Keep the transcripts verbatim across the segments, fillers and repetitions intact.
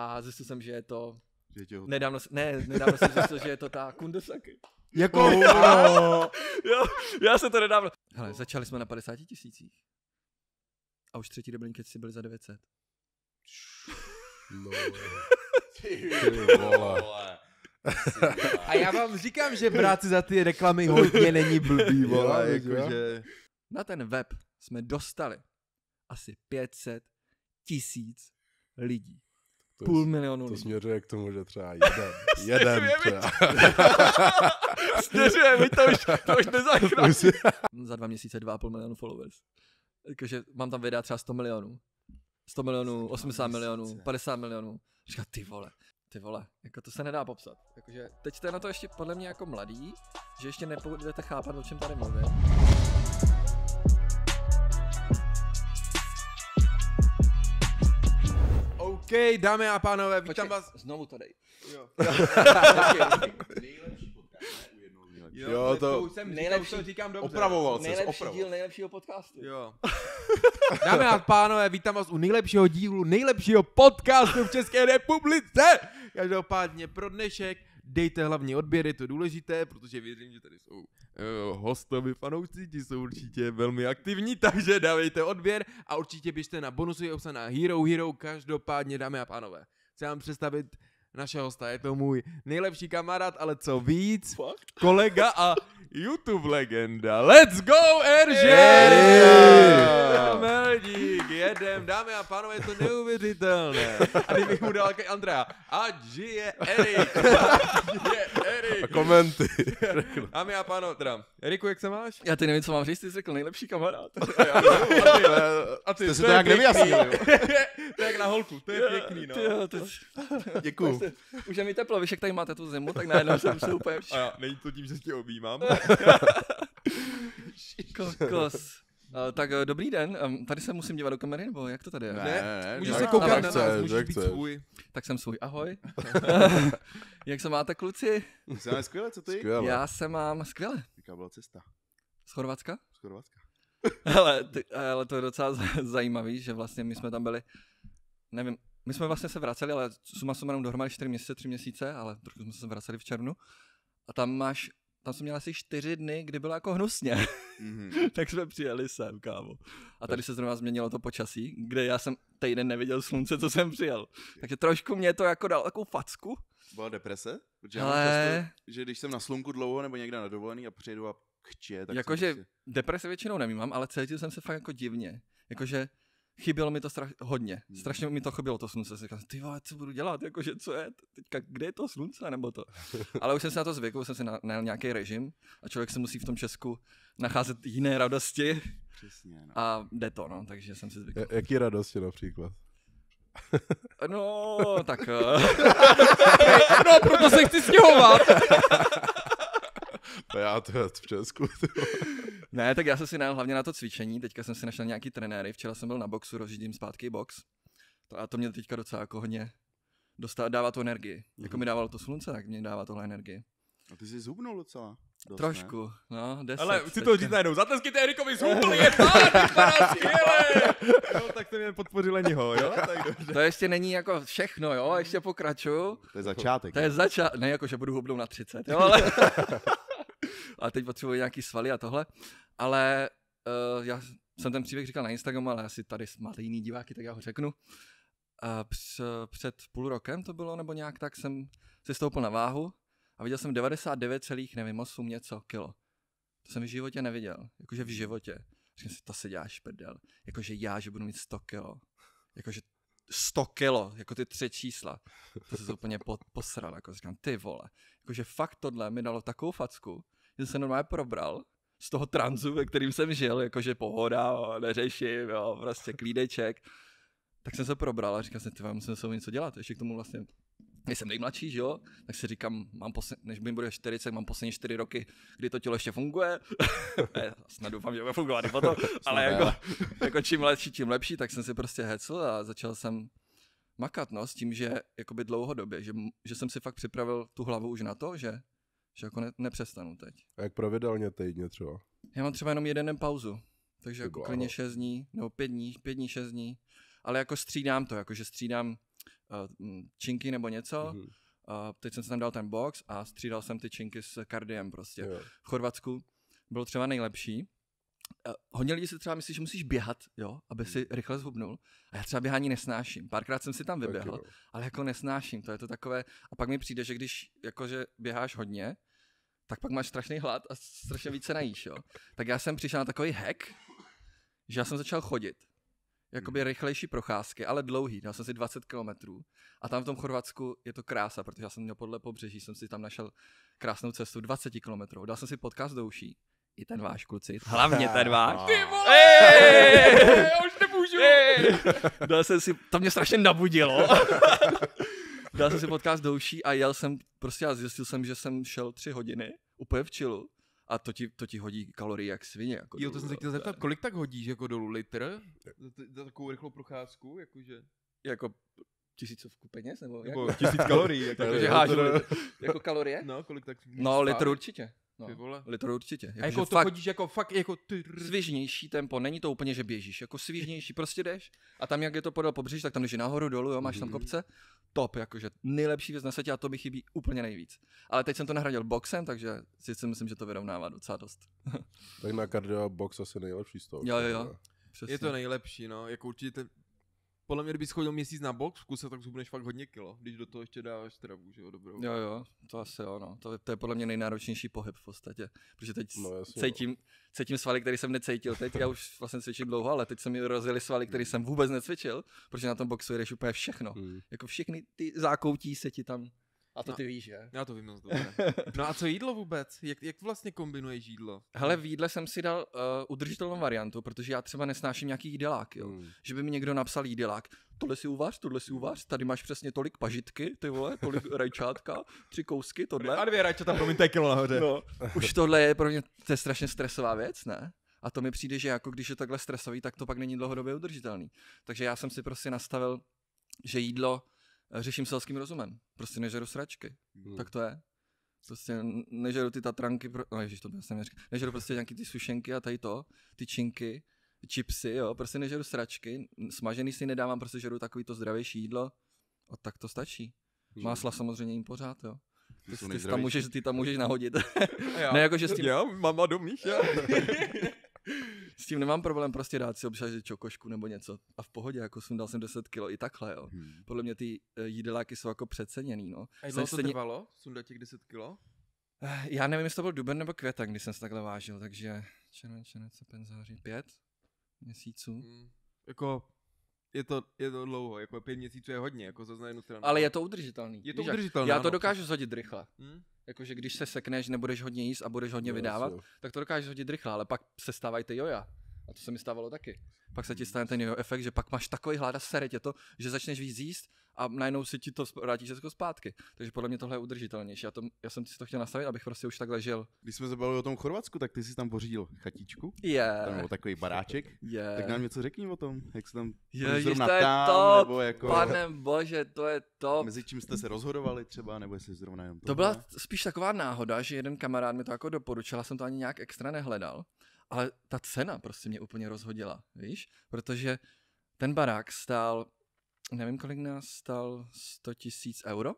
a zjistil jsem, že je to... Nedávno, ne, nedávno jsem zjistil, že je to ta Kundosaki. Jako? Oh, no. jo, já se to nedávno... Hele, začali jsme na padesáti tisících. A už třetí dobrý keci byli za devět set. No. Ty vole. A já vám říkám, že práci za ty reklamy hodně není blbý, vole. Jakože... Na ten web jsme dostali asi pět set tisíc lidí. To půl milionu to lidí. To směřuje k tomu, že třeba jeden. jeden třeba. Směřuje mi to už, to už nezachrání. Za dva měsíce dva a půl milionu followers. Takže mám tam videa třeba sto milionů. sto milionů, osmdesát milionů, padesát milionů. Říkám, ty vole, ty vole, jako to se nedá popsat. Jakože teď jste na to ještě podle mě jako mladý, že ještě nebudete chápat, o čem tady mluvím. OK, dámy a pánové, vítám Počkej, vás. Znovu to dej. Jo. Nejlepší podcast u jednoho díla. Jo, jo, to už jsem nejlepší, říkal, to říkám dobře. Opravoval nejlepší ses, opravoval. Díl nejlepšího podcastu. Jo. Dámy a pánové, vítám vás u nejlepšího dílu, nejlepšího podcastu v České republice. Každopádně pro dnešek dejte hlavně odběr, je to důležité, protože věřím, že tady jsou uh, hostovi, fanoušci, ti jsou určitě velmi aktivní, takže dávejte odběr a určitě běžte na bonusový obsah na Hero Hero. Každopádně, dámy a pánové, chci vám představit našeho hosta, je to můj nejlepší kamarád, ale co víc, kolega a YouTube legenda. Let's go, er džej! Yeah! Meldík, jedem, dámy a pánové, je to neuvěřitelné. A kdybych mu dal Andrea, ať žije Erik, ať žije Erik. A komenty. Dámy a pánové, teda, Eriku, jak se máš? Já ty nevím, co mám říct, ty jsi řekl nejlepší kamarád. A, já, a ty, a ty, ty jsi to jak nevyjasnil. To je jak na holku, to je yeah, pěkný, no. Tyjo, ty... Děkuju. Už je mi teplo, víš, jak tady máte tu zimu, tak najednou jsem se úplně všichni. A není to tím, že tě objímám. Kokos. Uh, tak uh, dobrý den, um, tady se musím dívat do kamery, nebo jak to tady je? Ne, ne, můžeš se koukat na nás, chceš, můžeš být svůj. Tak jsem svůj, ahoj. Jak se máte, kluci? Se máme skvěle, co ty? Skvěle. Já se mám skvěle. Jaká byla cesta? Z Chorvatska? Z Chorvatska. Hele, ty, ale to je docela z- zajímavý, že vlastně my jsme tam byli, nevím, my jsme vlastně se vraceli, ale suma sumarum dohromady čtyři měsíce, tři měsíce, ale trochu jsme se vraceli v červnu. A tam máš... Tam jsem měl asi čtyři dny, kdy bylo jako hnusně, mm-hmm. Tak jsme přijeli sem, kámo. A tady se zrovna změnilo to počasí, kde já jsem týden neviděl slunce, co jsem přijel. Takže trošku mě to jako dal takovou facku. Byla deprese? Protože ale... já často, že když jsem na slunku dlouho nebo někde na dovolený a přijedu a chče, tak jakože prostě... deprese většinou nemám, ale cítil jsem se fakt jako divně. Jakože chybělo mi to straš... hodně, mm. Strašně mi to chybělo to slunce. Říkal jsem, ty vole, co budu dělat, jakože co je, teďka, kde je to slunce, nebo to. Ale už jsem se na to zvykl, jsem si najel nějaký režim a člověk se musí v tom Česku nacházet jiné radosti. Přesně, no. A jde to, no, takže jsem si zvykl. Jaký radosti například? No, tak... Uh... no, proto se chci stěhovat. To já to je v Česku. Ne, tak já jsem si najel hlavně na to cvičení, teďka jsem si našel nějaký trenéry, včera jsem byl na boxu, rozjíždím zpátky box a to mě teďka docela jako hodně dostá, dává tu energii, mm. Jako mi dávalo to slunce, tak mě dává tohle energii. A ty jsi zhubnul docela. Dost, trošku, ne? No, deset. Ale si to říct najednou, zatleskejte Erikovi, zhubl je pár, vypadá skvěle! No, tak to mě podpořil něho, jo? Tak dobře. To ještě není jako všechno, jo? Ještě pokračuju. To je začátek. To je začátek, ne jako, že budu hubnout na třicet, jo, ale... A teď potřebuji nějaký svaly a tohle, ale uh, já jsem ten příběh říkal na Instagramu, ale asi tady máte jiný diváky, tak já ho řeknu. Uh, př, před půl rokem to bylo, nebo nějak tak jsem si stoupil na váhu a viděl jsem devadesát devět celá osm něco kilo. To jsem v životě neviděl, jakože v životě. Říkám si, to se děláš prdel, jakože já, že budu mít sto kilo, jakože sto kilo, jako ty tři čísla. To se úplně po, posral, jako říkám, ty vole, jakože fakt tohle mi dalo takovou facku, že jsem normálně probral z toho tranzu, ve kterým jsem žil, jakože pohoda, jo, neřeším, jo, prostě klídeček. Tak jsem se probral a říkal jsem, ty vám musím se něco dělat, ještě k tomu vlastně, když jsem nejmladší, že jo, tak si říkám, mám poslední, než mi bude čtyřicet, mám poslední čtyři roky, kdy to tělo ještě funguje, ne, snad doufám, že bude fungovat i potom, ale jako, jako čím lepší, tím lepší, tak jsem si prostě hecl a začal jsem makat, no, s tím, že jakoby dlouhodobě, že, že jsem si fakt připravil tu hlavu už na to, že že jako ne, nepřestanu teď. A jak pravidelně týdně třeba? Já mám třeba jenom jeden den pauzu, takže jako klidně šest dní, nebo pět dní, pět dní, šest dní, ale jako střídám to, jakože střídám uh, činky nebo něco. Mm-hmm. Uh, teď jsem si tam dal ten box a střídal jsem ty činky s kardiem prostě. Jo. V Chorvatsku bylo třeba nejlepší. Uh, hodně lidí si třeba myslí, že musíš běhat, jo, aby si rychle zhubnul. A já třeba běhání nesnáším. Párkrát jsem si tam vyběhl, ale jako nesnáším. To je to takové. A pak mi přijde, že když jakože běháš hodně, tak pak máš strašný hlad a strašně více najíš, jo. Tak já jsem přišel na takový hack, že já jsem začal chodit. Jakoby rychlejší procházky, ale dlouhý. Dal jsem si dvacet kilometrů. A tam v tom Chorvatsku je to krása, protože já jsem měl podle pobřeží, jsem si tam našel krásnou cestu dvacet kilometrů. Dal jsem si podcast douší. I ten váš, kluci. Hlavně ten váš. Ty vole! Já už nemůžu. Dal jsem si, to mě strašně nabudilo. Dal jsem si podcast douší a jel jsem, prostě já zjistil jsem, že jsem šel tři hodiny úplně v chillu. A to ti, to ti hodí kalorie jak svině. Jako jo, to jsem se chtěl zeptat, kolik tak hodíš jako dolů? Litr? Za, za takovou rychlou procházku? Jakože? Jako tisícovku peněz? Nebo jako? Jako tisíc kalorií. Jako, takže hážu jako kalorie? No, kolik tak? No, litr určitě. No, litr určitě. Jako, a jako to fakt, chodíš jako fakt jako ty... Svižnější tempo, není to úplně, že běžíš, jako svižnější, prostě jdeš a tam jak je to podél pobřeží, tak tam jdeš nahoru, dolů, jo, máš mm. tam kopce, top, jakože nejlepší věc na světě a to mi chybí úplně nejvíc. Ale teď jsem to nahradil boxem, takže si myslím, že to vyrovnává docela dost. Tady má kardio box asi nejlepší z toho. Jo, jo, jo. Je to nejlepší, no, jako určitě. Podle mě, kdyby jsi chodil měsíc na box, v kuse tak zhubneš fakt hodně kilo, když do toho ještě dáš stravu, že jo, dobrou. Jo, jo, to asi jo, no. To, to je podle mě nejnáročnější pohyb v podstatě, protože teď no, jasně, cítím, cítím svaly, který jsem necítil teď, já už vlastně cvičím dlouho, ale teď se mi rozjeli svaly, který jsem vůbec necvičil, protože na tom boxu jdeš úplně všechno, hmm. jako všechny ty zákoutí se ti tam, a to no, ty víš, že? Já to vím moc dobře. No a co jídlo vůbec? Jak, jak vlastně kombinuješ jídlo? Hele, v jídle jsem si dal uh, udržitelnou variantu, protože já třeba nesnáším nějaký jídelák, jo. Mm. Že by mi někdo napsal jídelák, tohle si uvař, tohle si uvař, tady máš přesně tolik pažitky, ty vole, tolik rajčátka, tři kousky, tohle. A dvě rajčata, promiňte, kilo nahoře. No, už tohle je pro mě, to je strašně stresová věc, ne? A to mi přijde, že jako když je takhle stresový, tak to pak není dlouhodobě udržitelný. Takže já jsem si prostě nastavil, že jídlo řeším selským rozumem. Prostě nežeru sračky. Hmm. Tak to je. Prostě nežeru ty tatranky, pro... no ježiš, to bych jsem neříkal. Nežeru prostě nějaký ty sušenky a tady to, ty činky, chipsy, jo. Prostě nežeru sračky, smažený si nedávám, prostě žeru takový to zdravější jídlo. A tak to stačí. Hmm. Másla samozřejmě jim pořád, jo. Ty, ty, tam můžeš, ty tam můžeš nahodit. Ne, jako, že s tím... Já, mama domíš, já. S tím nemám problém prostě dát si občas čokošku nebo něco a v pohodě, jako jsem dal jsem deset kilo i takhle, jo. Hmm. Podle mě ty jídeláky jsou jako přeceněný, no. A dlouho to stejně... trvalo? Sundat těch deset kilo? Já nevím, jestli to byl duben nebo květen, když jsem se takhle vážil, takže červen, červen, srpen, září, pět měsíců. Hmm. Jako je to, je to dlouho, jako pět měsíců je hodně, jako zase na jednu stranu. Ale je to udržitelný. Je to Víš, udržitelné. Já to dokážu zhodit rychle. Hmm? Jakože když se sekneš, nebudeš hodně jíst a budeš hodně no, vydávat, jo. Tak to dokážeš hodit rychle, ale pak se stávají ty joja. A to se mi stávalo taky. Pak se ti stane ten jojo efekt, že pak máš takový hlad a sere tě to, že začneš víc jíst a najednou si ti to vrátíš všechno zpátky. Takže podle mě tohle je udržitelnější. Já, to, já jsem si to chtěl nastavit, abych prostě už takhle žil. Když jsme se bavili o tom Chorvatsku, tak ty jsi tam pořídil chatičku. Yeah. Tam byl takový baráček. Yeah. Tak nám něco řekni o tom, jak se tam yeah, zrovna to je tam, nebo jako... Pane bože, to je to. Mezi čím jste se rozhodovali třeba, nebo jestli zrovna jenom to. To byla spíš taková náhoda, že jeden kamarád mi to jako doporučil, jsem to ani nějak extra nehledal. Ale ta cena prostě mě úplně rozhodila, víš? Protože ten barák stál, nevím kolik nás stál, sto tisíc euro,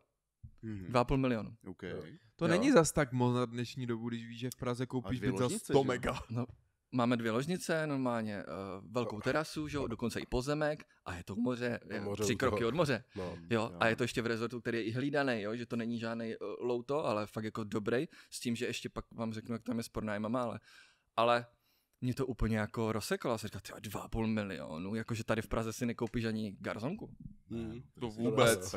mm-hmm. dva a půl milionu. Okay. To jo. Není zas tak moc na dnešní dobu, když víš, že v Praze koupíš byt za sto mega. No, máme dvě ložnice, normálně uh, velkou terasu, že? Dokonce i pozemek a je to u moře, je, moře tři kroky toho. Od moře. No, jo? A je to ještě v rezortu, který je i hlídaný, jo? Že to není žádný uh, louto, ale fakt jako dobrý, s tím, že ještě pak vám řeknu, jak tam je s pronájmama, ale... ale mě to úplně jako rozseklo. A jsem říkal, tyjo, dva a půl milionu, jakože tady v Praze si nekoupíš ani garzonku. Mm, to vůbec.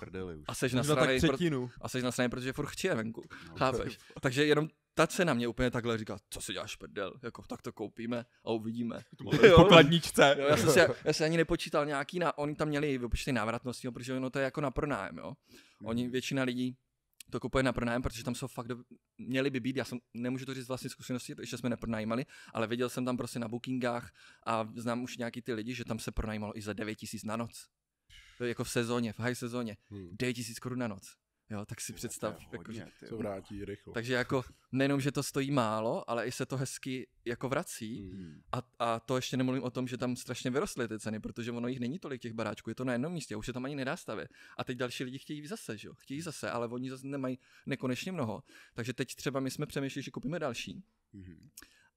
A seš nasranej, proto, protože furt chčije venku. No, chápeš? Takže jenom ta cena mě úplně takhle říká, co si děláš prdel, jako tak to koupíme a uvidíme. V pokladničce. Jo, já, jsem si, já jsem ani nepočítal nějaký, na, oni tam měli vypočtení návratnosti, protože ono to je jako na pronájem, jo. Oni, většina lidí to kupuje na pronájem, protože tam jsou fakt, do... měli by být, já jsem, nemůžu to říct z vlastní zkušenosti, ještě jsme nepronajímali, ale viděl jsem tam prostě na bookingách a znám už nějaký ty lidi, že tam se pronajímalo i za devět tisíc na noc. To je jako v sezóně, v high sezóně, devět tisíc korun na noc. Jo, tak si představ, hodně, jako, to vrátí rychle. Takže jako nejenom, že to stojí málo, ale i se to hezky jako vrací. Mm. A, a to ještě nemluvím o tom, že tam strašně vyrostly ty ceny, protože ono jich není tolik těch baráčků, je to na jednom místě, už se tam ani nedá stavět. A teď další lidi chtějí zase, že jo? Chtějí zase, ale oni zase nemají nekonečně mnoho. Takže teď třeba my jsme přemýšleli, že koupíme další. Mm.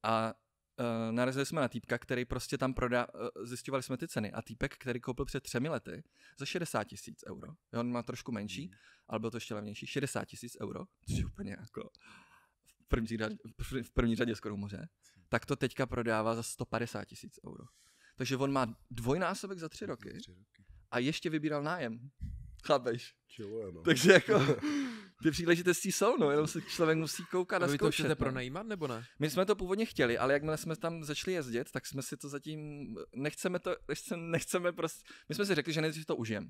A uh, narazili jsme na týpka, který prostě tam prodá, uh, zjišťovali jsme ty ceny. A týpek, který koupil před třemi lety za šedesát tisíc euro, jo, on má trošku menší, mm. ale bylo to ještě levnější, šedesát tisíc euro, což je úplně jako v první, řadě, v první řadě skoro moře, tak to teďka prodává za sto padesát tisíc euro. Takže on má dvojnásobek za tři roky a ještě vybíral nájem. Chápeš? Čilo, no. Takže jako ty příležitosti jsou, no, jenom se člověk musí koukat a zkoušet. Vy to chcete pronajímat, nebo ne? My jsme to původně chtěli, ale jakmile jsme tam začali jezdit, tak jsme si to zatím, nechceme to, nechceme prostě, my jsme si řekli, že nejdřív to užijeme.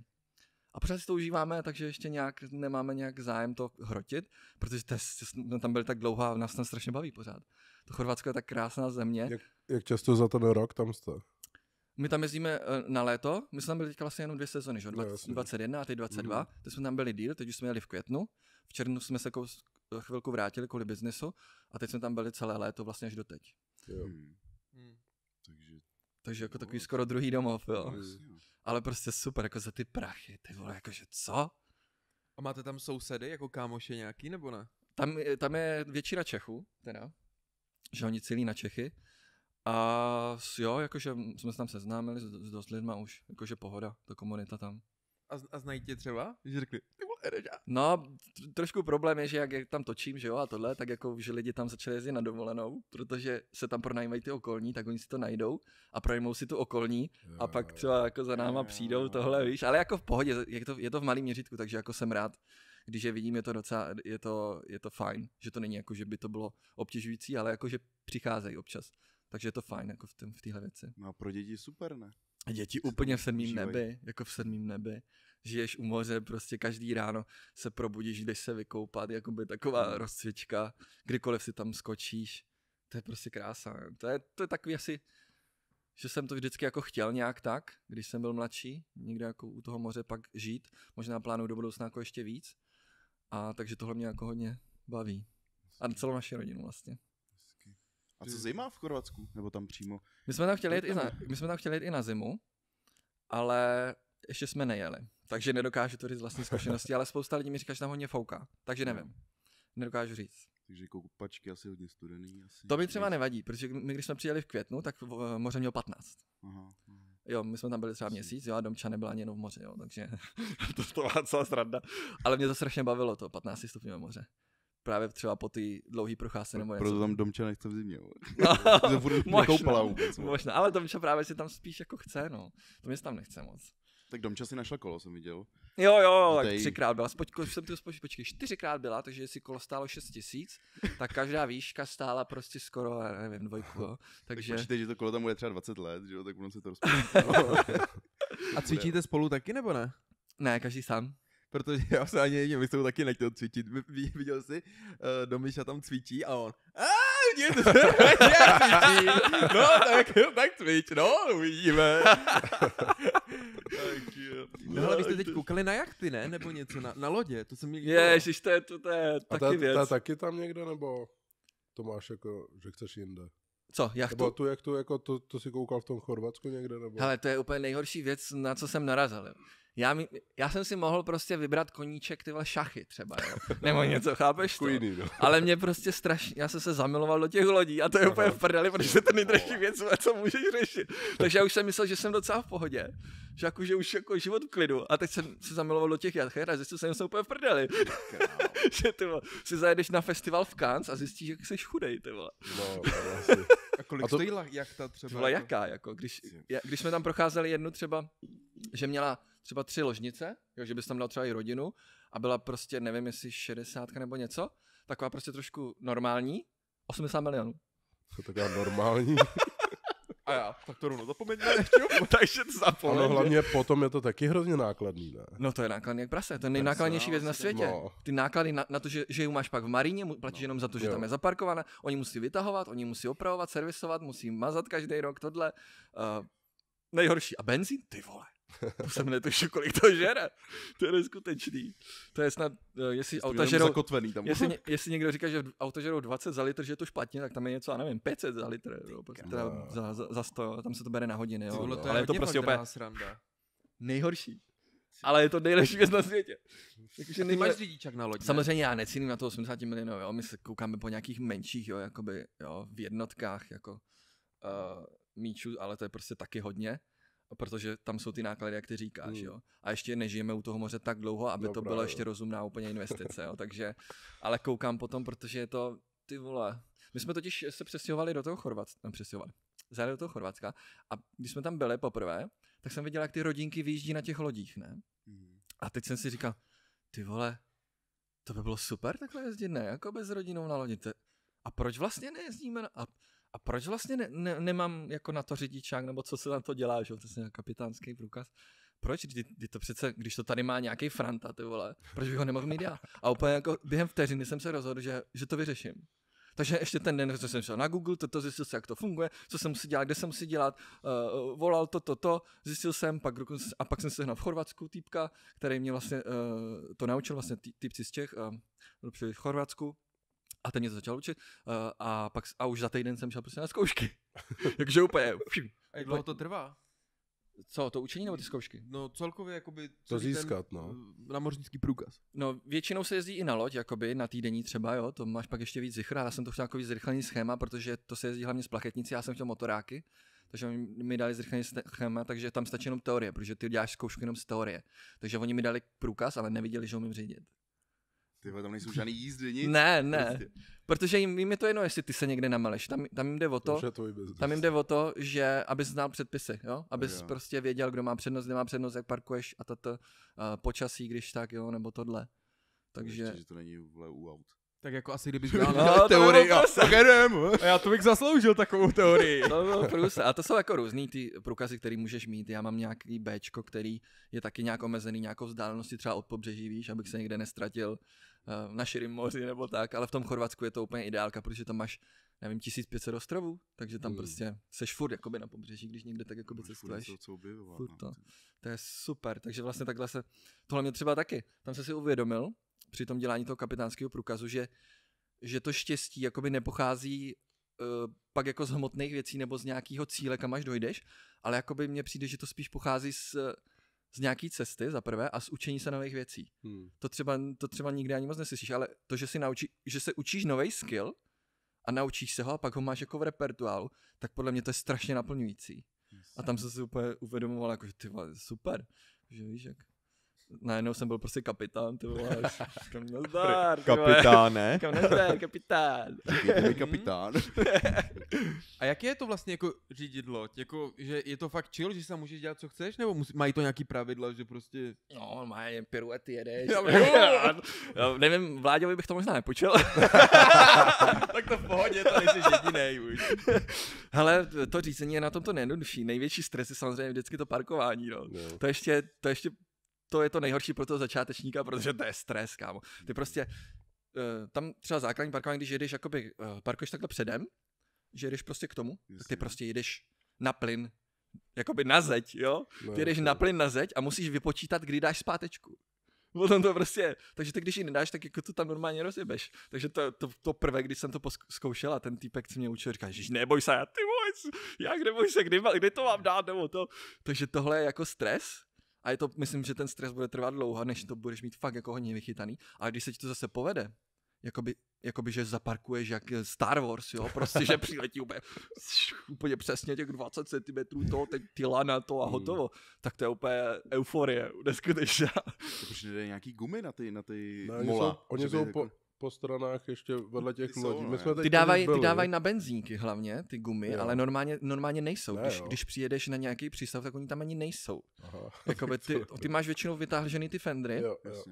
A pořád si to užíváme, takže ještě nějak nemáme nějak zájem to hrotit, protože jsme tam byli tak dlouho a nás tam strašně baví pořád. To Chorvatsko je tak krásná země. Jak, jak často za ten rok tam jste? My tam jezdíme na léto, my jsme tam byli teďka vlastně jenom dvě sezony, že? dvacet jedna a teď dvacet dva, mm. teď jsme tam byli díl, teď už jsme jeli v květnu, v červnu jsme se kous, chvilku vrátili kvůli biznesu a teď jsme tam byli celé léto vlastně až do teď. Mm. Mm. Takže... takže jako takový skoro druhý domov, jo. Ale prostě super, jako za ty prachy, ty vole, jakože co? A máte tam sousedy, jako kámoše nějaký, nebo ne? Tam, tam je většina Čechů, teda, že oni celí na Čechy. A jo, jakože jsme se tam seznámili s dost lidma už, jakože pohoda, ta komunita tam. A, a znají tě třeba? Že řekli, ty vole, reža. No, trošku problém je, že jak, jak tam točím, že jo, a tohle, tak jako, že lidi tam začali jezdit na dovolenou, protože se tam pronajímají ty okolní, tak oni si to najdou a pronajmou si tu okolní jo, a pak třeba jako za náma jo, přijdou jo, tohle, víš, ale jako v pohodě, je to, je to v malém měřítku, takže jako jsem rád, když je vidím, je to docela, je to, je to fajn, že to není jako, že by to bylo obtěžující, ale jako, že přicházejí občas, takže je to fajn jako v, tém, v téhle věci. No a pro děti super, ne? Děti úplně v sedmém nebi, jako v sedmém nebi, žiješ u moře, prostě každý ráno se probudíš, jdeš se vykoupat, jakoby taková rozcvička, kdykoliv si tam skočíš, to je prostě krása, to je, to je takový asi, že jsem to vždycky jako chtěl nějak tak, když jsem byl mladší, někde jako u toho moře pak žít, možná plánuju do budoucna jako ještě víc, a takže tohle mě jako hodně baví a celou naši rodinu vlastně. A co zima v Chorvatsku? Nebo tam přímo? My jsme tam chtěli jít i na, my jsme tam chtěli jít i na zimu, ale ještě jsme nejeli. Takže nedokážu to říct z vlastní zkušenosti, ale spousta lidí mi říká, že tam hodně fouká. Takže nevím. Nedokážu říct. Takže koupačky asi hodně studený. Asi to mi třeba nevadí, protože my když jsme přijeli v květnu, tak moře mělo patnáct. Aha, aha. Jo, my jsme tam byli třeba měsíc, jo, a Domča nebyla ani jenom v moři, jo, takže to, to byla celá sranda. Ale mě to strašně bavilo, to patnáctistupňové moře. Právě třeba po ty dlouhý procházce nebo něco. Proto tam Domča nechce v zimě. No, možná, vůbec, možná, ale Domča právě si tam spíš jako chce, no. To mě si tam nechce moc. Tak Domča si našla kolo, jsem viděl. Jo, jo, tak tej... třikrát byla, Spoč, jsem tu spoč, počkej, čtyřikrát byla, takže jestli kolo stálo šest tisíc, tak každá výška stála prostě skoro, nevím, dvojku, jo. Takže... Tak počítej, že to kolo tam bude třeba dvacet let, že jo, tak ono se to rozpočítalo. A cvičíte spolu taky, nebo ne? Ne, každý sám. Protože já se ani nevím, my jsme taky nechtěl cvičit. Viděl jsi, uh, Domiša tam cvičí a on aaa, mě to cvičí. No, tak, tak cvič, no, uvidíme. No, ale vy jste teď koukali na jachty, ne? Nebo něco, na, na lodě, to jsem měl... Ježiš, to je, to, to je taky ta, věc. A ta taky tam někde, nebo to máš jako, že chceš jinde? Co, jachtu? Nebo tu jachtu, jako to, to si koukal v tom Chorvatsku někde, nebo? Hele, to je úplně nejhorší věc, na co jsem narazil. Já, mi, já jsem si mohl prostě vybrat koníček, tyhle šachy třeba, jo? Nebo něco, chápeš to? Kujný, no. Ale mě prostě strašně, já jsem se zamiloval do těch lodí a to je aha, úplně v prdeli, protože to je ten nejdražší věc, co můžeš řešit. Takže já už jsem myslel, že jsem docela v pohodě, že, jako, že už jako život v klidu a teď jsem se zamiloval do těch jachet a zjistil jsem, že jsem úplně v prdeli. Že ty vole, si zajedeš na festival v Cannes a zjistíš, jak jsi chudej, ty vole. No, a kolik a to, stojí jachta třeba? To byla jako... jaká, jako, když, když jsme tam procházeli jednu třeba, že měla třeba tři ložnice, jo, že bys tam dal třeba i rodinu a byla prostě, nevím, jestli šedesátka nebo něco, taková prostě trošku normální, osmdesát milionů. Co to dělá normální? A já, tak to rovno zapomeň, takže to zapomeň. Ale hlavně potom je to taky hrozně nákladný, ne? No to je nákladný jak prase, to je nejnákladnější věc na světě. Ty náklady na, na to, že, že ji máš pak v maríně, platíš no, jenom za to, že jo, tam je zaparkovaná, oni musí vytahovat, oni musí opravovat, servisovat, musí mazat každý rok tohle. Uh, nejhorší. A benzín? Ty vole. To jsem netušil, kolik to žere. To je neskutečný. To je snad, jestli auta žerou, jestli, jestli někdo říká, že auta žerou dvacet za litr, že je to špatně, tak tam je něco, já nevím, pět set za litr. Jo, teda za, za, za sto, tam se to bere na hodiny. Jo. Tohle to je, ale je to prostě opět nejhorší. Ale je to nejlepší věc na světě. Takže nejmáš nejle... řidičák na lodi. Samozřejmě já necíním na to osmdesát milionů, jo. My se koukáme po nějakých menších, jo, jakoby, jo, v jednotkách jako uh, míčů, ale to je prostě taky hodně, protože tam jsou ty náklady, jak ty říkáš, mm. jo. A ještě nežijeme u toho moře tak dlouho, aby no, to bylo ještě rozumná úplně investice, jo. Takže, ale koukám potom, protože je to, ty vole. My jsme totiž se přestěhovali do toho Chorvatska, přestěhovali. Zajeli do toho Chorvatska a když jsme tam byli poprvé, tak jsem viděl, jak ty rodinky vyjíždí na těch lodích, ne? Mm. A teď jsem si říkal, ty vole, to by bylo super takhle jezdit, ne? Jako bez rodinou na lodi. A proč vlastně nejezdíme? Na, a, a proč vlastně ne, ne, nemám jako na to řidičák, nebo co se na to dělá, že? To je kapitánský průkaz. Proč? Kdy, kdy to přece, když to tady má nějaký Franta, ty vole, proč bych ho nemohl mít já? A úplně jako během vteřiny jsem se rozhodl, že, že to vyřeším. Takže ještě ten den, co jsem šel na Google, toto zjistil jsem, jak to funguje, co jsem musí dělat, kde jsem musí dělat, uh, volal to, to, to, zjistil jsem, pak, a pak jsem se sehnal v Chorvatsku týpka, který mě vlastně uh, to naučil, vlastně tý, týpci z Čech, uh, přijeli v Chorvatsku a ten mě to začal učit uh, a, pak, a už za týden jsem šel prostě na zkoušky. Takže úplně. A jak dlouho to trvá? Co, to učení nebo ty zkoušky? No celkově jakoby... To získat, ten, no. Námořnický průkaz. No většinou se jezdí i na loď, jakoby na týdenní třeba, jo, to máš pak ještě víc zichra, já jsem to chtěl jako víc zrychlený schéma, protože to se jezdí hlavně z plachetnici, já jsem chtěl motoráky, takže oni mi dali zrychlený schéma, takže tam stačí jenom teorie, protože ty děláš zkoušku jenom z teorie, takže oni mi dali průkaz, ale neviděli, že umím řídit. Tyhle, tam nejsou žádný jízdy, nic? Ne, ne, prostě. Protože jim, jim je to jedno, jestli ty se někde nameleš, tam, tam, jim jde o to, to tam jim jde o to, že abys znal předpisy, jo? Abys jo. Prostě věděl, kdo má přednost, nemá přednost, jak parkuješ a tato uh, počasí, když tak, jo, nebo tohle, takže... Ještě, že to není vle u aut. Tak jako asi kdybych dělal no, teorii, a já to bych zasloužil takovou teorii. No, a to jsou jako různý ty průkazy, který můžeš mít. Já mám nějaký Bčko, který je taky nějak omezený nějakou vzdáleností třeba od pobřeží, víš, abych se někde nestratil uh, na širém moři nebo tak, ale v tom Chorvatsku je to úplně ideálka, protože tam máš, nevím, tisíc pět set ostrovů, takže tam hmm. prostě seš furt jakoby na pobřeží, když někde tak jakoby cestuješ. To, to je super, takže vlastně takhle se, tohle mě třeba taky, tam se si uvědomil, při tom dělání toho kapitánského průkazu, že, že to štěstí jakoby nepochází uh, pak jako z hmotných věcí nebo z nějakého cíle, kam až dojdeš, ale jakoby mně přijde, že to spíš pochází z, z nějaký cesty za prvé a z učení se nových věcí. Hmm. To, třeba, to třeba nikdy ani moc neslyšíš, ale to, že, si naučí, že se učíš novej skill a naučíš se ho a pak ho máš jako v repertuálu, tak podle mě to je strašně naplňující. Yes. A tam jsem si úplně uvědomoval, jako, že ty vole, super, že víš jak... Najednou jsem byl prostě kapitán, ty vole, kam nazdár, kapitán, ne? Kam nazdár, kapitán. Říkejte mi kapitán. A jak je to vlastně jako řídit loď? Jako, že je to fakt chill, že se můžeš dělat, co chceš? Nebo musí, mají to nějaký pravidla, že prostě... No, mají piruety, jedeš. No, nevím, Vláďovi bych to možná nepočil. Tak to v pohodě, to nejsi jedinej už. Hele, to řízení je na tom to nejjednodušší. Největší stres je samozřejmě vždycky to parkování, no. No. To ještě, to ještě... To je to nejhorší pro toho začátečníka, protože to je stres, kámo. Ty prostě, uh, tam třeba základní parkování, když jedeš, jakoby, uh, parkuješ takhle předem, že jedeš prostě k tomu, yes, tak ty prostě jedeš na plyn, jakoby na zeď, jo? No, ty jedeš no. na plyn na zeď a musíš vypočítat, kdy dáš zpátečku. Potom to prostě, takže ty když ji nedáš, tak jako to tam normálně rozjebeš. Takže to, to, to prvé, když jsem to zkoušel a ten týpek se mě učil, říká, že neboj se, já ty vole, jak neboj se, kdy, kdy to mám dát, nebo to. Takže tohle je jako stres. A je to, myslím, že ten stres bude trvat dlouho, než to budeš mít fakt jako hodně vychytaný. A když se ti to zase povede, jakoby, jakoby že zaparkuješ jak Star Wars, jo, prostě, že přiletí úplně, úplně přesně těch dvacet centimetrů toho, teď tyla na to a hotovo, mm. tak to je úplně euforie, neskutečná. To už jde nějaký gumy na ty, na ty ne, mola. Oni jsou po... po stranách ještě vedle těch ty lodí. My jsme ty dávají dávaj na benzínky hlavně, ty gumy, jo. Ale normálně, normálně nejsou. Když, když přijedeš na nějaký přístav, tak oni tam ani nejsou. Jakoby ty, ty máš většinou vytážený ty fendry, jo, jo.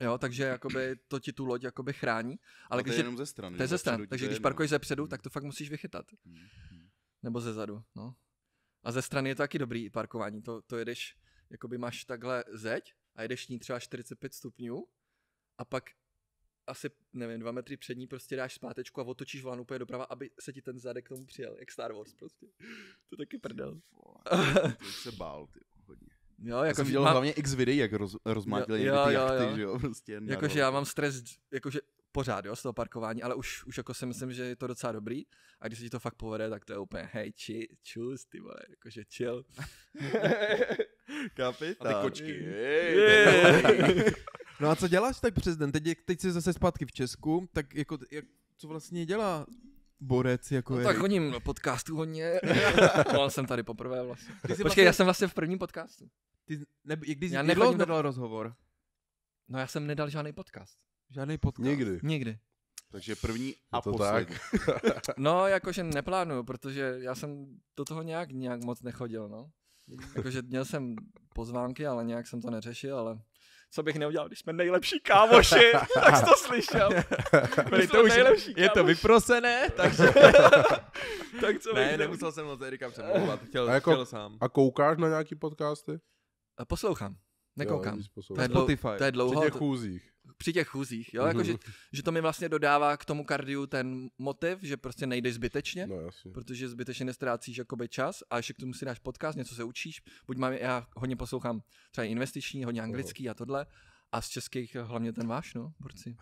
Jo, takže jakoby to ti tu loď jakoby chrání. Ale to je jenom ze strany. To je ze strany, takže když parkuješ ze předu, tak to fakt musíš vychytat. Nebo ze zadu, no. A ze strany je to taky dobrý parkování. To, to jedeš, jakoby máš takhle zeď a jedeš ní třeba čtyřicet pět stupňů a pak asi, nevím, dva metry před ní prostě dáš zpátečku a otočíš volán úplně doprava, aby se ti ten zadek k tomu přijel, jak Star Wars prostě. To taky prdel. To se bál, ty, hodně. Jo, jako jsem dělal mám... hlavně x videí, jak roz, rozmátili někdy ty jachty, že jo, prostě. Jakože já mám stres, jakože pořád, jo, z toho parkování, ale už, už jako si myslím, že je to docela dobrý a když se ti to fakt povede, tak to je úplně hej, či, čus, ty vole, jakože chill. Kapitán. A ty kočky. Jej, jej. Jej. No a co děláš tak přes den? Teď, teď jsi zase zpátky v Česku, tak jako, jak, co vlastně dělá borec jako no, je? Tak chodím podcastů hodně, ale jsem tady poprvé vlastně. Počkej, vlastně... já jsem vlastně v prvním podcastu. Ty ne, když jsi nechodil, nedal rozhovor? No já jsem nedal žádný podcast. Žádný podcast. Nikdy. Nikdy. Takže první a poslední. No jakože neplánuju, protože já jsem do toho nějak, nějak moc nechodil, no. Jakože měl jsem pozvánky, ale nějak jsem to neřešil, ale co bych neudělal, když jsme nejlepší kámoši, tak jsi to slyšel. Byli to už nejlepší kámoši. Je to vyprosené, takže... tak co ne, bych nemusel jsem moc Erika přemlouvat, chtěl, jako, chtěl sám. A koukáš na nějaký podcasty? Poslouchám, nekoukám. Jo, to, je dlou, to je dlouho. Při těch chůzích. Při těch chůzích, jo, mm-hmm. Jakože že to mi vlastně dodává k tomu kardiu ten motiv, že prostě nejdeš zbytečně, no, protože zbytečně nestrácíš jakoby čas a ještě k tomu si dáš podcast, něco se učíš, buď mám, já hodně poslouchám třeba investiční, hodně anglický a tohle a z českých hlavně ten váš, no, borci.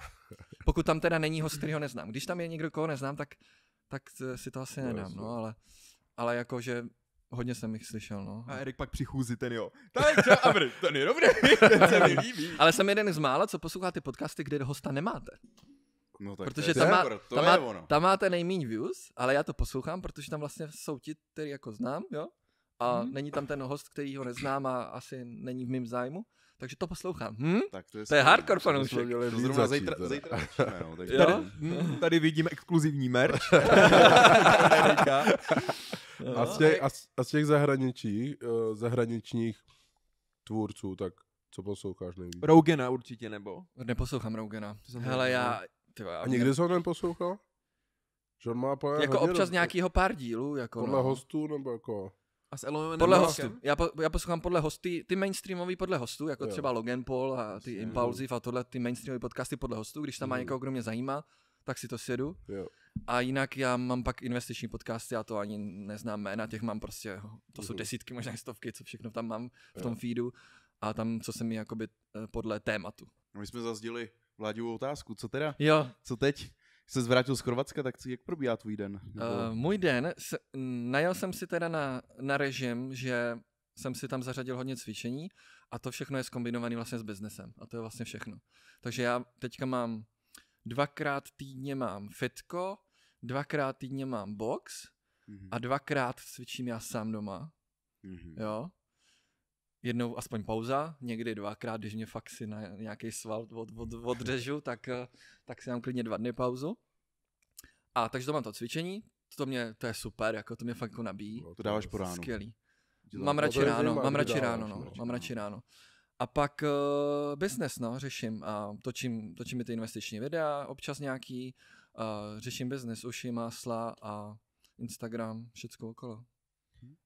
Pokud tam teda není host, který ho neznám, když tam je někdo, koho neznám, tak, tak si to asi no, nedám, jasný. No, ale, ale jakože... Hodně jsem jich slyšel, no. A Erik pak přichůzí, ten jo. Tak, čau, abry, ten je dobrý, ten se mi líbí. Ale jsem jeden z mála, co poslouchá ty podcasty, kde hosta nemáte. No tak protože to je, tam, má, to tam, je má, ono. Tam máte nejméně views, ale já to poslouchám, protože tam vlastně jsou ti, který jako znám, jo. A hmm. není tam ten host, který ho neznám a asi není v mým zájmu. Takže to poslouchám. Hm? Tak to je, to je hardcore fanoušek. To zrovna zítra. zítra no, tak tady, m- tady vidím exkluzivní merch. No, a, z těch, a, z, a z těch zahraničí, uh, zahraničních tvůrců, tak co posloucháš nejvíc? Rougena určitě, nebo? Neposlouchám Rougena. Hele, já... Tyba, a někdy ne... jsi ho neposlouchal? Že on má pár jako občas ne... nějakýho pár dílů, jako podle no. hostů, nebo jako... A s Elohim podle hostů. Já, po, já poslouchám podle hostů, ty mainstreamový podle hostů, jako jo. Třeba Logan Paul a ty Impulsive a tohle, ty mainstreamový podcasty podle hostů, když tam mm. má někoho, kdo mě zajímá, tak si to sjedu. Jo. A jinak já mám pak investiční podcasty, já to ani neznám jména, těch mám prostě, to jsou desítky, možná stovky, co všechno tam mám v tom feedu a tam, co se mi jakoby podle tématu. My jsme zazděli Vláďovou otázku, co teda? Jo. Co teď? Jsi se vrátil z Chorvatska, tak jak probíhá tvůj den? Uh, můj den, se, najel jsem si teda na, na režim, že jsem si tam zařadil hodně cvičení a to všechno je zkombinované vlastně s biznesem a to je vlastně všechno. Takže já teďka mám dvakrát týdně mám fitko, dvakrát týdně mám box mm-hmm. a dvakrát cvičím já sám doma, mm-hmm. jo. Jednou aspoň pauza, někdy dvakrát, když mě fakt si na nějaký sval od, od, odřežu, tak, tak si dám klidně dva dny pauzu. A takže to mám to cvičení, to, mě, to je super, jako to mě fakt jako nabíjí. No, to dáváš po ránu. Skvělý. Dělám. Mám radši ráno, mám radši ráno, no, mám radši ráno. A pak uh, business, no, řeším a točím, točím mi ty investiční videa, občas nějaký, uh, řeším business, uši, másla a Instagram, všecko okolo.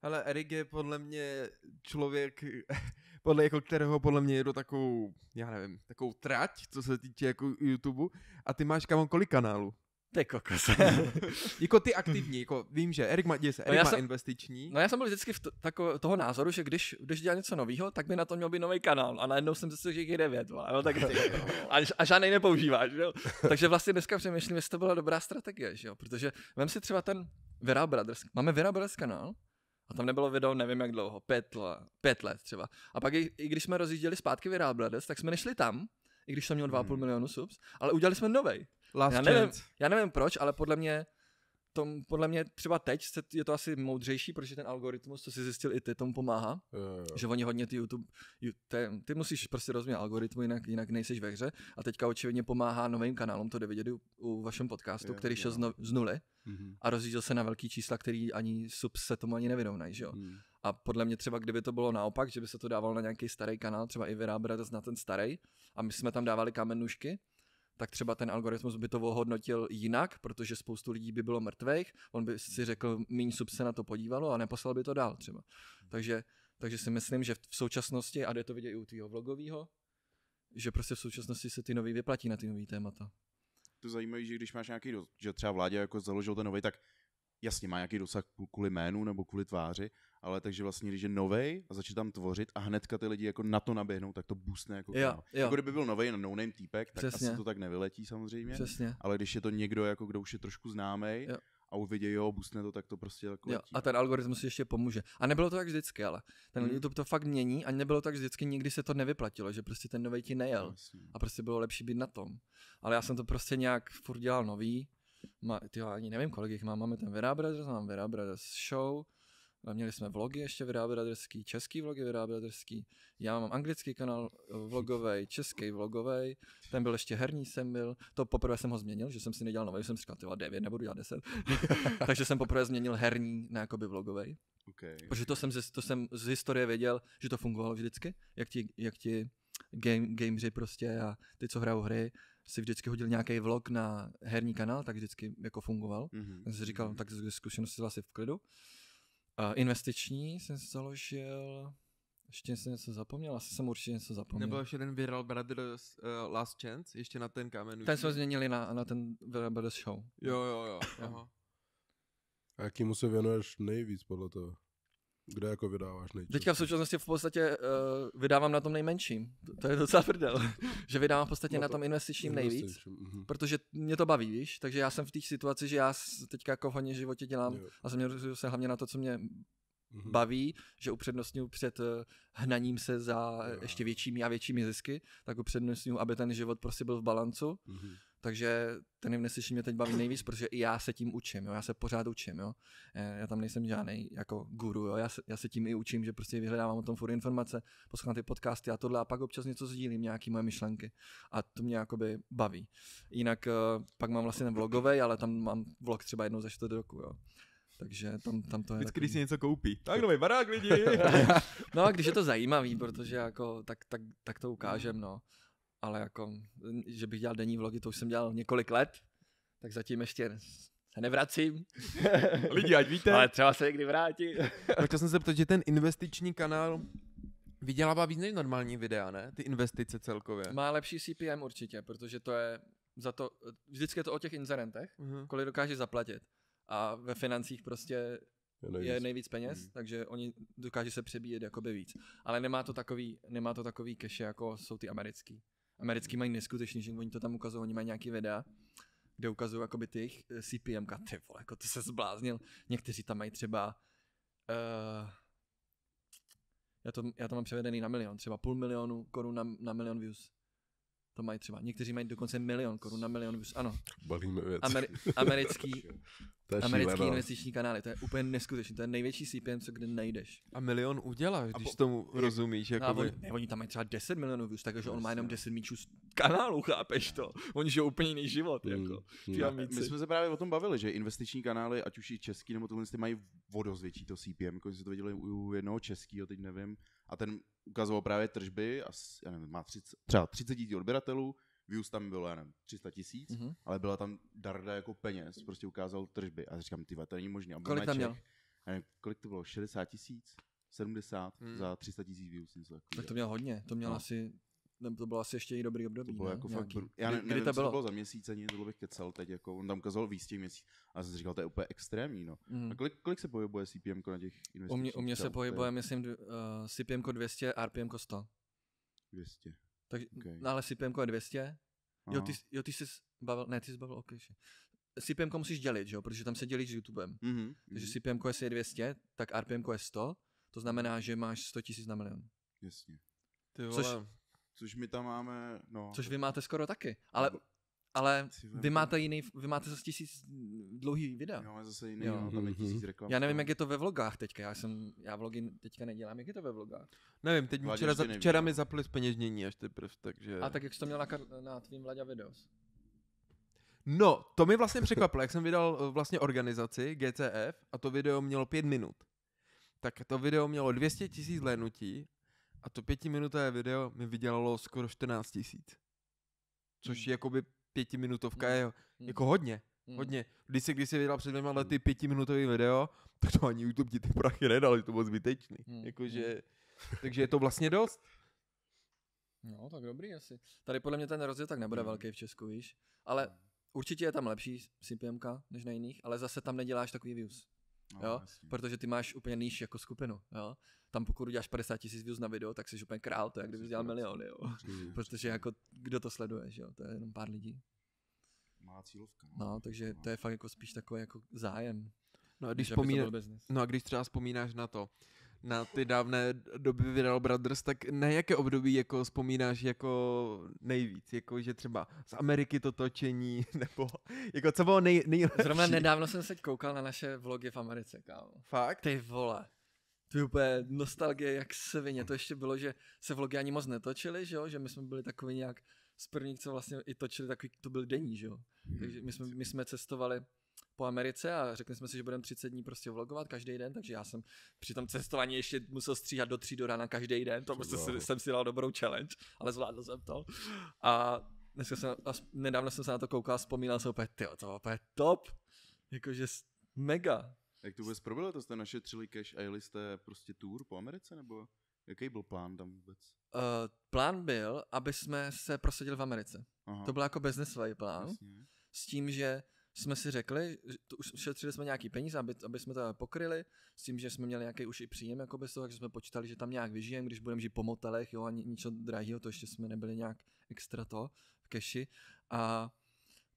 Ale Erik je podle mě člověk, podle jako kterého podle mě jedu takovou, já nevím, takovou trať, co se týče jako YouTube, a ty máš kam kolik kanálů? Ty kokos. Jako ty aktivní, jako vím, že Erik má, děs, Erik no má jsem, investiční. No já jsem byl vždycky v to, tako, toho názoru, že když, když dělá něco nového, tak by na to měl být nový kanál a najednou jsem zjistil, že jich je devět, vole, no tak ty, a, a žádnej nepoužíváš, jo. Takže vlastně dneska přemýšlím, jestli to byla dobrá strategie, že jo, protože vem si třeba ten Viral Brothers, máme Viral Brothers kanál, a tam nebylo video, nevím jak dlouho, pět, pět let třeba. A pak i, i když jsme rozjížděli zpátky Viral Brothers, tak jsme nešli tam, i když jsem měl dva a půl hmm. milionu subs, ale udělali jsme novej. Last já, nevím, já nevím proč, ale podle mě, tom, podle mě třeba teď se, je to asi moudřejší, protože ten algoritmus, co jsi zjistil i ty, tomu pomáhá. Jo, jo. Že oni hodně ty YouTube, ty, ty musíš prostě rozumět algoritmu, jinak, jinak nejseš ve hře. A teďka očividně pomáhá novým kanálům, to jde vidět u, u vašem podcastu, jo, který šel z, no, z nuly. Mm-hmm. A rozdíl se na velký čísla, který ani subs se tomu ani nevyrovnají, že jo. Mm. A podle mě třeba, kdyby to bylo naopak, že by se to dávalo na nějaký starý kanál, třeba i vyrábět na ten starý, a my jsme tam dávali kamennůžky, tak třeba ten algoritmus by to ohodnotil jinak, protože spoustu lidí by bylo mrtvých, on by si řekl, míň sub se na to podívalo a neposlal by to dál třeba. Takže, takže si myslím, že v současnosti, a jde to vidět i u tvýho vlogovýho, že prostě v současnosti se ty nový vyplatí na ty nový témata. To zajímavé, že když máš nějaký, že třeba Vláďa jako založil ten nový, tak jasně má nějaký dosah kvůli jménu nebo kvůli tváři, ale takže vlastně, když je novej a začne tam tvořit a hnedka ty lidi jako na to naběhnou, tak to boostne jako jo, jo. Jako kdyby byl novej no-name týpek, tak přesně. Asi to tak nevyletí samozřejmě, přesně. Ale když je to někdo, jako, kdo už je trošku známej, jo. A uvidí, jo, boostne to, tak to prostě tak letí. Jo, a ten algoritmus ještě pomůže. A nebylo to tak vždycky, ale ten hmm. YouTube to fakt mění a nebylo tak vždycky, nikdy se to nevyplatilo, že prostě ten novej ti nejel. Vlastně. A prostě bylo lepší být na tom. Ale já jsem to prostě nějak furt dělal nový. Má, tyjo, ani nevím, kolik jich mám. Máme ten Viral Brothers, mám Viral Brothers show, měli jsme vlogy ještě Viral Brotherský, český vlogy Viral Brotherský, já mám anglický kanál vlogovej, český vlogovej, ten byl ještě herní jsem byl, to poprvé jsem ho změnil, že jsem si nedělal nový, jsem si říkal, tyva devět, nebudu dělat deset, takže jsem poprvé změnil herní na jakoby vlogovej, okay, protože to jsem, z, to jsem z historie věděl, že to fungovalo vždycky, jak ti, jak ti game, gameři prostě a ty, co hrajou hry, si vždycky hodil nějaký vlog na herní kanál, tak vždycky jako fungoval. Mm-hmm. Tak jsem říkal, tak zkušenost si vlastně v klidu. Uh, investiční jsem založil, ještě jsem něco zapomněl, asi jsem určitě něco zapomněl. Nebyl ještě ten Viral Brothers uh, Last Chance, ještě na ten kámen. Ten jsme změnili na, na ten Viral Brothers show. Jo, jo, jo. Aha. A jakýmu se věnuješ nejvíc podle toho? Kde jako vydáváš nejčastěji? Teďka v současnosti v podstatě uh, vydávám na tom nejmenším. To, to je docela prdel. Že vydávám v podstatě no to, na tom investičním nejvíc. Mm-hmm. Protože mě to baví, víš. Takže já jsem v té situaci, že já teďka jako v hodně životě dělám jo. A zaměřuju se hlavně na to, co mě mm-hmm. baví, že upřednostňuju před uh, hnaním se za jo. ještě většími a většími zisky, tak upřednostňuju, aby ten život prostě byl v balancu. Mm-hmm. Takže ten investiční mě teď baví nejvíc, protože i já se tím učím, jo? Já se pořád učím, jo? Já tam nejsem žádnej jako guru, jo? Já, se, já se tím i učím, že prostě vyhledávám o tom furt informace, poslouchám ty podcasty a tohle a pak občas něco sdílím, nějaký moje myšlenky a to mě jakoby baví. Jinak pak mám vlastně ten vlogovej, ale tam mám vlog třeba jednou za čtvrt roku, jo? Takže tam, tam to je vždycky, takový... když si něco koupí. Tak nový barák lidi! No a když je to zajímavý, protože jako tak, tak, tak to ukážem, no. Ale jako, že bych dělal denní vlogy, to už jsem dělal několik let, tak zatím ještě se nevracím. Lidi, ať víte. Ale třeba se někdy vrátí. Chtěl jsem se ptat, že ten investiční kanál vydělává víc než normální videa, ne? Ty investice celkově. Má lepší C P M určitě, protože to je za to, vždycky je to o těch inzerentech, uh-huh. kolik dokáže zaplatit. A ve financích prostě je nejvíc, je nejvíc peněz, mm. takže oni dokáže se přebíjet jakoby víc. Ale nemá to takový, nemá to takový keše, jako jsou ty americký. Americký mají neskutečný, že oni to tam ukazují, oni mají nějaký videa, kde ukazují jakoby těch C P M ka, ty vole, jako to se zbláznil, někteří tam mají třeba, uh, já, to, já to mám převedený na milion, třeba půl milionu korun na, na milion views, to mají třeba, někteří mají dokonce milion korun na milion views, ano, Ameri- americký, americký investiční kanály, to je úplně neskutečný, to je největší C P M, co kde najdeš. A milion uděláš, když po, tomu je, rozumíš. Jako on, ne, oni tam mají třeba deset milionů views, takže on má jenom deset míčů z kanálu, chápeš to? Oni žijou úplně jiný život. Mm, jako. Mm. My jsme se právě o tom bavili, že investiční kanály, ať už i český, nebo tohle mají vodozvětší to C P M, jako jsme to viděli u jednoho českého, teď nevím, a ten ukazoval právě tržby a já nevím, má třicet, třeba třicet tisíc odběratelů, views tam bylo, já nevím, tři sta tisíc, mm-hmm. ale byla tam darda jako peněz, prostě ukázal tržby a říkám, ty to není možné. Kolik tam měl? Nevím, kolik to bylo, šedesát tisíc? sedmdesát mm. za tři sta tisíc views? Jako tak to měl hodně, to měl no. asi, to bylo asi ještě i dobrý období. To bylo ne? Jako nějaký, fakt, já ne, kdy, nevím, kdy to bylo? Bylo za měsíc, ani to bych kecal teď, jako, on tam ukazoval víc těch měsíc a jsem říkal, to je úplně extrémní, no. Mm. A kolik, kolik se pohybuje C P M ko na těch investicích? U mě, u mě se pohybuje, myslím, uh, C P M ko dvě stě, R P M ko sto. dvě stě. Tak, okay. No ale C P M ko je dvě stě, jo ty, jo ty jsi bavil, ne ty jsi bavil o keši. C P M ko musíš dělit, že jo, protože tam se dělíš s YouTubem, mm-hmm. takže C P M ko je dvě stě, tak R P M ko je sto, to znamená, že máš sto tisíc na milion. Jasně. Ty vole, což, což my tam máme, no. Což vy máte skoro taky, ale... Ale vy máte jiný, vy máte zase tisíc dlouhý videa. Jo, zase jiný, jo. Tam je tisíc reklam. Já nevím, jak je to ve vlogách teďka, já jsem, já vlogy teďka nedělám, jak je to ve vlogách. Nevím, teď včera, za, včera mi zapli zpeněžnění až teprve, takže... A tak jak jsi to měl na, na tvým Vláďa videos? No, to mi vlastně překvapilo, jak jsem vydal vlastně organizaci G C F a to video mělo pět minut. Tak to video mělo dvě stě tisíc hlédnutí a to pětiminutové video mi vydělalo skoro čtrnáct tisíc. Což hmm. jakoby pětiminutovka je jako hodně, hodně. Když jsi, když jsi vydal před dvěma lety pětiminutový video, tak to ani YouTube ti ty prachy nedal, že to bylo zbytečný. Hmm. Jakože, takže je to vlastně dost. No, tak dobrý asi. Tady podle mě ten rozděl tak nebude hmm. velký v Česku, víš. Ale Určitě je tam lepší C P M ka než na jiných, ale zase tam neděláš takový views. No, jo? Protože ty máš úplně níž jako skupinu. Jo? Tam pokud uděláš padesát tisíc views na video, tak jsi úplně král, to je jak kdyby dělal miliony. Protože jako kdo to sleduje, že jo? To je jenom pár lidí. Malá cílovka. No, no takže no. To je fakt jako spíš takový jako zájem. No a když, vzpomíná... no a když třeba vzpomínáš na to, na ty dávné doby Viral Brothers, tak na jaké období jako vzpomínáš jako nejvíc? Jako, že třeba z Ameriky to točení, nebo jako co bylo nej, nejlepší? Zrovna nedávno jsem se koukal na naše vlogy v Americe, kámo. Fakt? Ty vole. To je úplně nostalgie jak svině. To ještě bylo, že se vlogy ani moc netočily, že jo? Že my jsme byli takový nějak z prvních, co vlastně i točili, takový to byl denní, že jo? Takže my jsme, my jsme cestovali po Americe a řekli jsme si, že budeme třicet dní prostě vlogovat každý den, takže já jsem při tom cestování ještě musel stříhat do tří do rána každý den, to prostě si, jsem si dal dobrou challenge, ale zvládl jsem to. A dneska jsem, nedávno jsem se na to koukal a vzpomínal jsem opět, tyjo, to opět top, jakože mega. Jak to vůbec proběhlo, to jste našetřili cash a jeli jste prostě tour po Americe, nebo jaký byl plán tam vůbec? Uh, plán byl, aby jsme se prosadili v Americe. Aha. To byl jako businessový plán, jasně. S tím, že jsme si řekli, šetřili jsme nějaký peníze, aby, aby jsme to pokryli, s tím, že jsme měli nějaký už i příjem, jako bez toho, takže jsme počítali, že tam nějak vyžijeme, když budeme žít po motelech, jo, a něco drahého, to ještě jsme nebyli nějak extra to v keši. A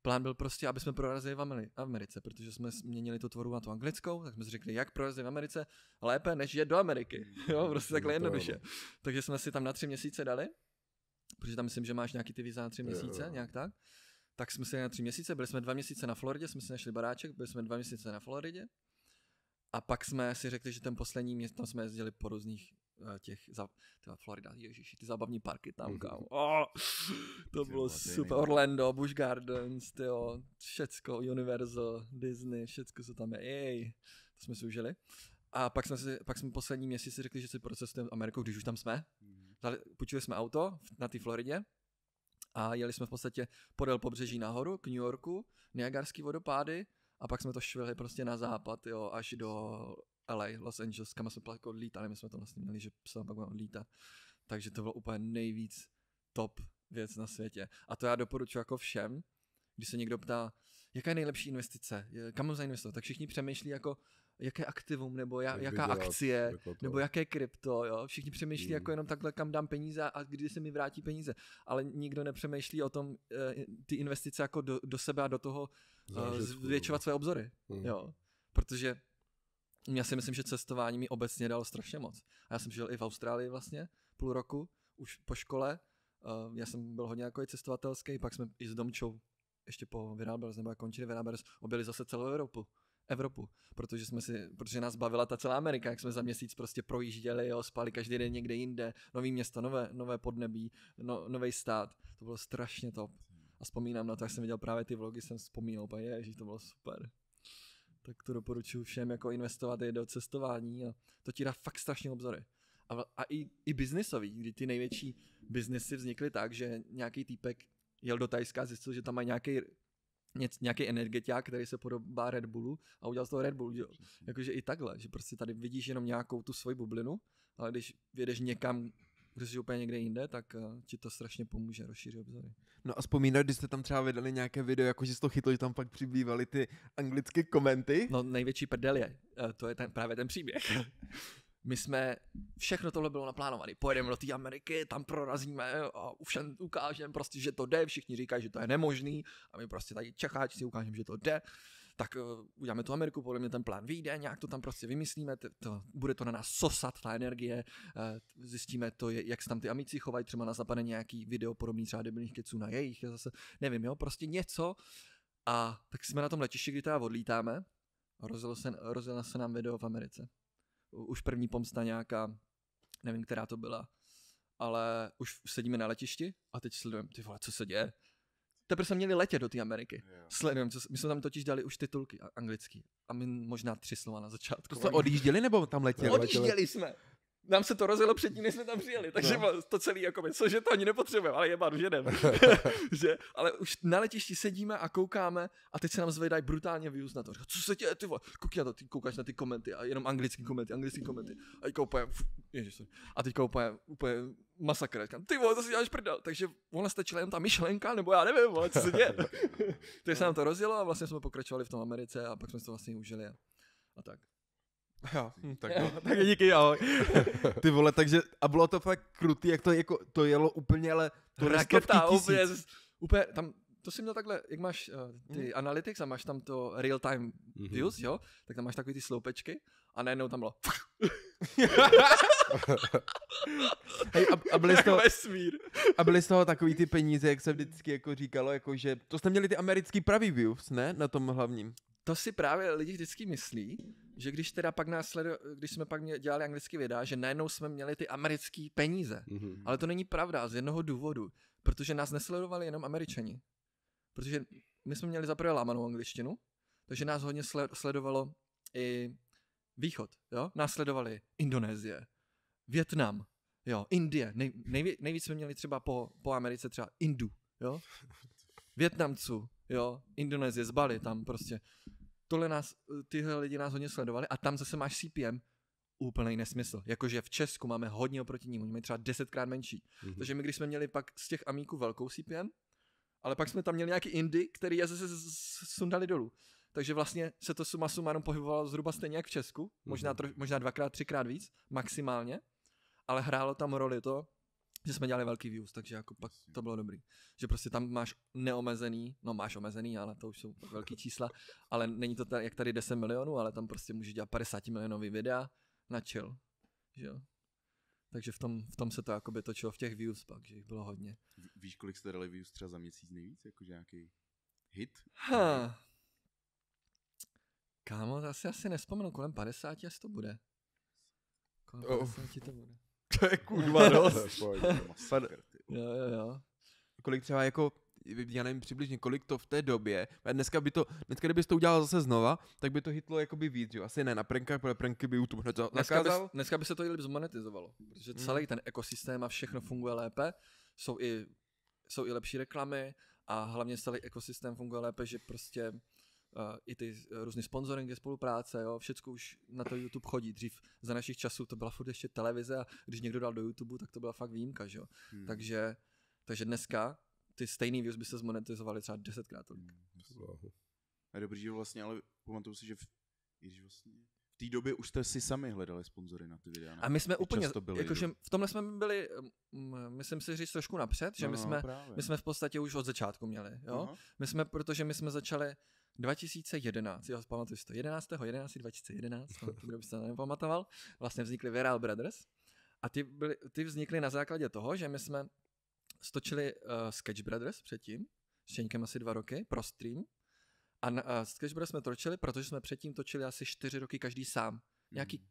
plán byl prostě, aby jsme prorazili v Americe, protože jsme změnili tu tvorbu na tu anglickou, tak jsme si řekli, jak prorazit v Americe lépe, než jet do Ameriky, jo, prostě takhle jednoduše. Takže jsme si tam na tři měsíce dali, protože tam myslím, že máš nějaký ty víza na tři měsíce, nějak tak. Tak jsme si na tři měsíce, byli jsme dva měsíce na Floridě, jsme si našli baráček, byli jsme dva měsíce na Floridě a pak jsme si řekli, že ten poslední měsíc, tam jsme jezdili po různých uh, těch, za, tyhle, Florida, ježiši, ty zábavní parky tam, kámo, oh, to bylo super, Orlando, Busch Gardens, tyjo, všecko, Universal, Disney, všecko, co tam je, jej, to jsme si užili. A pak jsme, si, pak jsme poslední měsíc si řekli, že si procestujeme Amerikou, když už tam jsme, půjčili jsme auto na té Floridě, a jeli jsme v podstatě podél pobřeží nahoru k New Yorku, Niagarský vodopády a pak jsme to švihli prostě na západ, jo, až do L A, Los Angeles, kam jsme pak odlítali, my jsme to vlastně měli, že se tam pak budeme odlítat. Takže to bylo úplně nejvíc top věc na světě. A to já doporučuji jako všem, když se někdo ptá, jaká je nejlepší investice, kam mám zainvestovat, tak všichni přemýšlí jako jaké aktivum, nebo ja, jaká dělat, akcie, jako nebo jaké krypto, jo? Všichni přemýšlí mm. jako jenom takhle, kam dám peníze a kdy se mi vrátí peníze. Ale nikdo nepřemýšlí o tom, e, ty investice jako do, do sebe a do toho e, zvětšovat své obzory, mm. jo? Protože já si myslím, že cestování mi obecně dalo strašně moc. A já jsem žil i v Austrálii vlastně půl roku, už po škole. E, já jsem byl hodně jako cestovatelský, pak jsme i s Domčou, ještě po Viral Brothers, nebo jak končili Viral Brothers, objeli zase celou Evropu. Evropu, protože jsme si, protože nás bavila ta celá Amerika, jak jsme za měsíc prostě projížděli, jo, spali každý den někde jinde, nový město, nové, nové podnebí, no, nový stát, to bylo strašně top. A vzpomínám na to, jak jsem viděl právě ty vlogy, jsem vzpomínal, ježíš, to bylo super. Tak to doporučuji všem, jako investovat i do cestování a to ti dá fakt strašně obzory. A, a i, i biznisový, kdy ty největší biznesy vznikly tak, že nějaký týpek jel do Tajska a zjistil, že tam má nějaký nějaký energetiák, který se podobá Red Bullu a udělal z toho Red Bull, jo. Jakože i takhle, že prostě tady vidíš jenom nějakou tu svoji bublinu, ale když jedeš někam, kde jsi úplně někde jinde, tak ti to strašně pomůže rozšířit obzory. No a vzpomínáš, když jste tam třeba vydali nějaké video, jakože jsi to chytl, že tam fakt přibývaly ty anglické komenty? No největší prdel je, to je ten, právě ten příběh. My jsme, všechno tohle bylo naplánované, pojedeme do té Ameriky, tam prorazíme a všem ukážeme prostě, že to jde, všichni říkají, že to je nemožný a my prostě tady Čecháčci ukážeme, že to jde, tak uh, uděláme tu Ameriku, podle mě ten plán vyjde, nějak to tam prostě vymyslíme, to, to, bude to na nás sosat, ta energie, uh, zjistíme to, je, jak se tam ty amíci chovají, třeba nás napadne nějaký video podobný třeba debilných keců na jejich, já zase nevím, jo, prostě něco a tak jsme na tom letišti, kdy teda odlítáme, rozjelo se, rozjelo se nám video v Americe. Už první pomsta nějaká, nevím, která to byla, ale už sedíme na letišti a teď sledujeme, ty vole, co se děje? Teprve jsme měli letět do té Ameriky. Yeah. Sledujeme, co, my jsme tam totiž dali už titulky anglický a my možná tři slova na začátku. To jste odjížděli nebo tam letěli? Odjížděli jsme. nám se to rozjelo předtím, než jsme tam přijeli, takže no. to celý jako by, cože to ani nepotřebujeme, ale jebán, už jedem. Že? Ale už na letišti sedíme a koukáme a teď se nám zvedají brutálně views na to. Říká, co se děje, ty vole, kouky na to, ty koukáš na ty komenty a jenom anglický komenty, anglický komenty. A teďka úplně, ježiš, a teďka úplně, úplně masakr. Říkám, ty vole, to si děláš prdel. Takže ona stačila jenom ta myšlenka, nebo já nevím, vole, co se děje. Takže se nám to rozjelo a vlastně jsme pokračovali v tom Americe a pak jsme to vlastně užili a, a tak. Jo, tak, jo. tak díky, ahoj. Ty vole, takže, a bylo to fakt krutý, jak to jako, to jelo úplně, ale to raketa, úplně, úplně, tam, to si měl takhle, jak máš uh, ty mm. analytics a máš tam to real time mm-hmm. views, jo, tak tam máš takový ty sloupečky a najednou tam bylo Hej, a, a, byli toho, a byli z toho takový ty peníze, jak se vždycky jako říkalo, jako že, to jste měli ty americký pravý views, ne, na tom hlavním. To si právě lidi vždycky myslí, že když teda pak následu, když jsme pak dělali anglický videa, že najednou jsme měli ty americký peníze. Mm-hmm. Ale to není pravda z jednoho důvodu, protože nás nesledovali jenom Američani. Protože my jsme měli zaprvé lámanou angličtinu, takže nás hodně sledovalo i východ, jo? Nás sledovali Indonésie, Vietnam, jo, Indie, Nej, nejví, nejvíc jsme měli třeba po, po Americe třeba Indu, jo? Vietnamců, jo, Indonésie, z Bali, tam prostě. Tohle nás, tyhle lidi nás hodně sledovali a tam zase máš C P M úplný nesmysl. Jakože v Česku máme hodně oproti ním, oni mají třeba desetkrát menší. Mm-hmm. Takže my když jsme měli pak z těch amíků velkou C P M, ale pak jsme tam měli nějaký Indy, který je zase sundali dolů. Takže vlastně se to suma sumarum pohybovalo zhruba stejně jak v Česku, mm-hmm. možná, troš, možná dvakrát, třikrát víc, maximálně, ale hrálo tam roli to, že jsme dělali velký views, takže jako pak to bylo dobrý. Že prostě tam máš neomezený, no máš omezený, ale to už jsou velký čísla, ale není to tak, jak tady deset milionů, ale tam prostě můžeš dělat padesát milionový videa na chill, jo. Takže v tom, v tom se to jakoby točilo v těch views pak, že jich bylo hodně. Víš, kolik jste dali views třeba za měsíc nejvíc, jakože nějaký hit? Ha. Kámo, asi asi nespomenu, kolem padesáti asi to bude. Kolem padesáti to bude. To je kurva dost. Jo, jo, jo. Kolik třeba jako, já nevím přibližně, kolik to v té době, dneska by to, dneska kdybys to udělal zase znova, tak by to hitlo jakoby víc, jo. Asi ne na prankách, protože pranky by YouTube hned zakázal. Dneska by se to líp zmonetizovalo, protože celý hmm. ten ekosystém a všechno funguje lépe, jsou i, jsou i lepší reklamy a hlavně celý ekosystém funguje lépe, že prostě... Uh, i ty uh, různý sponsoringy, spolupráce, jo, všecko už na to YouTube chodí. Dřív za našich časů to byla furt ještě televize a když někdo dal do YouTube, tak to byla fakt výjimka, že jo. Hmm. Takže, takže dneska ty stejný views by se zmonetizovaly třeba desetkrát tolik. Hmm. A dobrý, že vlastně, ale pamatuju si, že v, vlastně, v té době už jste si sami hledali sponzory na ty videa. Ne? A my jsme úplně, jakože v tomhle jsme byli, myslím si říct trošku napřed, že no, my, jsme, my jsme v podstatě už od začátku měli, jo. Aha. My jsme, protože my jsme začali dva tisíce jedenáct, já si pamatuju si to, jedenáctého jedenáctého dva tisíce jedenáct, kdo by se to nepamatoval, vlastně vznikly Viral Brothers a ty, byly, ty vznikly na základě toho, že my jsme stočili uh, Sketch Brothers předtím, s Čeňkem asi dva roky, pro stream a na, uh, Sketch Brothers jsme točili, protože jsme předtím točili asi čtyři roky každý sám, mm. nějaký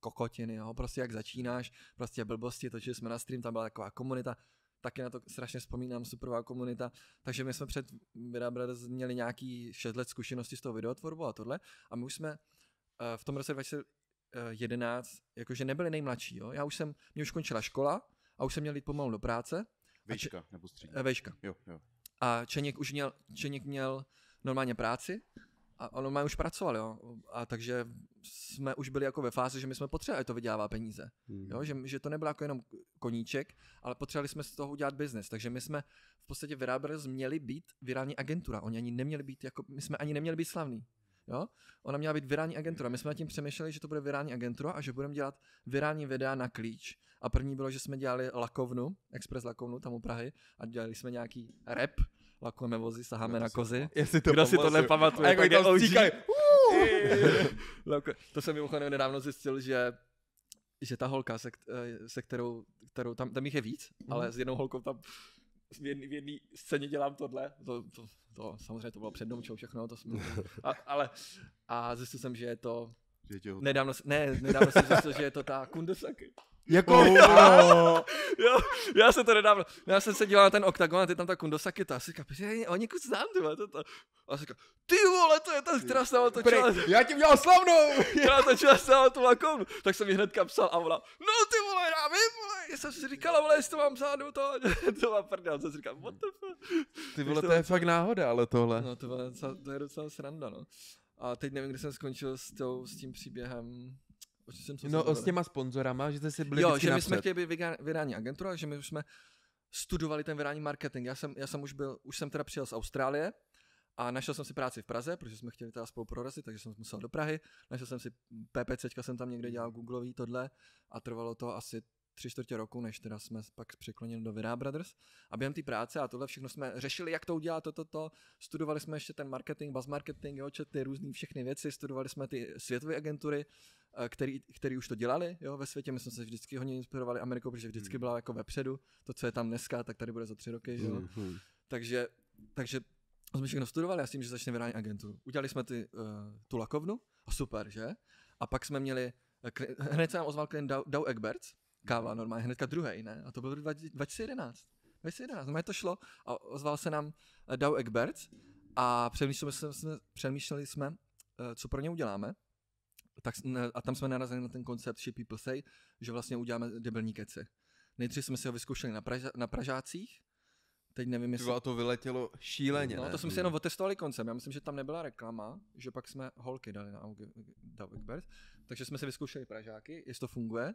kokotiny, jo, prostě jak začínáš, prostě blbosti, točili jsme na stream, tam byla taková komunita, taky na to strašně vzpomínám, superová komunita, takže my jsme před Viral Brothers měli nějaký šest let zkušenosti s tou videotvorbou a tohle a my už jsme v tom roce dva tisíce jedenáct jakože nebyli nejmladší, jo, já už jsem, mě už končila škola a už jsem měl jít pomalu do práce. Vejška, če- nebo střední. Vejška. Jo, jo. A Čeněk už měl, Čeněk měl normálně práci a on normálně už pracoval, jo, a takže jsme už byli jako ve fázi, že my jsme potřebovali, to vydělává peníze, hmm. jo, že, že to nebyl jako jenom koníček, ale potřebovali jsme z toho udělat biznes, takže my jsme v podstatě Viral Brothers měli být virální agentura, oni ani neměli být jako, my jsme ani neměli být slavný, jo, ona měla být virální agentura, my jsme nad tím přemýšleli, že to bude virální agentura a že budeme dělat virální videa na klíč a první bylo, že jsme dělali lakovnu, Express lakovnu tam u Prahy a dělali jsme nějaký rap, lakujeme vozy, saháme na kozy. Jestli to kdo si tohle pamatuje, jako tak je O G. To jsem mimochodem nedávno zjistil, že, že ta holka, se, se kterou, kterou tam, tam jich je víc, mm. ale s jednou holkou tam v jedný, v jedný scéně dělám tohle. To, to, to, samozřejmě to bylo před Domčou všechno. To jsme, a, ale, a zjistil jsem, že je to... Nedávno, ne, nedávno jsem zjistil, že je to ta Kundasaky. Jako... jo, já jsem to nedávno, já jsem se díval na ten oktagon a ty tam ta kundosakita, a si říkám, oni kus znám, tyhle, to, to. A si říkám, ty vole, to je ta, která s náma točila. Já ti měl slavnou! Která točila s náma tu lakovnu, tak jsem jí hnedka psal a volá, no ty vole, já vím, vole, jsem si říkal, vole, jestli to mám zádu, to, to mám prdel, jsem si říkal, what the fuck. Ty vole, to je fakt náhoda, ale tohle. No to, byla, to je docela sranda, no. A teď nevím, kde jsem skončil s, tou, s tím příběhem. Jsem no s těma sponzorama, že jste si byli jo, že my napřed. Jsme chtěli být virální agentura, že my už jsme studovali ten virální marketing. Já jsem, já jsem už byl, už jsem teda přijel z Austrálie a našel jsem si práci v Praze, protože jsme chtěli teda spolu prorazit, takže jsem musel do Prahy. Našel jsem si PPCčka, jsem tam někde dělal Googlový tohle a trvalo to asi tři čtvrtě roku, než teda jsme pak překlonili do Viral Brothers. A během té práce a tohle všechno jsme řešili, jak to udělat, toto, to, to. Studovali jsme ještě ten marketing, buzz marketing, jo, čety, různý všechny věci, studovali jsme ty světové agentury, který, který už to dělali, jo, ve světě. My jsme se vždycky hodně inspirovali Amerikou, protože vždycky byla jako vepředu. To, co je tam dneska, tak tady bude za tři roky, jo. Mm-hmm. Takže, takže jsme všechno studovali a s tím, že začne virální agenturu. Udělali jsme ty, uh, tu lakovnu, a super, že? A pak jsme měli, hned se nám ozval klient Dow Egberts, káva normálně, hnedka druhý, ne? A to bylo dva tisíce jedenáct. dva tisíce jedenáct, normálně to šlo a ozval se nám Dow Egberts a přemýšleli jsme, přemýšleli jsme, co pro ně uděláme. Tak, a tam jsme narazili na ten koncept Shit People Say, že vlastně uděláme debilní keci. Nejdřív jsme si ho vyzkoušeli na, praža, na Pražácích, teď nevím, jestli... Bylo to vyletělo šíleně, no, ne? To jsme si jenom otestovali koncem, já myslím, že tam nebyla reklama, že pak jsme holky dali na Dow Egberts, takže jsme si vyzkoušeli Pražáky, jestli to funguje.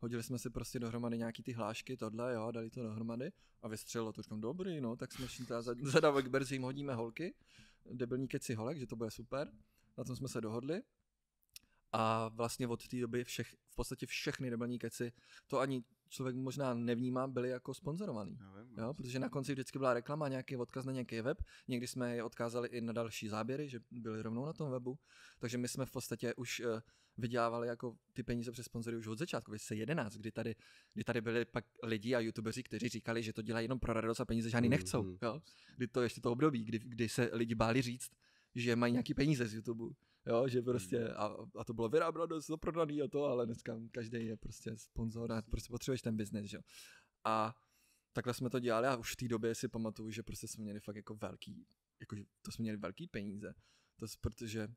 Hodili jsme si prostě dohromady nějaký ty hlášky, tohle, jo, dali to dohromady a vystřelilo to, říkám, dobrý, no, tak jsme šli teda za, za Dow Egberts, jim hodíme holky, debilní keci holek, že to bude super, na tom jsme se dohodli a vlastně od té doby všech, v podstatě všechny debilní keci, to ani člověk možná nevnímá, byly jako sponzorovaný, jo, protože na konci vždycky byla reklama, nějaký odkaz na nějaký web, někdy jsme je odkázali i na další záběry, že byly rovnou na tom webu, takže my jsme v podstatě už... vydělávali jako ty peníze přes sponzory už od začátku, dvacet jedenáct, kdy tady, kdy tady byli pak lidi a youtubeři, kteří říkali, že to dělají jenom pro radost a peníze žádný nechcou, mm-hmm. Jo? Kdy to ještě to období, kdy, kdy se lidi báli říct, že mají nějaký peníze z YouTube, jo? Že prostě, a, a to bylo Viral Brothers, to prodaný a to, ale dneska každý je prostě sponzor a prostě potřebuješ ten biznes, jo. A takhle jsme to dělali a už v té době si pamatuju, že prostě jsme měli fakt jako velký, jako to jsme měli velký peníze, to protože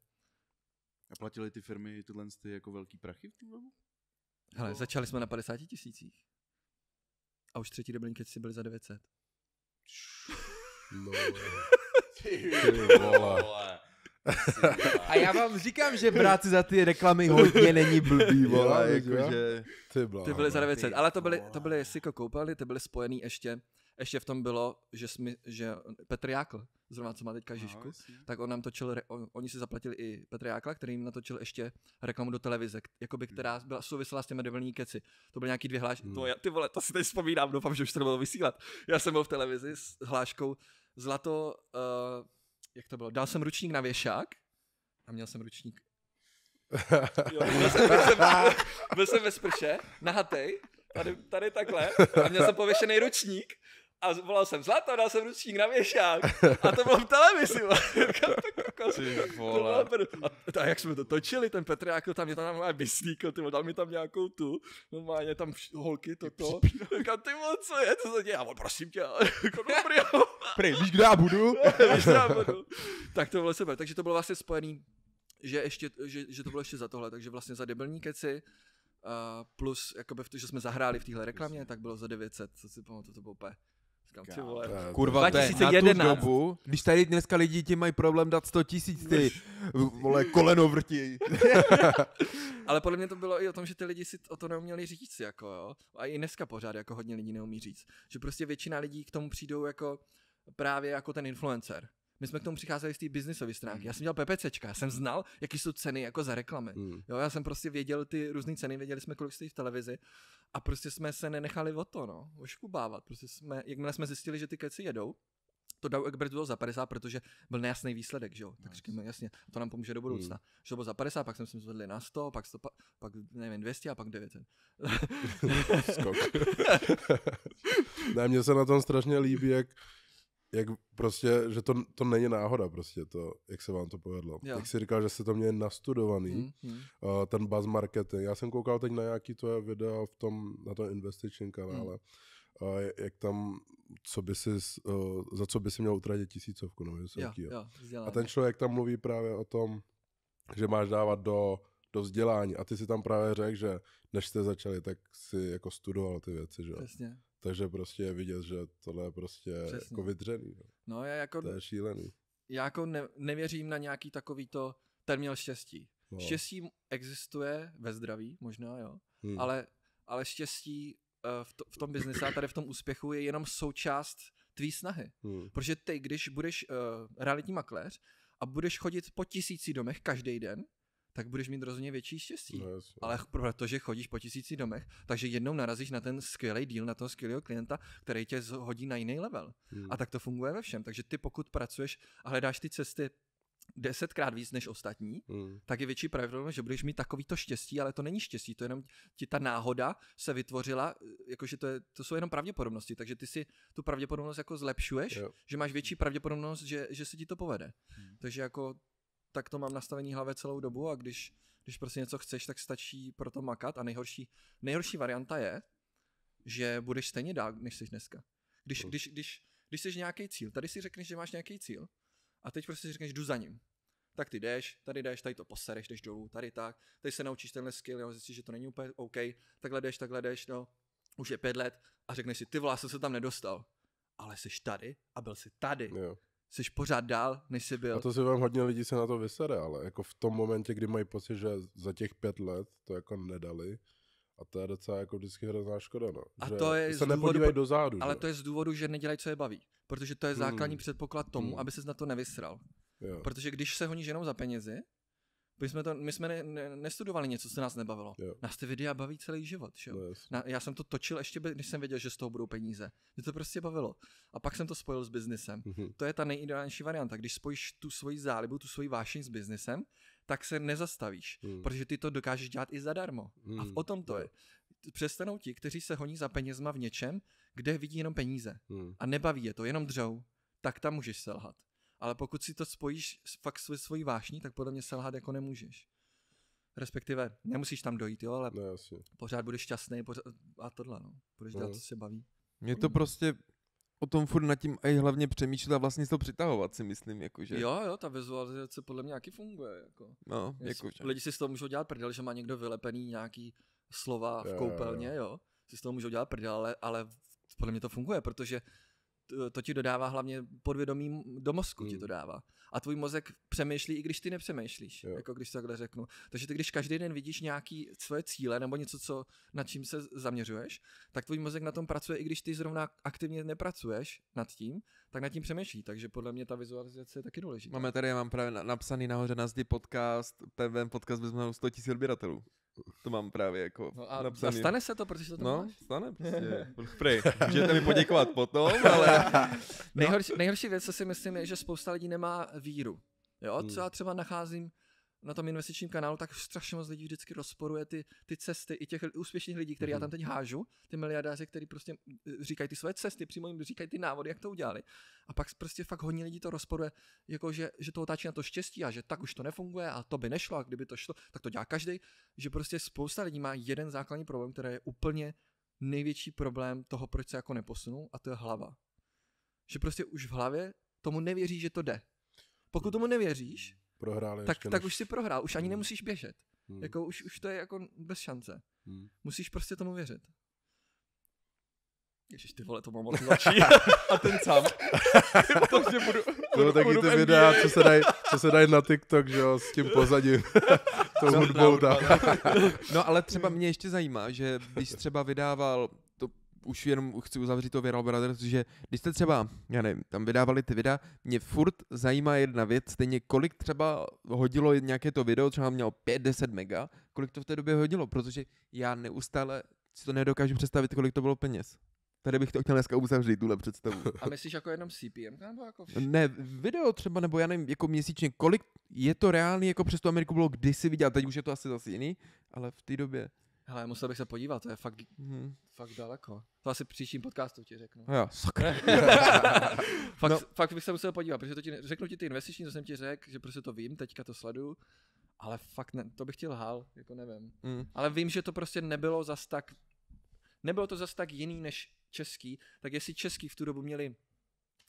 a platili ty firmy tyhle ty jako velký prachy v tom dobu? Hele, začali jsme na padesáti tisících. A už třetí debilní keci byli za devět set. No. Ty vole. A já vám říkám, že brát si za ty reklamy hodně není blbý, vole. Jakože... Ty, ty byly za devět set, ale to byly, to byly jestli koupali, ty byly spojený ještě. Ještě v tom bylo, že, jsme, že Petr Jákl, zrovna co má teďka Žižku, no, tak on nám točil, on, oni si zaplatili i Petra Jákla, který jim natočil ještě reklamu do televize, jakoby, která byla souvisela s těmi debilní keci. To byly nějaký dvě hlášky. Hmm. Ty vole, to si teď vzpomínám, doufám, že už to bylo vysílat. Já jsem byl v televizi s hláškou Zlato, uh, jak to bylo, dal jsem ručník na věšák a měl jsem ručník. Jo, byl, jsem, byl, jsem, byl jsem ve sprše, nahatej, tady, tady takhle a měl jsem pověšený ručník. A volal jsem Zlato, dal jsem ručník na věšák. A to bylo v televizi. A, a jak jsme to točili, ten Petr Jákl tam mě tam normálně vyslíkl, ty, dal mi tam nějakou tu, normálně tam holky toto. Říkám, ty vole, co je, co se děje? A on, prosím tě, jako dobrý. Prej, víš, kde já budu? Víš, kde já budu. Tak to bylo super. Takže to bylo vlastně spojený, že, ještě, že, že to bylo ještě za tohle. Takže vlastně za debilní keci, uh, plus, jakoby, že jsme zahráli v téhle reklamě, tak bylo za devět set, co si pamatuju, to bylo úplně. Kurva, to je na tu dobu, když tady dneska lidi ti mají problém dát sto tisíc, ty vole, koleno vrtí. Ale podle mě to bylo i o tom, že ty lidi si o to neuměli říct, jako jo. A i dneska pořád jako hodně lidí neumí říct. Že prostě většina lidí k tomu přijdou jako právě jako ten influencer. My jsme k tomu přicházeli z té biznisové stránky. Já jsem dělal PPCčka, já jsem znal, jaký jsou ceny jako za reklamy. Mm. Jo, já jsem prostě věděl ty různé ceny, věděli jsme, kolik stojí v televizi a prostě jsme se nenechali o to, no, oškubávat. Prostě jsme, jakmile jsme zjistili, že ty keci jedou, to Dow Egberts bylo za padesát, protože byl nejasný výsledek, že jo. Tak říkáme, jasně, to nám pomůže do budoucna. Mm. Že to bylo za padesát, pak jsme se zvedli na sto, pak sto, pak nevím, dvě stě a pak devět set. Skok. Ne, mně se na tom strašně líbí, jak jak prostě, že to, to není náhoda prostě to, jak se vám to povedlo. Jo. Jak jsi říkal, že jste to měli nastudovaný, mm, mm. Uh, ten buzz marketing. Já jsem koukal teď na nějaký tvoje video v tom, na tom investičním kanále, mm. uh, jak tam, co by si, uh, za co by si měl utratit tisícovku, no, jo, jo, a ten člověk tam mluví právě o tom, že máš dávat do do vzdělání. A ty si tam právě řekl, že než jste začali, tak si jako studoval ty věci, že? Přesně. Takže prostě je vidět, že tohle je prostě přesně. Jako vydřený. No, no já jako, to je šílený. Já jako ne, nevěřím na nějaký takovýto, ten měl štěstí. No. Štěstí existuje ve zdraví, možná, jo. Hmm. Ale, ale štěstí v, to, v tom biznise a tady v tom úspěchu je jenom součást tvý snahy. Hmm. Protože ty, když budeš uh, realitní makléř a budeš chodit po tisíci domech každý den, tak budeš mít rozhodně větší štěstí. No, ale protože chodíš po tisíci domech, takže jednou narazíš na ten skvělý deal, na toho skvělého klienta, který tě hodí na jiný level. Hmm. A tak to funguje ve všem. Takže ty pokud pracuješ a hledáš ty cesty desetkrát víc než ostatní, hmm. tak je větší pravděpodobnost, že budeš mít takovýto štěstí, ale to není štěstí, to jenom ti ta náhoda se vytvořila, jakože to, je, to jsou jenom pravděpodobnosti, takže ty si tu pravděpodobnost jako zlepšuješ, jo. Že máš větší pravděpodobnost, že, že se ti to povede. Hmm. Takže jako tak to mám nastavený hlavě celou dobu a když, když prostě něco chceš, tak stačí pro to makat a nejhorší, nejhorší varianta je, že budeš stejně dál, než jsi dneska. Když, no. když, když, když jsi nějaký cíl, tady si řekneš, že máš nějaký cíl a teď prostě si řekneš, jdu za ním. Tak ty jdeš, tady jdeš, tady to posereš, jdeš dolů, tady tak, tady se naučíš tenhle skill, jo, zjistíš, že to není úplně OK, takhle jdeš, takhle jdeš, no, už je pět let a řekneš si, ty vlastně se tam nedostal, ale jsi tady a byl jsi tady. No. Jsi pořád dál, než jsi byl. A to si vám hodně lidí se na to vysere, ale jako v tom momentě, kdy mají pocit, že za těch pět let to jako nedali a to je docela jako vždycky hrozná škoda, no. A že to je se nepodívají dozadu. Ale že? To je z důvodu, že nedělají, co je baví. Protože to je základní hmm. předpoklad tomu, hmm. aby ses na to nevysral. Jo. Protože když se honíš jenom za penězi, my jsme, to, my jsme ne, ne, nestudovali něco, co nás nebavilo. Jo. Nás ty videa baví celý život. Že? Yes. Na, já jsem to točil ještě, když jsem věděl, že z toho budou peníze. Mě to prostě bavilo. A pak jsem to spojil s biznisem. Mm-hmm. To je ta nejideálnější varianta. Když spojíš tu svoji zálibu, tu svoji vášeň s biznisem, tak se nezastavíš, mm. protože ty to dokážeš dělat i zadarmo. Mm. A o tom to je. Přestanou ti, kteří se honí za penězma v něčem, kde vidí jenom peníze. Mm. A nebaví je to, jenom dřou. Tak tam můžeš selhat. Ale pokud si to spojíš fakt svojí, svojí vášní, tak podle mě selhat jako nemůžeš. Respektive nemusíš tam dojít, jo, ale no, pořád budeš šťastný pořád, a tohle, no. Budeš dělat, no. Co se baví. Mě to prostě o tom furt nad tím i hlavně přemýšlet a vlastně to přitahovat si myslím, jakože. Jo, jo, ta vizualizace podle mě jaký funguje, jako. No, jakože. Lidi si z toho můžou dělat prdel, že má někdo vylepený nějaký slova v koupelně, jo. jo. Si z toho můžou dělat prdel, ale, ale podle mě to funguje, protože to ti dodává hlavně podvědomí do mozku, hmm. ti to dává. A tvůj mozek přemýšlí, i když ty nepřemýšlíš, jo. Jako když to takhle řeknu. Takže ty, když každý den vidíš nějaký svoje cíle nebo něco, co, nad čím se zaměřuješ, tak tvůj mozek na tom pracuje, i když ty zrovna aktivně nepracuješ nad tím, tak nad tím přemýšlí. Takže podle mě ta vizualizace je taky důležitá. Máme tady, já mám právě napsaný nahoře na zdi podcast, ten podcast bychom měli sto tisíc odběratelů. To mám právě jako no a napsaný. Stane se to, protože to tam no, máš? Stane prostě. Prej, můžete mi poděkovat potom, ale... nejhorší, nejhorší věc, co si myslím, je, že spousta lidí nemá víru. Jo, co já třeba nacházím na tom investičním kanálu, tak strašně moc lidí vždycky rozporuje ty, ty cesty i těch úspěšných lidí, který mm. já tam teď hážu, ty miliardáři, který prostě říkají ty své cesty, přímo jim říkají ty návody, jak to udělali. A pak prostě fakt hodně lidí to rozporuje, jako že, že to otáčí na to štěstí a že tak už to nefunguje a to by nešlo a kdyby to šlo, tak to dělá každý, že prostě spousta lidí má jeden základní problém, který je úplně největší problém toho, proč se jako neposunou, a to je hlava. Že prostě už v hlavě tomu nevěří, že to jde. Pokud tomu nevěříš, prohráli tak, tak než... už si prohrál, už ani hmm. nemusíš běžet. Hmm. Jako už, už to je jako bez šance. Hmm. Musíš prostě tomu věřit. Ježiš, ty vole, to mám motivační. A ten sám. Protože budu, budu, no, taky budu ty videa, co se dají daj na TikTok, že jo, s tím pozadím. To hudbou tam. No ale třeba mě ještě zajímá, že když třeba vydával, to už jenom chci uzavřít to Viral Brothers, že když jste třeba, já nevím, tam vydávali ty videa, mě furt zajímá jedna věc, stejně kolik třeba hodilo nějaké to video, třeba mělo pět deset mega, kolik to v té době hodilo, protože já neustále si to nedokážu představit, kolik to bylo peněz. Tady bych to chtěl dneska uzavřít, tuhle představu. A myslíš jako jenom C P M? Nebo jako ne, video třeba, nebo já nevím, jako měsíčně, kolik je to reálný, jako přes tu Ameriku bylo kdysi vidět, teď už je to asi zase jiný, ale v té době... Hele, musel bych se podívat, to je fakt, mm-hmm. fakt daleko. To asi příštím podcastu ti řeknu. Jo, sakra. fakt, no. fakt bych se musel podívat, protože to ti řeknu ti ty investiční, co jsem ti řekl, že prostě to vím, teďka to sleduju, ale fakt ne, to bych ti lhal, jako nevím. Mm. Ale vím, že to prostě nebylo zas tak, nebylo to zas tak jiný než český, tak jestli český v tu dobu měli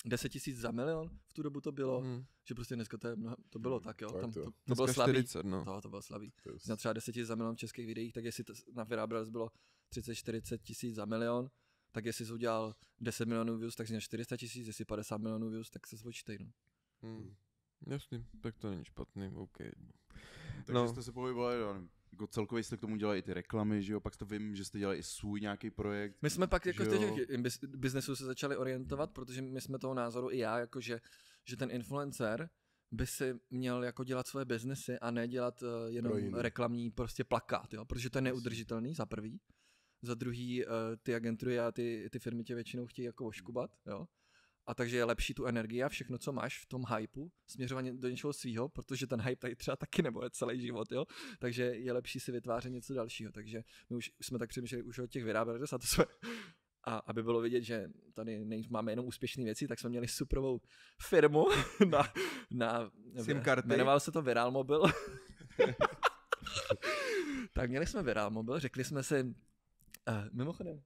deset tisíc za milion, v tu dobu to bylo, mm. že prostě dneska to, je, to bylo tak, jo, tak tam, to, to, to bylo slabý, čtyřicet, no. to, to bylo slabý, yes. na třeba deset tisíc za milion v českých videích, tak jestli to, na Viral Brothers bylo třicet čtyřicet tisíc za milion, tak jestli jsi udělal deset milionů views, tak jsi měl čtyři sta tisíc, jestli padesát milionů views, tak se zpočítej, no. Mm. Jasný, tak to není špatný, ok. Takže no. jste se pohybovali, no. Jako celkově jste k tomu dělali i ty reklamy, že jo, pak to vím, že jste dělali i svůj nějaký projekt. My jsme pak jako těch biznesů se začali orientovat, protože my jsme toho názoru i já, jakože, že ten influencer by si měl jako dělat svoje biznesy a ne dělat uh, jenom Projde. reklamní prostě plakát, jo, protože to je neudržitelný za prvý, za druhý uh, ty agentury a ty, ty firmy tě většinou chtějí jako oškubat, jo. A takže je lepší tu energii a všechno, co máš v tom hypeu, směřování do něčeho svýho, protože ten hype tady třeba taky nebo je celý život, jo. Takže je lepší si vytvářet něco dalšího. Takže my už jsme tak přemýšleli už o těch vyráběli a to jsme... A aby bylo vidět, že tady máme jenom úspěšné věci, tak jsme měli suprovou firmu na... na jmenovalo se to Viral Mobile. Tak měli jsme Viral Mobile, řekli jsme si... Uh, mimochodem...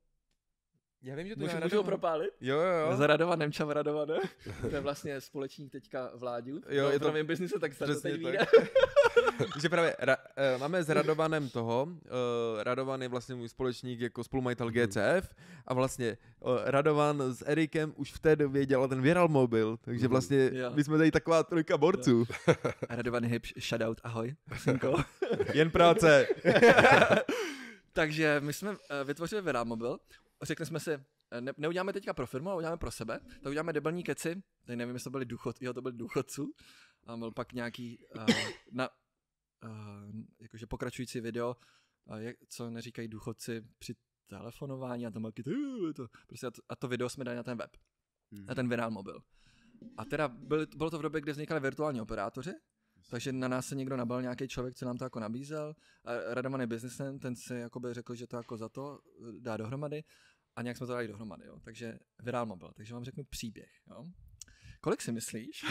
Já vím, že to můžu, můžu ho propálit? Jo, jo, jo. Za Radovanem, čau Radovanem. To je vlastně společník teďka Vláďu. Jo, no, je to v mém biznise, tak se to teď vyjde. Takže právě ra, uh, máme s Radovanem toho, uh, Radovan je vlastně můj společník jako spolumajitel G C F a vlastně uh, Radovan s Erikem už v té době dělal ten Viral Mobile, takže vlastně jo. my jsme tady taková trojka borců. A Radovan hip, shoutout, ahoj. Jen práce. Takže my jsme uh, vytvořili Viral Mobile. Řekli jsme si, ne, neuděláme teďka pro firmu, ale uděláme pro sebe, tak uděláme debilní keci, teď nevím, jestli to byli důchod, jo, to byli důchodců, a byl pak nějaký uh, na, uh, jakože pokračující video, uh, jak, co neříkají důchodci při telefonování a tam taky uh, to, prostě a to, a to video jsme dali na ten web, hmm. na ten Viral Mobil. A teda byli, bylo to v době, kdy vznikali virtuální operátoři, takže na nás se někdo nabal, nějaký člověk, co nám to jako nabízel, a Radovan je businessman, ten si jakoby řekl, že to jako za to dá dohromady, a nějak jsme to dali dohromady, jo. Takže Viral Mobil. Takže vám řeknu příběh, jo. Kolik si myslíš?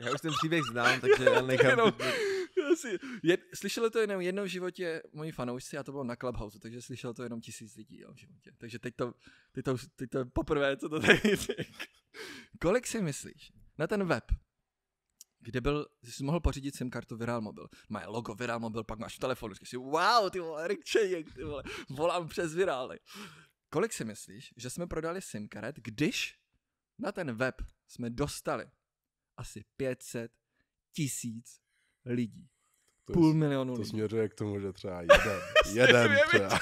Já už ten příběh znám, takže já nechám. Jenom, si, je, slyšelo to jenom jednou v životě moji fanoušci a to bylo na Clubhouse, takže slyšelo to jenom tisíc lidí, jo, v životě. Takže teď to, teď to, teď to poprvé, co to tady řík. Kolik si myslíš? Na ten web, kde byl, jsi mohl pořídit SIM kartu Viral Mobil. Má logo Viral Mobil, pak máš v telefonu, říkáš si, wow, ty vole, Erik Čeněk, ty vole, volám přes Virály. Kolik si myslíš, že jsme prodali SIM karet, když na ten web jsme dostali asi pět set tisíc lidí. To půl jsi, milionu to lidí. To směřuje k tomu, že třeba jeden, jeden třeba.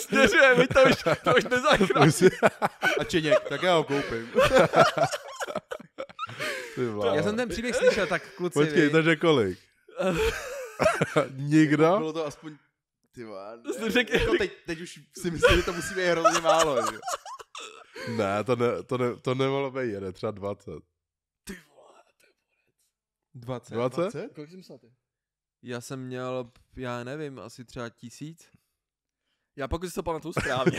Směřuje, my to už, to už nezachrání. A Čeněk, tak já ho koupím. Já jsem ten příběh slyšel, tak kluci... Počkej, takže kolik? Nikdo? Bylo to aspoň... Ty má, jako teď, teď už si myslím, že to musí být hrozně málo. Že? Ne, to, ne, to, ne, to nemohlo být jeden, třeba dvacet. Ty vole, to je dvacet. dvacet? Kolik jsi myslel ty? Já jsem měl, já nevím, asi třeba tisíc. Já pokud si to pamatuju správně.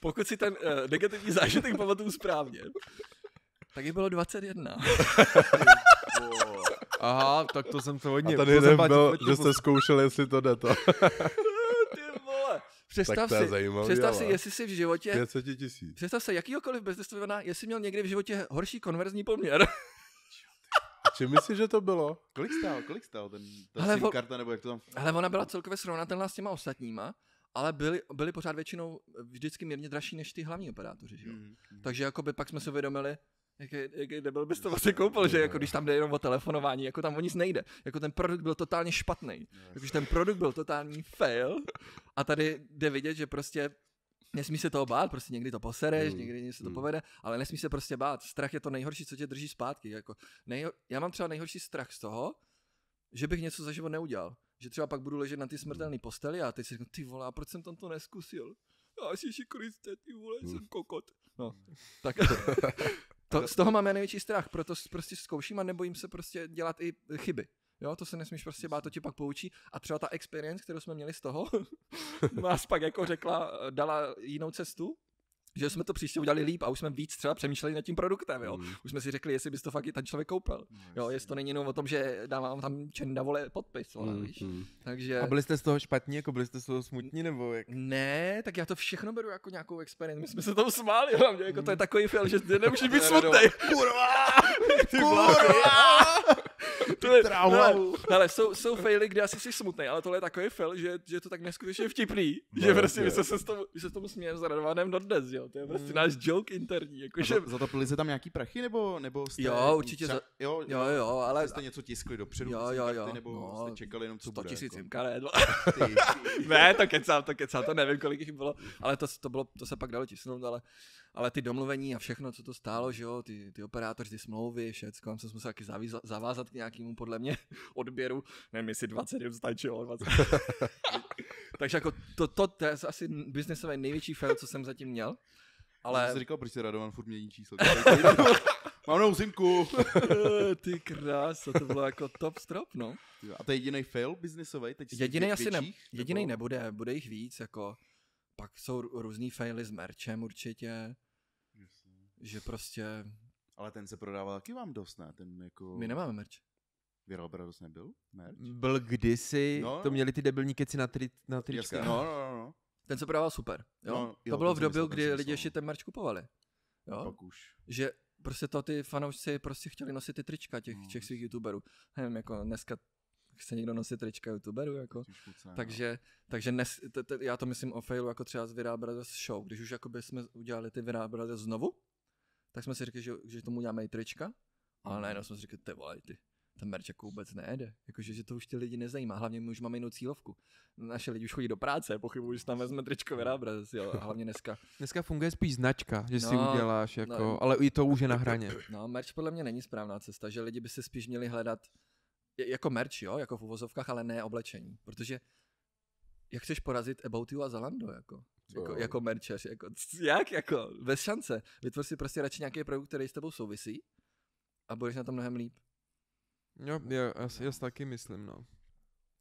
Pokud si ten uh, negativní zážitek pamatuju správně. Tak jich bylo dvacet jedna. Aha, tak to jsem se hodně... A ten jeden byl, že jste zkoušeli, jestli to jde to. Ty vole. Představ si, představ si, jestli si v životě... pět set tisíc. Představ si, jakýhokoliv bezdestověná, jestli měl někdy v životě horší konverzní poměr. Čím myslíš, že to bylo? Kolik stál, kolik stál ten, ta SIM karta, nebo jak to tam... Ale ona byla celkově srovnatelná s těma ostatníma. Ale byli, byli pořád většinou vždycky mírně dražší než ty hlavní operátoři, že jo? Mm, mm. Takže jakoby pak jsme si uvědomili, jaký, jaký nebyl bys to vlastně koupil, že jako když tam jde jenom o telefonování, jako tam o nic nejde. Jako ten produkt byl totálně špatný. Jakože ten produkt byl totální fail a tady jde vidět, že prostě nesmí se toho bát, prostě někdy to posereš, mm. někdy se to mm. povede, ale nesmí se prostě bát. Strach je to nejhorší, co tě drží zpátky. Jako nejho... Já mám třeba nejhorší strach z toho, že bych něco za život neudělal. Že třeba pak budu ležet na ty smrtelné posteli a teď si řeknu, ty vole, a proč jsem tam to neskusil? A si Kriste, ty vole, jsem kokot. No, tak to, z toho mám já největší strach, proto prostě zkouším a nebojím se prostě dělat i chyby. Jo, to se nesmíš prostě bát, to ti pak poučí. A třeba ta experience, kterou jsme měli z toho, nás pak jako řekla, dala jinou cestu, že jsme to příště udělali líp a už jsme víc třeba přemýšleli nad tím produktem, jo. Mm. Už jsme si řekli, jestli bys to fakt i ten člověk koupil. No, jo, jestli to není jenom o tom, že dávám tam čenda, vole, podpis, vole, mm, víš. Mm. Takže... A byli jste z toho špatní, jako byli jste z toho smutní, nebo jak? Ne, tak já to všechno beru jako nějakou experience. My jsme se tam smáli, hlavně, jako mm. to je takový film, že nemůžeš být smutnej. Kurva! Kurva! Tohle, hele, hele, jsou, jsou faily, kde asi jsi smutnej, ale tohle je takový fail, že, že to tak neskutečně vtipný, no, že prostě my se s tomu, tomu smějeme s Radovanem dodnes, jo, to je prostě náš joke interní. Jako že... Zatopili se tam nějaký prachy, nebo, nebo jste... Jo, určitě, třeba, za... jo, jo, jo, jo, ale... Jste něco tiskli dopředu, jo, jo, jo, nebo no, jste čekali jenom, co bude. sto tisíc jako... Ne, to kecám, to kecám, to nevím, kolik jich bylo, ale to, to, bylo, to se pak dalo tisknout, ale... Ale ty domluvení a všechno, co to stálo, že jo, ty, ty operátoři, ty smlouvy, všecko, tam jsem se musel taky zavíza, zavázat k nějakému podle mě odběru, nevím, jestli dvacet stačilo, dvacet. Takže jako to, to, to je asi biznesový největší fail, co jsem zatím měl, ale... Jsi říkal, proč si Radovan furt mění číslo? Mám novou simku. Ty krása, to bylo jako top strop, no. A to je jedinej fail biznesový? Jedinej asi ne, jedinej nebude, bude jich víc, jako pak jsou různý faily s merchem určitě. Že prostě... Ale ten se prodával taky vám dost, ne? Ten jako... My nemáme merch. Viral Brothers nebyl merch? Byl kdysi, no, to měli ty debilní keci na, tri, na trička. No, no, no. Ten se prodával super. Jo? No, to jo, bylo v době, kdy lidi ještě ten merch kupovali. Jo? Pak už. Že prostě to ty fanoušci prostě chtěli nosit ty trička těch, no, těch svých youtuberů. Nevím, jako dneska chce někdo nosit trička youtuberů, jako. Kuce, takže, no, takže nes, t, t, já to myslím o failu jako třeba z Viral Brothers show. Když už jakoby jsme udělali ty Viral Brothers znovu, tak jsme si řekli, že, že tomu uděláme i trička, ale najednou jsme si řekli, ty vole, ty, ten merch jako vůbec nejede, jakože že to už ty lidi nezajímá, hlavně my už máme jinou cílovku, naše lidi už chodí do práce, pochybuji, že tam vezme tričko Viral Brothers, jo, hlavně dneska. Dneska funguje spíš značka, že no, si uděláš, jako, no, ale i to už je na hraně. No, merch podle mě není správná cesta, že lidi by se spíš měli hledat jako merch, jo, jako v uvozovkách, ale ne oblečení, protože jak chceš porazit About You a Zalando, jako? Jako, jako merčař, jako, jak, jako, bez šance. Vytvoř si prostě radši nějaký produkt, který s tebou souvisí a budeš na tom mnohem líp. Jo, já, já, já si taky myslím, no.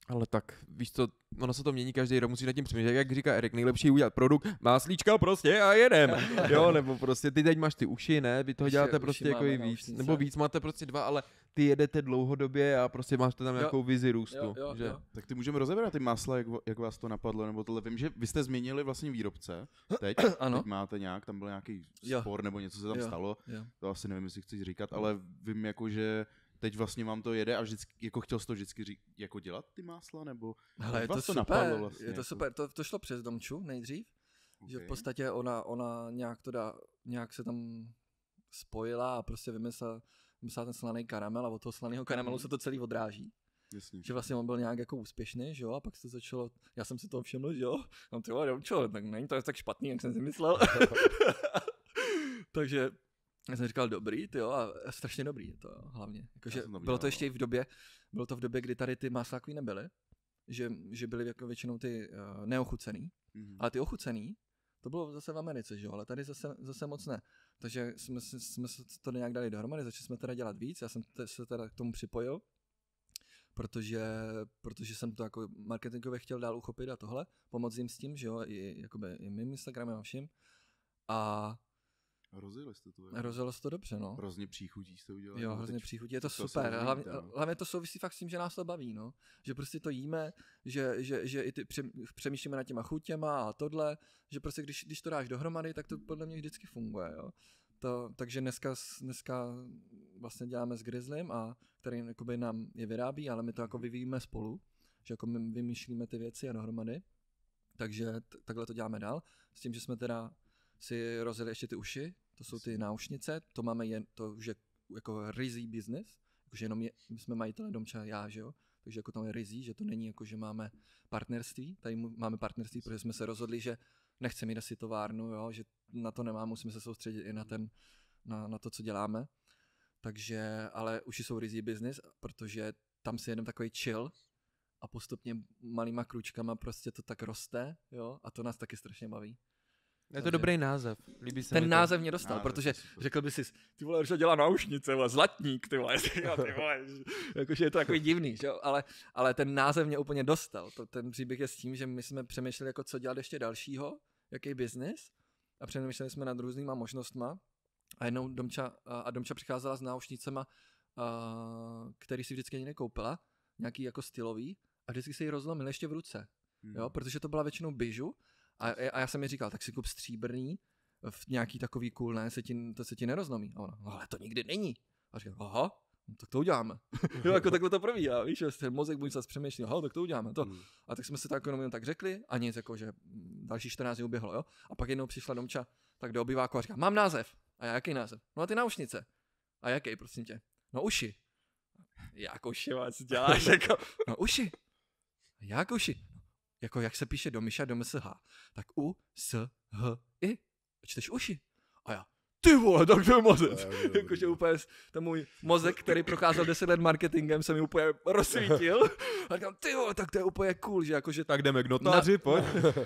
Ale tak, víš co, ono se to mění každý rok, musíš nad tím přemýšlet, jak říká Erik, nejlepší je udělat produkt, máslíčka prostě a jedem, jo, nebo prostě ty teď máš ty uši, ne, vy toho uši, děláte uši prostě jako i víc, ušnice. Nebo víc, máte prostě dva, ale ty jedete dlouhodobě a prostě máte tam nějakou vizi růstu, jo, jo, že? Jo. Tak ty můžeme rozebrat ty másla, jak, jak vás to napadlo, nebo tohle, vím, že vy jste změnili vlastně výrobce, teď, ano. Teď máte nějak, tam byl nějaký spor, jo, nebo něco se tam jo, stalo, jo. To asi nevím, jestli chceš říkat, ale vím jako, že teď vlastně vám to jede a vždycky, jako chtěl jsi to vždycky řík, jako dělat ty másla, nebo hele, je to, to super, napadlo vlastně? Je to super, to, to šlo přes Domču nejdřív, okay, že v podstatě ona, ona nějak to dá, nějak se tam spojila a prostě vymyslela, vymyslela ten slaný karamel a od toho slaného karamelu se to celý odráží. Jasně. Že vlastně on byl nějak jako úspěšný, že jo, a pak se začalo, já jsem si toho všiml, že jo, tam třeba Domčo, tak není to tak špatný, jak jsem si myslel. Takže... Já jsem říkal dobrý, ty jo, a strašně dobrý je to, jo, hlavně. Jakože bylo to ještě i v době, bylo to v době, kdy tady ty máslákví nebyly, že, že byly jako většinou ty uh, neochucený, mm-hmm, ale ty ochucený, to bylo zase v Americe, že jo, ale tady zase, zase moc ne. Takže jsme, jsme se to nějak dali dohromady, začali jsme teda dělat víc, já jsem te, se teda k tomu připojil, protože, protože jsem to jako marketingově chtěl dál uchopit a tohle, pomoct jim s tím, že jo, i, jakoby, i mým Instagramem a všim. A rozjelo se to. Rozjelo se to dobře, no. Hrozně příchutí jste udělali. Jo, hrozně příchutí, je to, to super. Hlavně, hlavně to souvisí fakt s tím, že nás to baví, no. Že prostě to jíme, že, že, že i ty přemýšlíme nad těma chutěma a tohle, že prostě když, když to dáš dohromady, tak to podle mě vždycky funguje, jo. To, takže dneska, dneska vlastně děláme s Grizzlym, a který jakoby nám je vyrábí, ale my to jako vyvíjíme spolu, že jako my vymýšlíme ty věci a dohromady. Takže t- takhle to děláme dál, s tím, že jsme teda si rozjeli ještě ty uši. To jsou ty náušnice, to máme jen, to už je jako rizí biznis, jakože jenom je, my jsme majitele Domča, já, že jo, takže jako tam je rizí, že to není jako, že máme partnerství, tady máme partnerství, protože jsme se rozhodli, že nechceme jít asi továrnu, jo, že na to nemám, musíme se soustředit i na, ten, na, na to, co děláme, takže, ale už jsou rizí biznis, protože tam si jedem takový chill a postupně malýma kručkama prostě to tak roste, jo, a to nás taky strašně baví. Je to dobrý název. Líbí se ten název to... mě dostal, název. Protože řekl bys si, ty vole, že dělá náušnice, zlatník, ty vole, ty vole, jakože je to takový divný, že? Ale, ale ten název mě úplně dostal. To, ten příběh je s tím, že my jsme přemýšleli, jako co dělat ještě dalšího, jaký biznis, a přemýšleli jsme nad různýma možnostma a jednou Domča, a Domča přicházela s náušnicema, který si vždycky ani nekoupila, nějaký jako stylový, a vždycky se jí rozlomil ještě v ruce, jo? Protože to byla většinou bižu. A, a já jsem mi říkal, tak si kup stříbrný, v nějaký takový cool, ne, se ti, to se ti nerozlomí. A ona, ale to nikdy není. A říkám, aha, no, tak to uděláme. Jo, jako takhle to probíhá, víš, ten mozek buď se přemýšlí, aha, tak to uděláme. To. Mm. A tak jsme se tak jenom tak řekli a nic, jako, že další čtrnáct dní uběhlo, jo. A pak jednou přišla Domča tak do obýváku a říká, mám název. A já, jaký název? No a ty náušnice. A jaký, prosím tě? No uši. Jak uši, co děláš? Jako? No uši. Jak uši? Jako jak se píše Domyša, Domsh, tak U, S, H, I, čteš uši. A já, ty vole, tak to je mozek. Jakože úplně ten můj mozek, který procházel deset let marketingem, se mi úplně rozsvítil. A říkám, ty vole, tak to je úplně cool, že jakože... Tak jdeme k notáři, na, pojď.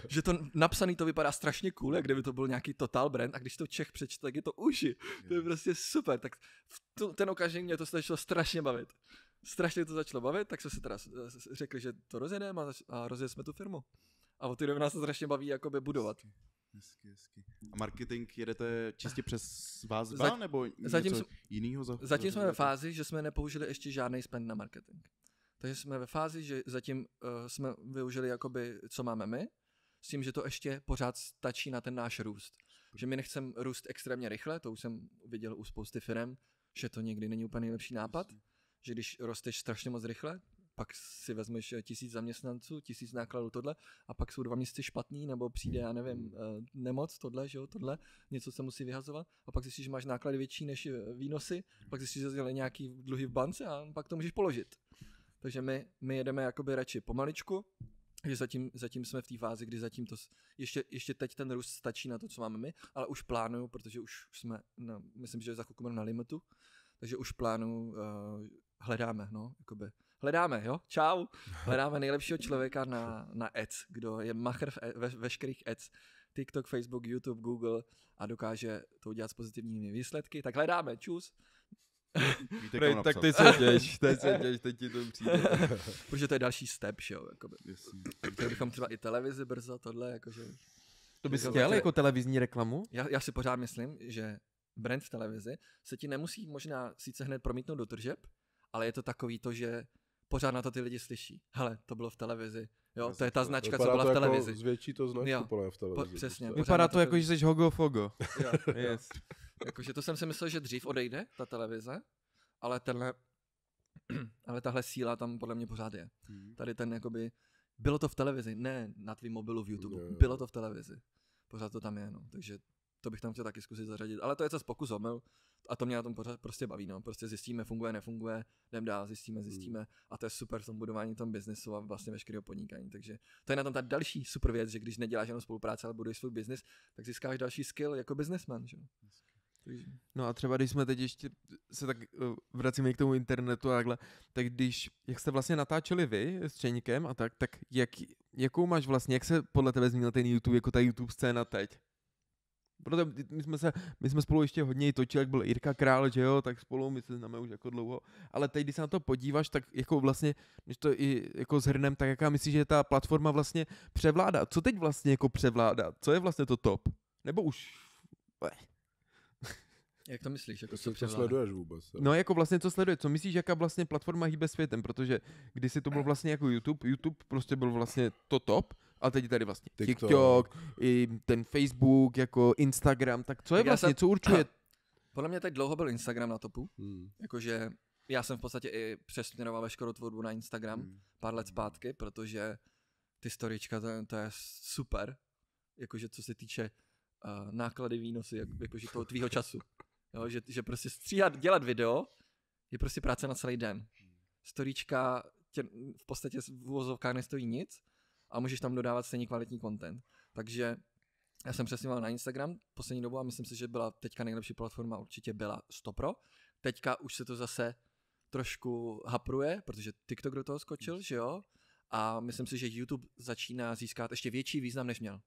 Že to napsaný to vypadá strašně cool, jak kdyby to byl nějaký total brand, a když to Čech přečte, tak je to uši. To je prostě super, tak v tu, ten okamžik mě to začalo strašně bavit. Strašně to začalo bavit, tak jsme se teda řekli, že to rozjedeme a, a rozjeli jsme tu firmu. A od té doby nás to strašně baví jakoby budovat. Hezky, hezky. A marketing jedete čistě přes vás dva, nebo zatím něco jinýho? Za, zatím za, jsme ve fázi, že jsme nepoužili ještě žádný spend na marketing. Takže jsme ve fázi, že zatím uh, jsme využili jakoby, co máme my, s tím, že to ještě pořád stačí na ten náš růst. Že my nechceme růst extrémně rychle, to už jsem viděl u spousty firem, že to někdy není úplně nejlepší nápad. Že když rosteš strašně moc rychle, pak si vezmeš tisíc zaměstnanců, tisíc nákladů tohle a pak jsou dva měsíce špatný, nebo přijde, já nevím, nemoc, tohle, že jo, tohle, něco se musí vyhazovat a pak zjistíš, že máš náklady větší než výnosy, pak zjistíš, že dělají nějaký dluhy v bance a pak to můžeš položit. Takže my, my jedeme jakoby radši pomaličku, že zatím, zatím jsme v té fázi, kdy zatím to, ještě, ještě teď ten růst stačí na to, co máme my, ale už plánuju, protože už jsme, no, myslím, že za chvilku budeme na limitu, takže už plánuju, uh, hledáme, no, jakoby. Hledáme, jo, čau. Hledáme nejlepšího člověka na, na ads, kdo je machr ve, veškerých ads, TikTok, Facebook, YouTube, Google a dokáže to udělat s pozitivními výsledky, tak hledáme, čus. Víte, Prej, tak teď se těš, teď se těš, teď ti to přijde. Protože to je další step, jo, jakoby. Chtěli bychom třeba i televizi brzo, tohle, jakože. To bys chtěl jako televizní reklamu? Já, já si pořád myslím, že brand v televizi se ti nemusí možná sice hned promítnout do tržeb, ale je to takový to, že pořád na to ty lidi slyší. Hele, to bylo v televizi. Jo, to je ta značka, vypadá co byla to v televizi. Jako zvětší to značku po v televizi. Po, přesně. Vypadá to, to jako, že jsi hogofogo. Jo, yes. Jo. Jakože to jsem si myslel, že dřív odejde ta televize, ale tenhle, ale tahle síla tam podle mě pořád je. Hmm. Tady ten jakoby, bylo to v televizi, ne na tvým mobilu v YouTube, jo, jo. Bylo to v televizi. Pořád to tam je, no. Takže to bych tam chtěl taky zkusit zařadit, ale to je co z pokus omyl. A to mě na tom pořád prostě baví, no. Prostě zjistíme, funguje, nefunguje, jdem dál, zjistíme, zjistíme. A to je super v tom budování tom biznesu a vlastně veškerého podnikání. Takže to je na tom ta další super věc, že když neděláš jenom spolupráce, ale buduješ svůj biznis, tak získáš další skill jako biznesman, že? No a třeba když jsme teď ještě se tak vracíme k tomu internetu a takhle, tak když, jak jste vlastně natáčeli vy s Čeňkem a tak, tak jak, jakou máš vlastně, jak se podle tebe změnil ten YouTube, jako ta YouTube scéna teď? Proto my jsme, se, my jsme spolu ještě hodně točili, jak byl Jirka Král, že jo, tak spolu my se známe už jako dlouho, ale teď, když se na to podíváš, tak jako vlastně, když to i jako zhrnem, tak jaká myslíš, že ta platforma vlastně převládá? Co teď vlastně jako převládá? Co je vlastně to top? Nebo už? Jak to myslíš? Jako co, co sleduješ vůbec? No jako vlastně, co sleduje? Co myslíš, jaká vlastně platforma hýbe světem? Protože když si to byl vlastně jako YouTube, YouTube prostě byl vlastně to top, a teď tady vlastně TikTok, TikTok i ten Facebook, jako Instagram, tak co je tak vlastně, jsem, co určuje? Podle mě teď dlouho byl Instagram na topu, hmm. Jakože já jsem v podstatě i přesměroval veškerou tvorbu na Instagram hmm. pár let zpátky, protože ty storyčka, to, to je super, jakože co se týče uh, náklady, výnosy, jak, jakože toho tvýho času, jo, že, že prostě stříhat, dělat video je prostě práce na celý den. Storyčka tě, v podstatě v uvozovkách nestojí nic, a můžeš tam dodávat stejně kvalitní content. Takže já jsem přesměval na Instagram poslední dobu a myslím si, že byla teďka nejlepší platforma, určitě byla sto procent. Teďka už se to zase trošku hapruje, protože TikTok do toho skočil, že jo? A myslím si, že YouTube začíná získat ještě větší význam, než měl.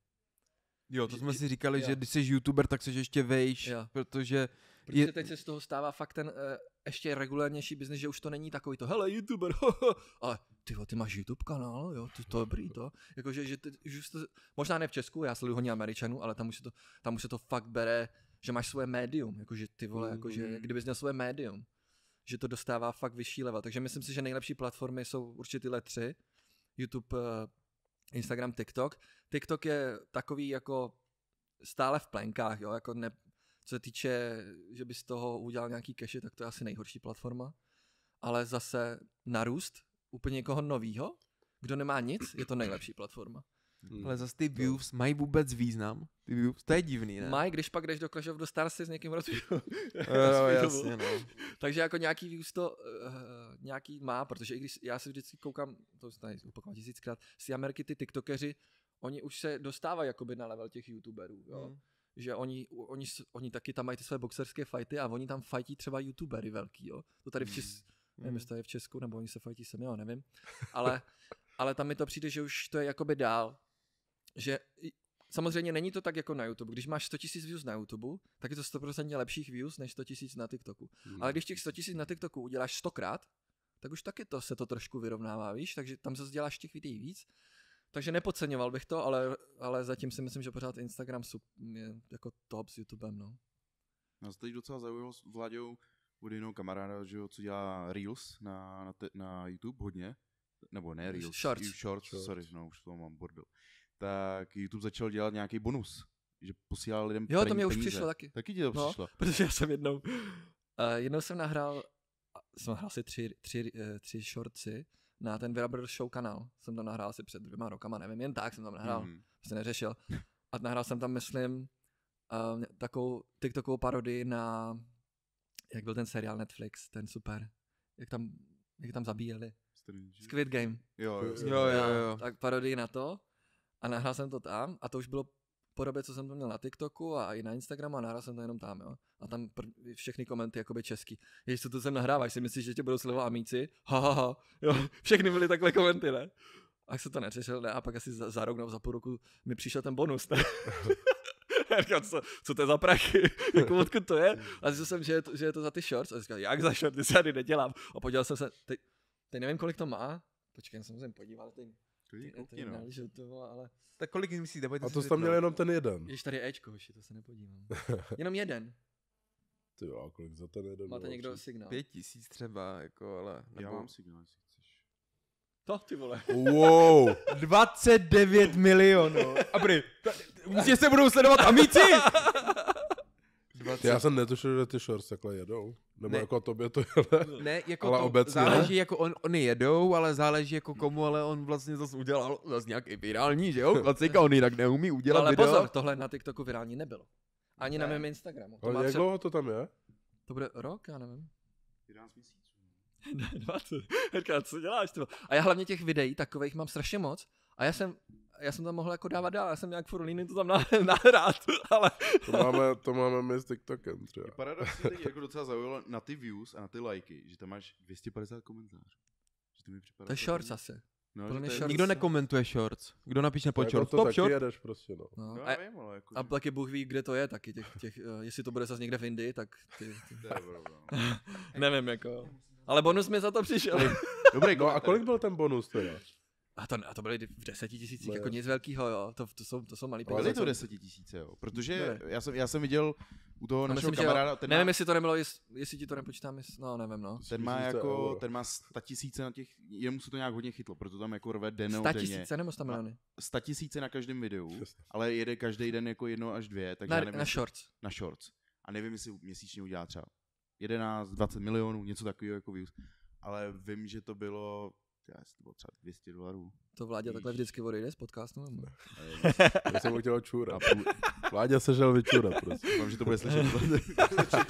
Jo, to jsme si říkali, jo. Že když jsi youtuber, tak jsi ještě vejš, jo. protože... Protože je... teď se z toho stává fakt ten uh, ještě regulárnější biznis, že už to není takový to, hele, youtuber, ale ty, ty máš YouTube kanál, jo, to, to je dobrý to. Jakože, že teď, just, možná ne v Česku, já sleduju hodně Američanů, ale tam už, se to, tam už se to fakt bere, že máš svoje médium, jakože ty vole, mm. jakože kdybys měl svoje médium, že to dostává fakt vyšší level. Takže myslím si, že nejlepší platformy jsou určitě tyhle tři, YouTube, uh, Instagram, TikTok. TikTok je takový jako stále v plenkách, jo, jako ne, co se týče, že by z toho udělal nějaký cache, tak to je asi nejhorší platforma. Ale zase narůst úplně někoho novýho, kdo nemá nic, je to nejlepší platforma. Hmm. Ale zase ty views mají vůbec význam. Ty views, to je divný, ne? Mají, když pak jdeš do Clash of the Stars s někým rozvíjou. Jo, jasně, no. Takže jako nějaký views to uh, nějaký má, protože i když já se vždycky koukám, to už tady opakuju tisíckrát, z Ameriky ty tiktokeři, oni už se dostávají jakoby na level těch youtuberů, jo. Hmm. Že oni, oni, oni taky tam mají ty své boxerské fighty a oni tam fightí třeba youtubery velký, jo. To tady v Česku, hmm. nevím, jestli to je v Česku, nebo oni se fightí sami, jo, nevím. Ale, ale tam mi to přijde, že už to je jakoby dál. Že samozřejmě není to tak jako na YouTube. Když máš sto tisíc views na YouTube, tak je to sto procent lepších views než sto tisíc na TikToku. Hmm. Ale když těch sto tisíc na TikToku uděláš stokrát, tak už taky to se to trošku vyrovnává, víš? Takže tam zase děláš těch videí víc. Takže nepodceňoval bych to, ale, ale zatím si myslím, že pořád Instagram je jako top s YouTubem, no. Já se teď docela zaujalo s Vláďou od jiného kamaráda, že jo, co dělá Reels na, na, te, na YouTube hodně. Nebo ne Reels, Shorts. Shorts, Shorts. Sorry, no už to mám bordel. Tak YouTube začal dělat nějaký bonus, že posílal lidem peníze. Jo, to mě už přišlo taky. Taky ti to no, přišlo. Protože já jsem jednou, uh, jednou jsem nahrál, jsem nahrál si tři, tři, uh, tři shortsy na ten Viral Brothers show kanál. Jsem tam nahrál asi před dvěma rokama, nevím, jen tak jsem tam nahrál, mm. se neřešil. A nahrál jsem tam, myslím, uh, takovou TikTokovou parodii na, jak byl ten seriál Netflix, ten super, jak tam, jak tam zabíjeli. Squid Game. Jo, jo, jo. jo, jo. Tak parodii na to. A nahrál jsem to tam a to už bylo po době, co jsem to měl na TikToku a i na Instagramu a nahrál jsem to jenom tam, jo. A tam pr- všechny komenty jakoby český. Jež co to sem nahráváš, si myslíš, že tě budou sledovat amíci? Ha, ha, ha. Jo, všechny byly takhle komenty, ne? A se to neřešil, ne? A pak asi za, za rok nebo za půl roku mi přišel ten bonus, ne? Já říkám, co, co to je za prachy? Jako odkud to je? A zjistil jsem, že je to, že je to za ty shorts. A říkám, jak za shorts? Ty se tady nedělám. A podíval jsem se, teď, teď nevím, kolik to má. Počkej, jsem se podíval, teď... Kuky, no. Žutovo, ale... Tak kolik myslíte? A to jsi tam měl jenom ten jeden. Jež tady je Ečko, hoši, to se nepodívám. Jenom jeden. Ty jo, kolik za ten jeden? Máte někdo signál? Pět tisíc třeba, jako, ale... Já mám signál, jestli chceš. To, ty vole. Wow, dvacet devět milionů. A prý, určitě se budou sledovat amíci! dvacet Já jsem netušil, že ty shorts takhle jedou. Nebo ne. Jako tobě to jede. Ne, jako ale to obecně. Záleží, jako on, oni jedou, ale záleží jako komu, ale on vlastně zase udělal zase nějaký virální, že jo? Klacika, on jinak neumí udělat ale video. Ale pozor, tohle na TikToku virální nebylo. Ani ne. Na mém Instagramu. To ale jak dlouho to tam je? To bude rok, já nevím. jedenáct měsíců. Ne, dvacet. Říkám, co děláš? Tyvo? A já hlavně těch videí takových mám strašně moc. A já jsem... Já jsem tam mohl jako dávat dál, já jsem nějak furt líný to tam nahrát, ale... To máme, to máme my s TikTokem třeba. Paradoxně teď jako docela zaujalo na ty views a na ty lajky, že tam máš dvě stě padesát komentářů. Že to mi připadá... To je shorts to... asi. No, to je shorts. Nikdo nekomentuje shorts. Kdo napíše pod shorts? Pop short? Jedeš prostě, no. No, no, a, vím, ale jako, a taky Bůh ví, kde to je taky. Těch, těch, uh, jestli to bude zase někde v Indii, tak... Ty, ty... Nevím jako... Ale bonus mi za to přišel. Dobrý, no, a kolik byl ten bonus teda? A to, a to byly v deseti tisících, no, jako nic velkého, jo, to, to jsou, to jsou malý peníze. Byly to deseti tisíce, jo, protože já jsem, já jsem viděl u toho no našeho kamaráda... Ten nevím, má, jestli to nebylo, jest, jestli ti to nepočítám, jest, no nevím, no. Ten má jako, ten má sta tisíce na těch, jemu se to nějak hodně chytlo, proto tam jako rve den denně. Sta tisíce nebo sta miliony? Sta tisíce na každém videu, ale jede každý den jako jedno až dvě, takže na, nevím, na shorts. Na shorts. A nevím, jestli měsíčně udělá třeba jedenáct, dvacet milionů, něco takového jako views, ale vím, že to bylo... Já si to bylo třeba dvě stě dolarů. To Vláďa takhle vždycky odejde z podcastu? Nebo? Já jsem chtěl čůra. Vláďa sežel vyčůra, prostě. Mám, že to bude slyšet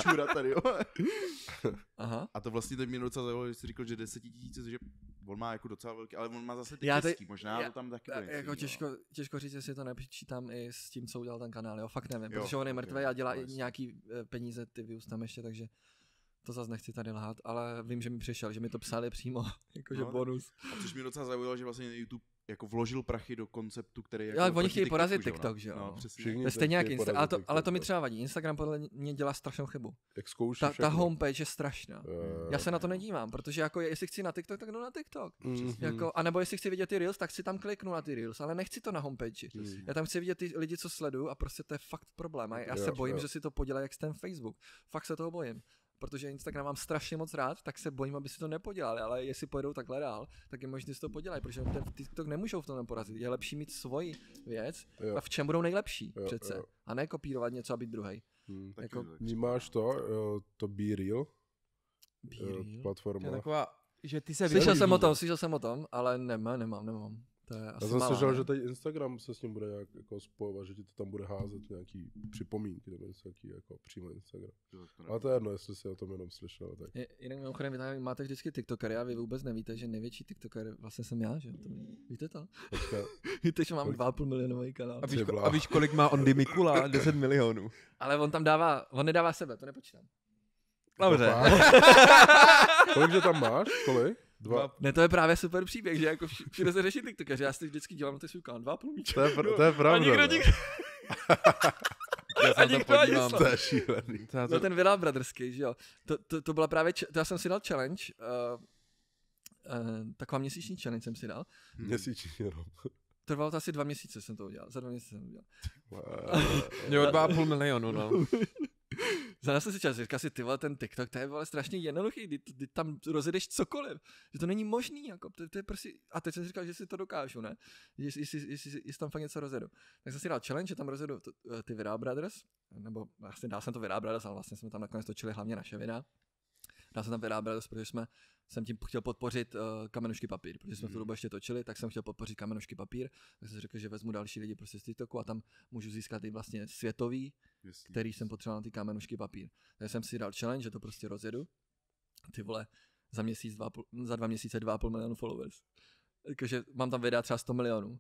čůra tady, jo. Aha. A to vlastně teď mě docela zajímalo, že jsi říkal, že deset tisíc, že on má jako docela velký, ale on má zase ty český, možná já, to tam taky bude. Jako těžko, těžko říct, jestli to nepřičítám i s tím, co udělal ten kanál, jo, fakt nevím, jo, protože on je mrtvý a dělá i nějaký peníze, ty views tam ještě, takže... To zase nechci tady lhát, ale vím, že mi přišel, že mi to psali přímo, jakože no, bonus. A což mě docela zaujalo, že vlastně YouTube jako vložil prachy do konceptu, který... Jako jo, ale oni chtějí porazit TikTok, že jo? No, no, stejně jak Instagram, ale, ale to mi třeba vadí. Instagram podle mě dělá strašnou chybu. Jak ta, ta homepage je strašná. Uh, Já se na to nedívám, protože jako jestli chci na TikTok, tak jdu na TikTok. Uh-huh. Jako, a nebo jestli chci vidět ty Reels, tak si tam kliknu na ty Reels, ale nechci to na homepage. Uh-huh. Já tam chci vidět ty lidi, co sleduju, a prostě to je fakt problém. A já se jo, bojím, jo. že si to podělají jak ten Facebook. Fakt se toho bojím. Protože Instagram mám strašně moc rád, tak se bojím, aby si to nepodělali, ale jestli pojedou takhle dál, tak je možný, si to podělají, protože ten TikTok nemůžou v tom porazit. Je lepší mít svoji věc, jo. a v čem budou nejlepší jo, přece, jo. a ne kopírovat něco a být druhej. Hmm. Jako... Vnímáš to, to Be Real, Be Real? Platforma. Je taková, že ty se slyšel jsem o tom, slyšel jsem o tom, ale nemám, nemám, nemám. To je asi já jsem slyšel, že tady Instagram se s ním bude nějak jako spojovat, že ti to tam bude házet nějaký připomínky nebo nějaký jako přímo Instagram. Ale to je jedno, jestli jsi o tom jenom slyšel. Tak. Je, jinak mimochodem, vy tam máte vždycky TikTokery a vy vůbec nevíte, že největší TikToker vlastně jsem já, že? To víte to? Počka. Víte, že mám dva a půl milionový kanál. A víš, a víš, kolik má on Mikula? deset milionů. Ale on tam dává, on nedává sebe, to nepočítám. Dobře. Kolikže tam máš? Kolik? Dva. Ne, to je právě super příběh, že jako všude se řeší TikTokeři, já si vždycky dělám na ten svůj kanál, dva plumíče. To je, pr- to je pravda. A nikdo nikdo... já se to podívám. To je šílený. To... No ten Viral Brothersky, že jo. To, to, to byla právě, č- to já jsem si dal challenge, uh, uh, taková měsíční challenge jsem si dal. Měsíční jenom. Trvalo to asi dva měsíce jsem to udělal, za dva měsíce jsem to udělal. Jo, dva a půl milionu, no. Zadal jsem si čas, říkal si, ty vole, ten TikTok, to je vole strašně jednoduchý, ty, ty tam rozjedeš cokoliv, že to není možný, jako, to, to je prostě, a teď jsem si říkal, že si to dokážu, ne, jestli jest, jest, jest, jest, jest tam fakt něco rozjedu. Tak jsem si dal challenge, že tam rozjedu t- ty Viral Brothers, nebo vlastně dal jsem to Viral Brothers, ale vlastně jsme tam nakonec točili hlavně naše videa. Dal jsem tam Viral Brothers, protože jsme, jsem tím chtěl podpořit uh, Kamenušky papír, protože jsme mm. v tu dobu ještě točili, tak jsem chtěl podpořit Kamenušky papír, tak jsem si řekl, že vezmu další lidi prostě z TikToku a tam můžu získat i vlastně světový, yes, který yes. jsem potřeboval na ty Kamenušky papír. Takže jsem si dal challenge, že to prostě rozjedu. Ty vole, za měsíc, dva, za dva měsíce dva a půl milionu followers. Takže mám tam videa třeba sto milionů.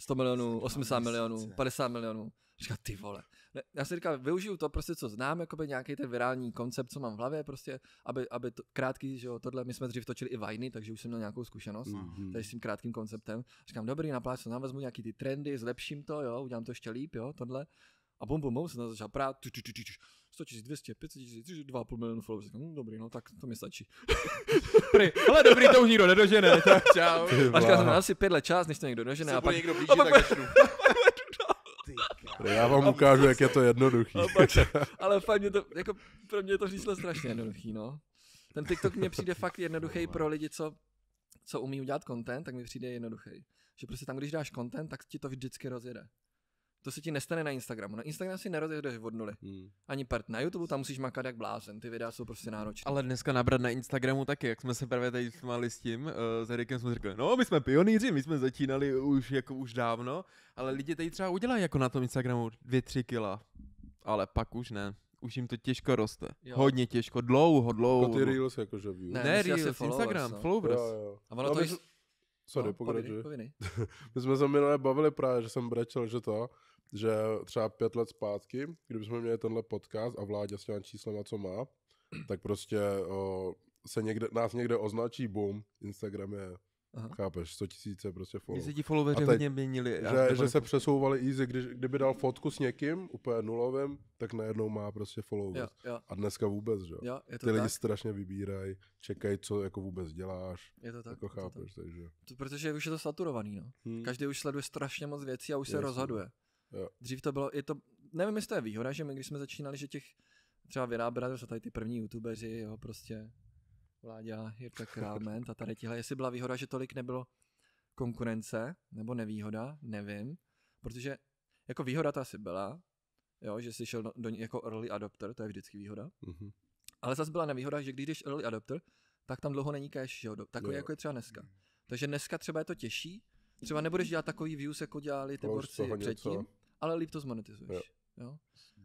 sto milionů, osmdesát milionů, padesát milionů. Říkám, ty vole. Ne, já si říkám, využiju to prostě, co znám, jakoby nějaký ten virální koncept, co mám v hlavě, prostě, aby, aby to, krátký, že jo, tohle, my jsme dřív točili i Viny, takže už jsem měl nějakou zkušenost, mm-hmm. takže s tím krátkým konceptem. Říkám, dobrý, na pláč, co nám vezmu nějaký ty trendy, zlepším to, jo, udělám to ještě líp, jo, tohle. A bum, bum, bum, jsem začal prát, sto tisíc, dvě stě, pět set tisíc, dva a půl milionu followers. No dobrý, no tak to mi stačí. Ale dobrý, to už nikdo nedožene, tak čau. A říkal jsem, asi pět let čas, než to někdo dožene. Se a pak někdo blíží, a pak tak jdu. Já vám ukážu, jak je to jednoduchý. Pak, ale fakt mě to, jako pro mě to řízlo strašně jednoduchý, no. Ten TikTok mně přijde fakt jednoduchý pro lidi, co, co umí udělat content, tak mi přijde jednoduchý. Že prostě tam, když dáš content, tak ti to vždycky rozjede. To se ti nestane na Instagramu. Na Instagramu si nerozjedeš od nuly. Hmm. Ani part. Na YouTube tam musíš makat jak blázen. Ty videa jsou prostě náročné. Ale dneska nabrat na Instagramu taky, jak jsme se právě tady mali s tím, uh, s Erikem jsme řekli, no my jsme pionýři, my jsme začínali už jako už dávno, ale lidi tady třeba udělají jako na tom Instagramu dvě, tři kila. Ale pak už ne. Už jim to těžko roste. Jo. Hodně těžko. Dlouho, dlouho. Jako ty Reels jakože view. Ne, ne Reels, Instagram, no. Followers. Jo, jo. A ono no, to jsi... Sorry, no, pokračuj. My jsme se minulé bavili právě, že jsem brečel, že to... že třeba pět let zpátky, kdybychom měli tenhle podcast a Vláďa s těmi číslema, co má, tak prostě o, se někde, nás někde označí, boom, Instagram je, aha. chápeš, sto tisíce prostě follow. Ti followeri hodně měnili. Že, že se přesouvali easy, když, kdyby dal fotku s někým, úplně nulovým, tak najednou má prostě followers. Jo, jo. A dneska vůbec, že jo. Ty tak? Lidi strašně vybírají, čekají, co jako vůbec děláš. Je to tak. Jako chápeš, to tak. Takže. To, protože už je to saturovaný, no. Hmm. Každý už sleduje strašně moc věcí a už je se rozhoduje. Jo. Dřív to bylo, je to, nevím, jestli to je výhoda, že my když jsme začínali, že těch třeba Viral Brothers a tady ty první youtubeři, jo, prostě Vláďa, Jirka Král, a tady tihle, jestli byla výhoda, že tolik nebylo konkurence, nebo nevýhoda, nevím, protože jako výhoda to asi byla, jo, že jsi šel do, do, jako early adopter, to je vždycky výhoda, mm-hmm. ale zase byla nevýhoda, že když jdeš early adopter, tak tam dlouho není cash, jo, takový jo. jako je třeba dneska. Mm. Takže dneska třeba je to těžší, třeba nebudeš dělat takový views, jako dělali ty no, borci předtím, něco. Ale líp to zmonetizuješ. Jo. Jo?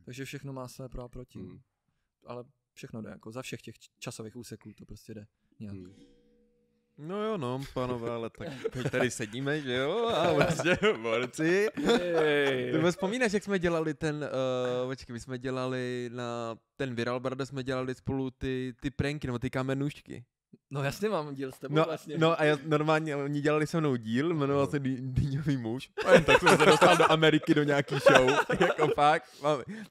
Takže všechno má své pro a proti. Hmm. Ale všechno jde, jako za všech těch časových úseků to prostě jde nějak. Hmm. No jo, no, pánové, ale tak tady sedíme, že jo, a vlastně borci. Ty mi vzpomínáš, jak jsme dělali ten, uh, počkej, my jsme dělali na ten Viral Brothers, jsme dělali spolu ty, ty pranky, nebo ty kamenůšky. No jasně mám díl s tebou no, vlastně. No a já normálně, oni dělali se mnou díl, jmenoval se Dýňový muž. A jen tak jsem se dostal do Ameriky do nějaký show. Jako fakt.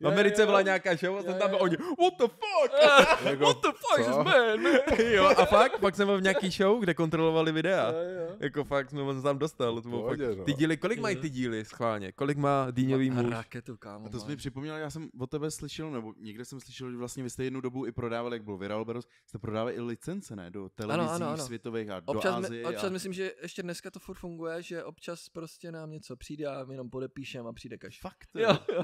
V Americe byla nějaká show a jsem tam byl oni, what the fuck? Jako, what the fuck co? Is man? Jo a fakt, pak jsem byl v nějaký show, kde kontrolovali videa. Jako fakt jsem se tam dostal. Pohodě, fakt, no. Ty díly, kolik mají ty díly schválně? Kolik má Dýňový muž? Raketu, kámo. A to jsi mi připomněl, já jsem od tebe slyšel, nebo někde jsem slyšel, že vlastně vy jste jednu dobu i prodávali, jak byl Viral Brothers, jste prodávali i licence, ne? Do televizí, ano, ano. Světových a do občas Azie. My, občas a... myslím, že ještě dneska to furt funguje, že občas prostě nám něco přijde a my jenom podepíšem a přijde kaš. Fakt? Jo, jo.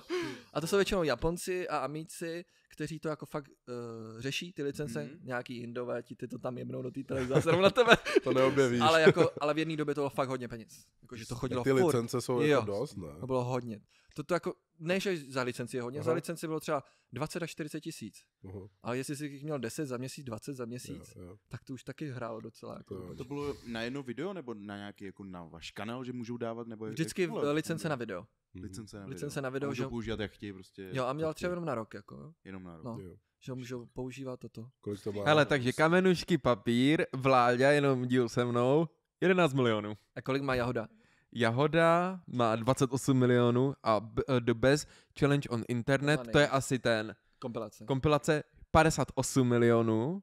A to jsou většinou Japonci a Amíci, kteří to jako fakt uh, řeší, ty licence, mm-hmm. Nějaký Indové, ti ty to tam jemnou do té televize, zrovna na tebe. To neobjevíš. Ale, jako, ale v jedné době to bylo fakt hodně peněz. Jako, že to chodilo ty furt. Ty licence jsou jo, jako dost, ne? To bylo hodně. To, to jako, ne, že za licenci je hodně, aha. Za licenci bylo třeba dvacet až čtyřicet tisíc, uh-huh. Ale jestli jsi jich měl deset za měsíc, dvacet za měsíc, jo, jo. Tak to už taky hrálo docela. Jako to, to bylo na jedno video nebo na nějaký jako na váš kanál, že můžou dávat? Nebo vždycky licence na video. Licence na licence video. Na video, a můžou používat jak chtějí prostě. Jo a měl třeba jenom na rok jako. Jenom na rok. No. Jo. Že můžou používat toto. Kolik to má? Hele, takže kamenušky, papír, Vláďa, jenom díl se mnou, jedenáct milionů. A kolik má Jahoda? Jahoda má dvacet osm milionů a b- The Best Challenge on Internet, to je asi ten kompilace, kompilace padesát osm milionů,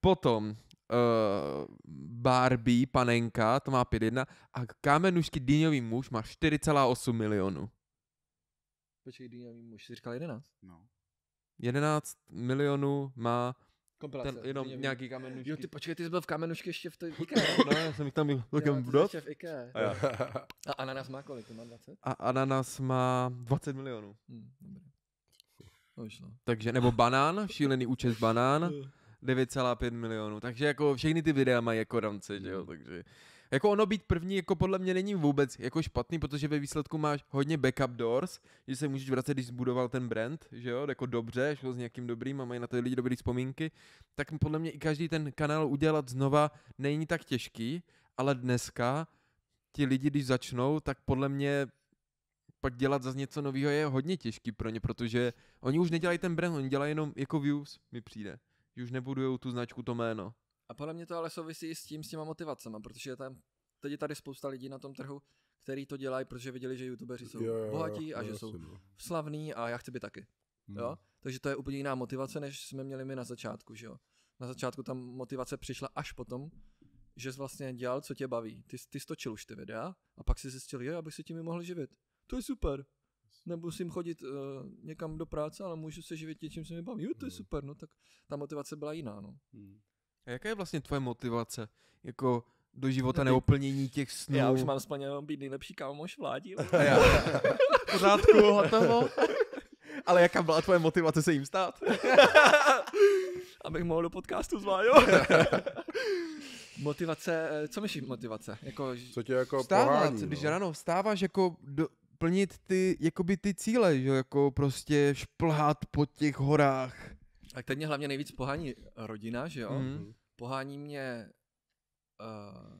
potom uh, Barbie, panenka, to má pět jedna a kámenušky Dýňový muž má čtyři celá osm milionů. Počkej, Dýňový muž, jsi říkal jedenáct? No. jedenáct milionů má... Ten, jenom mě nějaký kamenušky. Jo, ty počkej, ty jsi byl v kamenušky ještě v té IKEA. No, já jsem jich tam byl. Jo, ty v IKEA. A, a ananas má kolik? To má dvacet? A ananas má dvacet milionů. Hmm, to vyšlo. Takže, nebo banán, šílený účest banán, devět celá pět milionů. Takže jako všechny ty videa mají jako rámce, že jo, takže... Jako ono být první, jako podle mě není vůbec jako špatný, protože ve výsledku máš hodně backup doors, že se můžeš vracet, když zbudoval ten brand, že jo, jako dobře, šlo s nějakým dobrým a mají na to lidi dobrý vzpomínky, tak podle mě i každý ten kanál udělat znova není tak těžký, ale dneska ti lidi, když začnou, tak podle mě pak dělat zase něco nového je hodně těžký pro ně, protože oni už nedělají ten brand, oni dělají jenom jako views, mi přijde, že už nebudujou tu značku, to jméno. A podle mě to ale souvisí i s tím, s těma motivacema, protože tam, teď je tady spousta lidí na tom trhu, který to dělají, protože viděli, že youtubeři jsou yeah, bohatí a yeah, že jsou yeah. slavní a já chci být taky. Mm. Jo? Takže to je úplně jiná motivace, než jsme měli my na začátku, že jo. Na začátku tam motivace přišla až potom, že jsi vlastně dělal, co tě baví. Ty, ty stočil už ty videa a pak si zjistil, jo, abych se tím mohl živit. To je super. Nemusím chodit uh, někam do práce, ale můžu se živit něčím, co mě baví. Jo, to je mm. super, no tak ta motivace byla jiná, no. Mm. A jaká je vlastně tvoje motivace jako do života neoplnění těch snů? Já už mám splněno být nejlepší kámoš Vládi. V pořádku, hotovo. Ale jaká byla tvoje motivace se jim stát? Abych mohl do podcastu s Vláďou. Motivace, co myslíš motivace? Jako, co tě jako vstávat, pohání? Když no? ráno vstáváš jako... Do... plnit ty, jakoby ty cíle, že jako prostě šplhat po těch horách. Tak teď mě hlavně nejvíc pohání rodina, že jo? Mm-hmm. Pohání mě uh,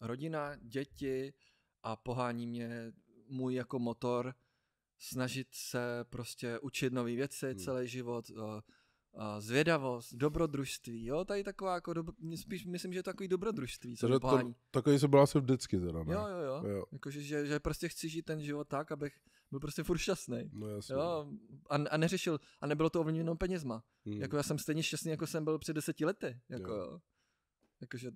rodina, děti a pohání mě můj jako motor snažit se prostě učit nové věci, mm. celý život, uh, uh, zvědavost, dobrodružství, jo? Tady taková jako, dobro, spíš myslím, že je to takový dobrodružství, co pohání. Takový se byla asi vždycky teda, ne? Jo, jo, jo. jo. Jakože že, že prostě chci žít ten život tak, abych byl prostě furt šťastný. No jo, a, a neřešil, a nebylo to ovlivněno penězma. Hmm. Jako já jsem stejně šťastný, jako jsem byl před deseti lety. Jako, jo. Jakože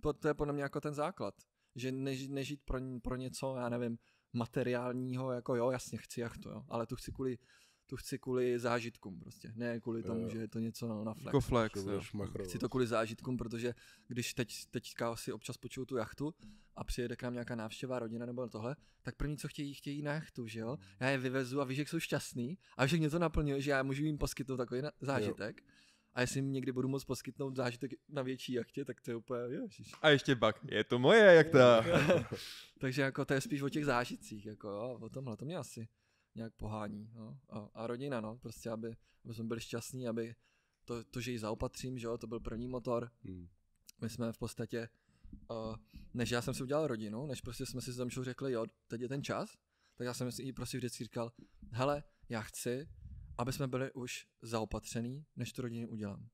to, to je podle mě jako ten základ. Že než, nežít pro, pro něco, já nevím, materiálního, jako jo, jasně chci, jak to jo. Ale tu chci kvůli, tu chci kvůli zážitkům prostě. Ne kvůli tomu, jo. Že je to něco na, na flex. Jako flex, jo. Chci to kvůli zážitkům, protože když teď, teďka si občas počuju tu jachtu, a přijede k nám nějaká návštěva, rodina nebo tohle, tak první, co chtějí, chtějí na jachtu, že jo? Já je vyvezu a víš, jak jsou šťastný a víš, jak mě to naplňuje, že já můžu jim poskytnout takový zážitek. Jo. A jestli jim někdy budu moct poskytnout zážitek na větší jachtě, tak to je úplně, ježiš. A ještě pak, je to moje jachta. Takže jako to je spíš o těch zážitcích, jako jo, o tomhle, to mě asi nějak pohání, no. A, a rodina, no, prostě, aby, aby jsme byli šťastní, aby to, to že ji zaopatřím, že jo, to byl první motor. Hmm. My jsme v podstatě Uh, než já jsem si udělal rodinu, než prostě jsme si s Domčou řekli, jo, teď je ten čas, tak já jsem si jí prostě vždycky říkal, hele, já chci, aby jsme byli už zaopatřený, než tu rodinu udělám.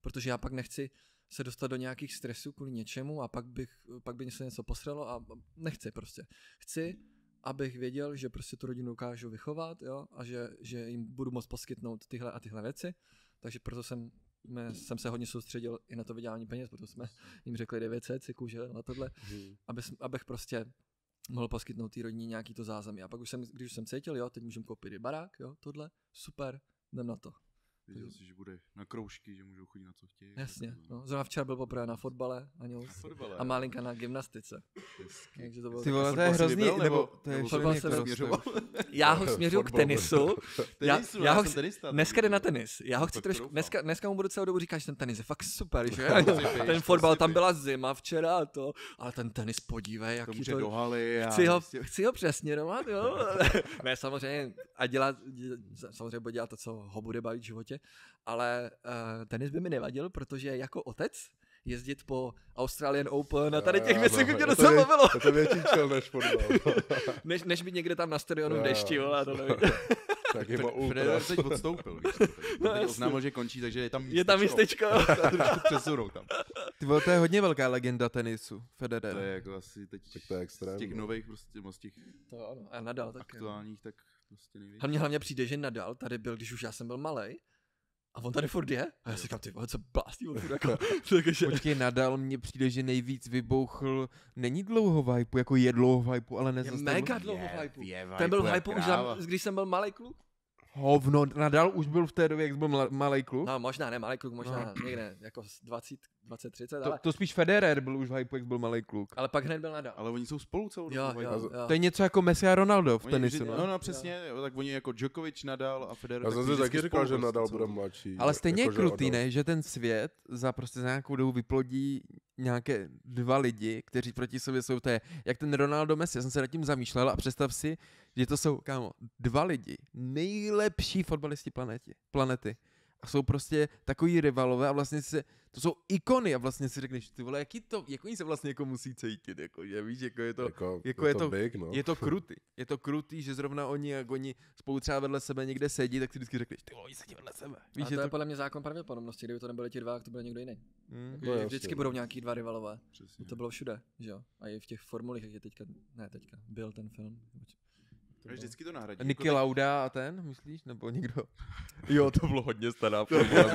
Protože já pak nechci se dostat do nějakých stresů kvůli něčemu a pak bych, pak by se něco posralo a nechci prostě. Chci, abych věděl, že prostě tu rodinu dokážu vychovat, jo, a že, že jim budu moct poskytnout tyhle a tyhle věci, takže proto jsem, mě, jsem se hodně soustředil i na to vydělání peněz, protože jsme jim řekli devět set ciků, že na tohle, hmm. aby, abych prostě mohl poskytnout té rodině nějaký to zázemí. A pak už jsem, když už jsem cítil, jo, teď můžeme koupit i barák, jo, tohle, super, jdem na to. Věděl jsi, že bude na kroužky, že můžou chodit na co chtějí. Jasně, no, zrovna včera byl poprvé na fotbale, Anils, fotbale a malinka na gymnastice. Takže to bylo Ty vole, to je hrozný, byl, nebo to je fotbal se rozměřoval. Já ho směřuju k tenisu. tenisu já, já ho, tenista, dneska jde na tenis, já ho chci trošku, dneska, dneska mu budu celou dobu říkat, že ten tenis je fakt super, že? Ten fotbal, tam byla zima včera a to, ale ten tenis, podívej, jaký to, to chci, ho, chci ho přesměrovat, jo? Ne, samozřejmě, a dělat, samozřejmě bude dělat to, co ho bude bavit v životě. Ale uh, tenis by mi nevadil, protože jako otec jezdit po Australian Open a tady těch věcí, no, mě docela bavilo. To, to většičel než fotbal. než, než by někde tam na stadionu v dešti, vole, to nevím. Tak je Federer teď odstoupil, víš, no, teď oznámil, že končí, takže je tam místečko. Je tam místečko. Přesunou tam. Ty vole, to je hodně velká legenda tenisu, Federer. To je jako asi teď z těch nových prostě, z těch to, ano. A Nadal, tak aktuálních, tak prostě největší. Hlavně, hlavně přijde, že Nadal tady byl, když už já jsem byl malej. A on tady furt je? A já si říkám, ty vole, co blástí on furt jako. Takže... Počkej, Nadal mně přijde, že nejvíc vybouchl, není dlouho v hypu, jako je dlouho v hypu, ale nezastavil. Je mega dlouho v hypu. Ten byl v hypu už, za, když jsem byl malej kluk. Hovno, Nadal už byl v té době, jak byl malej kluk. No možná ne malej kluk, možná no. Někde jako dvacet, dvacet, třicet, ale... To, to spíš Federer byl už v hypu, jak byl malej kluk. Ale pak hned byl Nadal. Ale oni jsou spolu celou dobu. To je něco jako Messi a Ronaldo v tenisu. No, no přesně, jo. Tak oni jako Djokovic, Nadal a Federer. Já jsem si taky říkal, že Nadal bude mladší. Ale stejně jako je krutý, ne, že ten svět za prostě za nějakou dobu vyplodí nějaké dva lidi, kteří proti sobě jsou, to je jak ten Ronaldo Messi. Já jsem se nad tím zamýšlel a představ si, že to jsou, kámo, dva lidi, nejlepší fotbalisti planety, planety. A jsou prostě takový rivalové a vlastně se, to jsou ikony a vlastně si řekneš, ty vole, jaký to, jak oni se vlastně jako musí cítit, jako, že víš, jako je to, jako, jako je to, to big, no. Je to krutý, je to krutý, že zrovna oni, jak oni spolu třeba vedle sebe někde sedí, tak si vždycky řekneš, ty vole, oni sedí vedle sebe. Víš, a to je, to... je podle mě zákon pravděpodobnosti, kdyby to nebyli ti dva, tak to byl někdo jiný. Hmm. Jako, no, vždycky budou nějaký dva rivalové, přesně. To bylo všude, že jo, a i v těch formulích, jak je teďka, ne teďka, byl ten film. To vždycky to nahradí. Niki jako Lauda a ten, myslíš? Nebo někdo? Jo, to bylo hodně stará formula.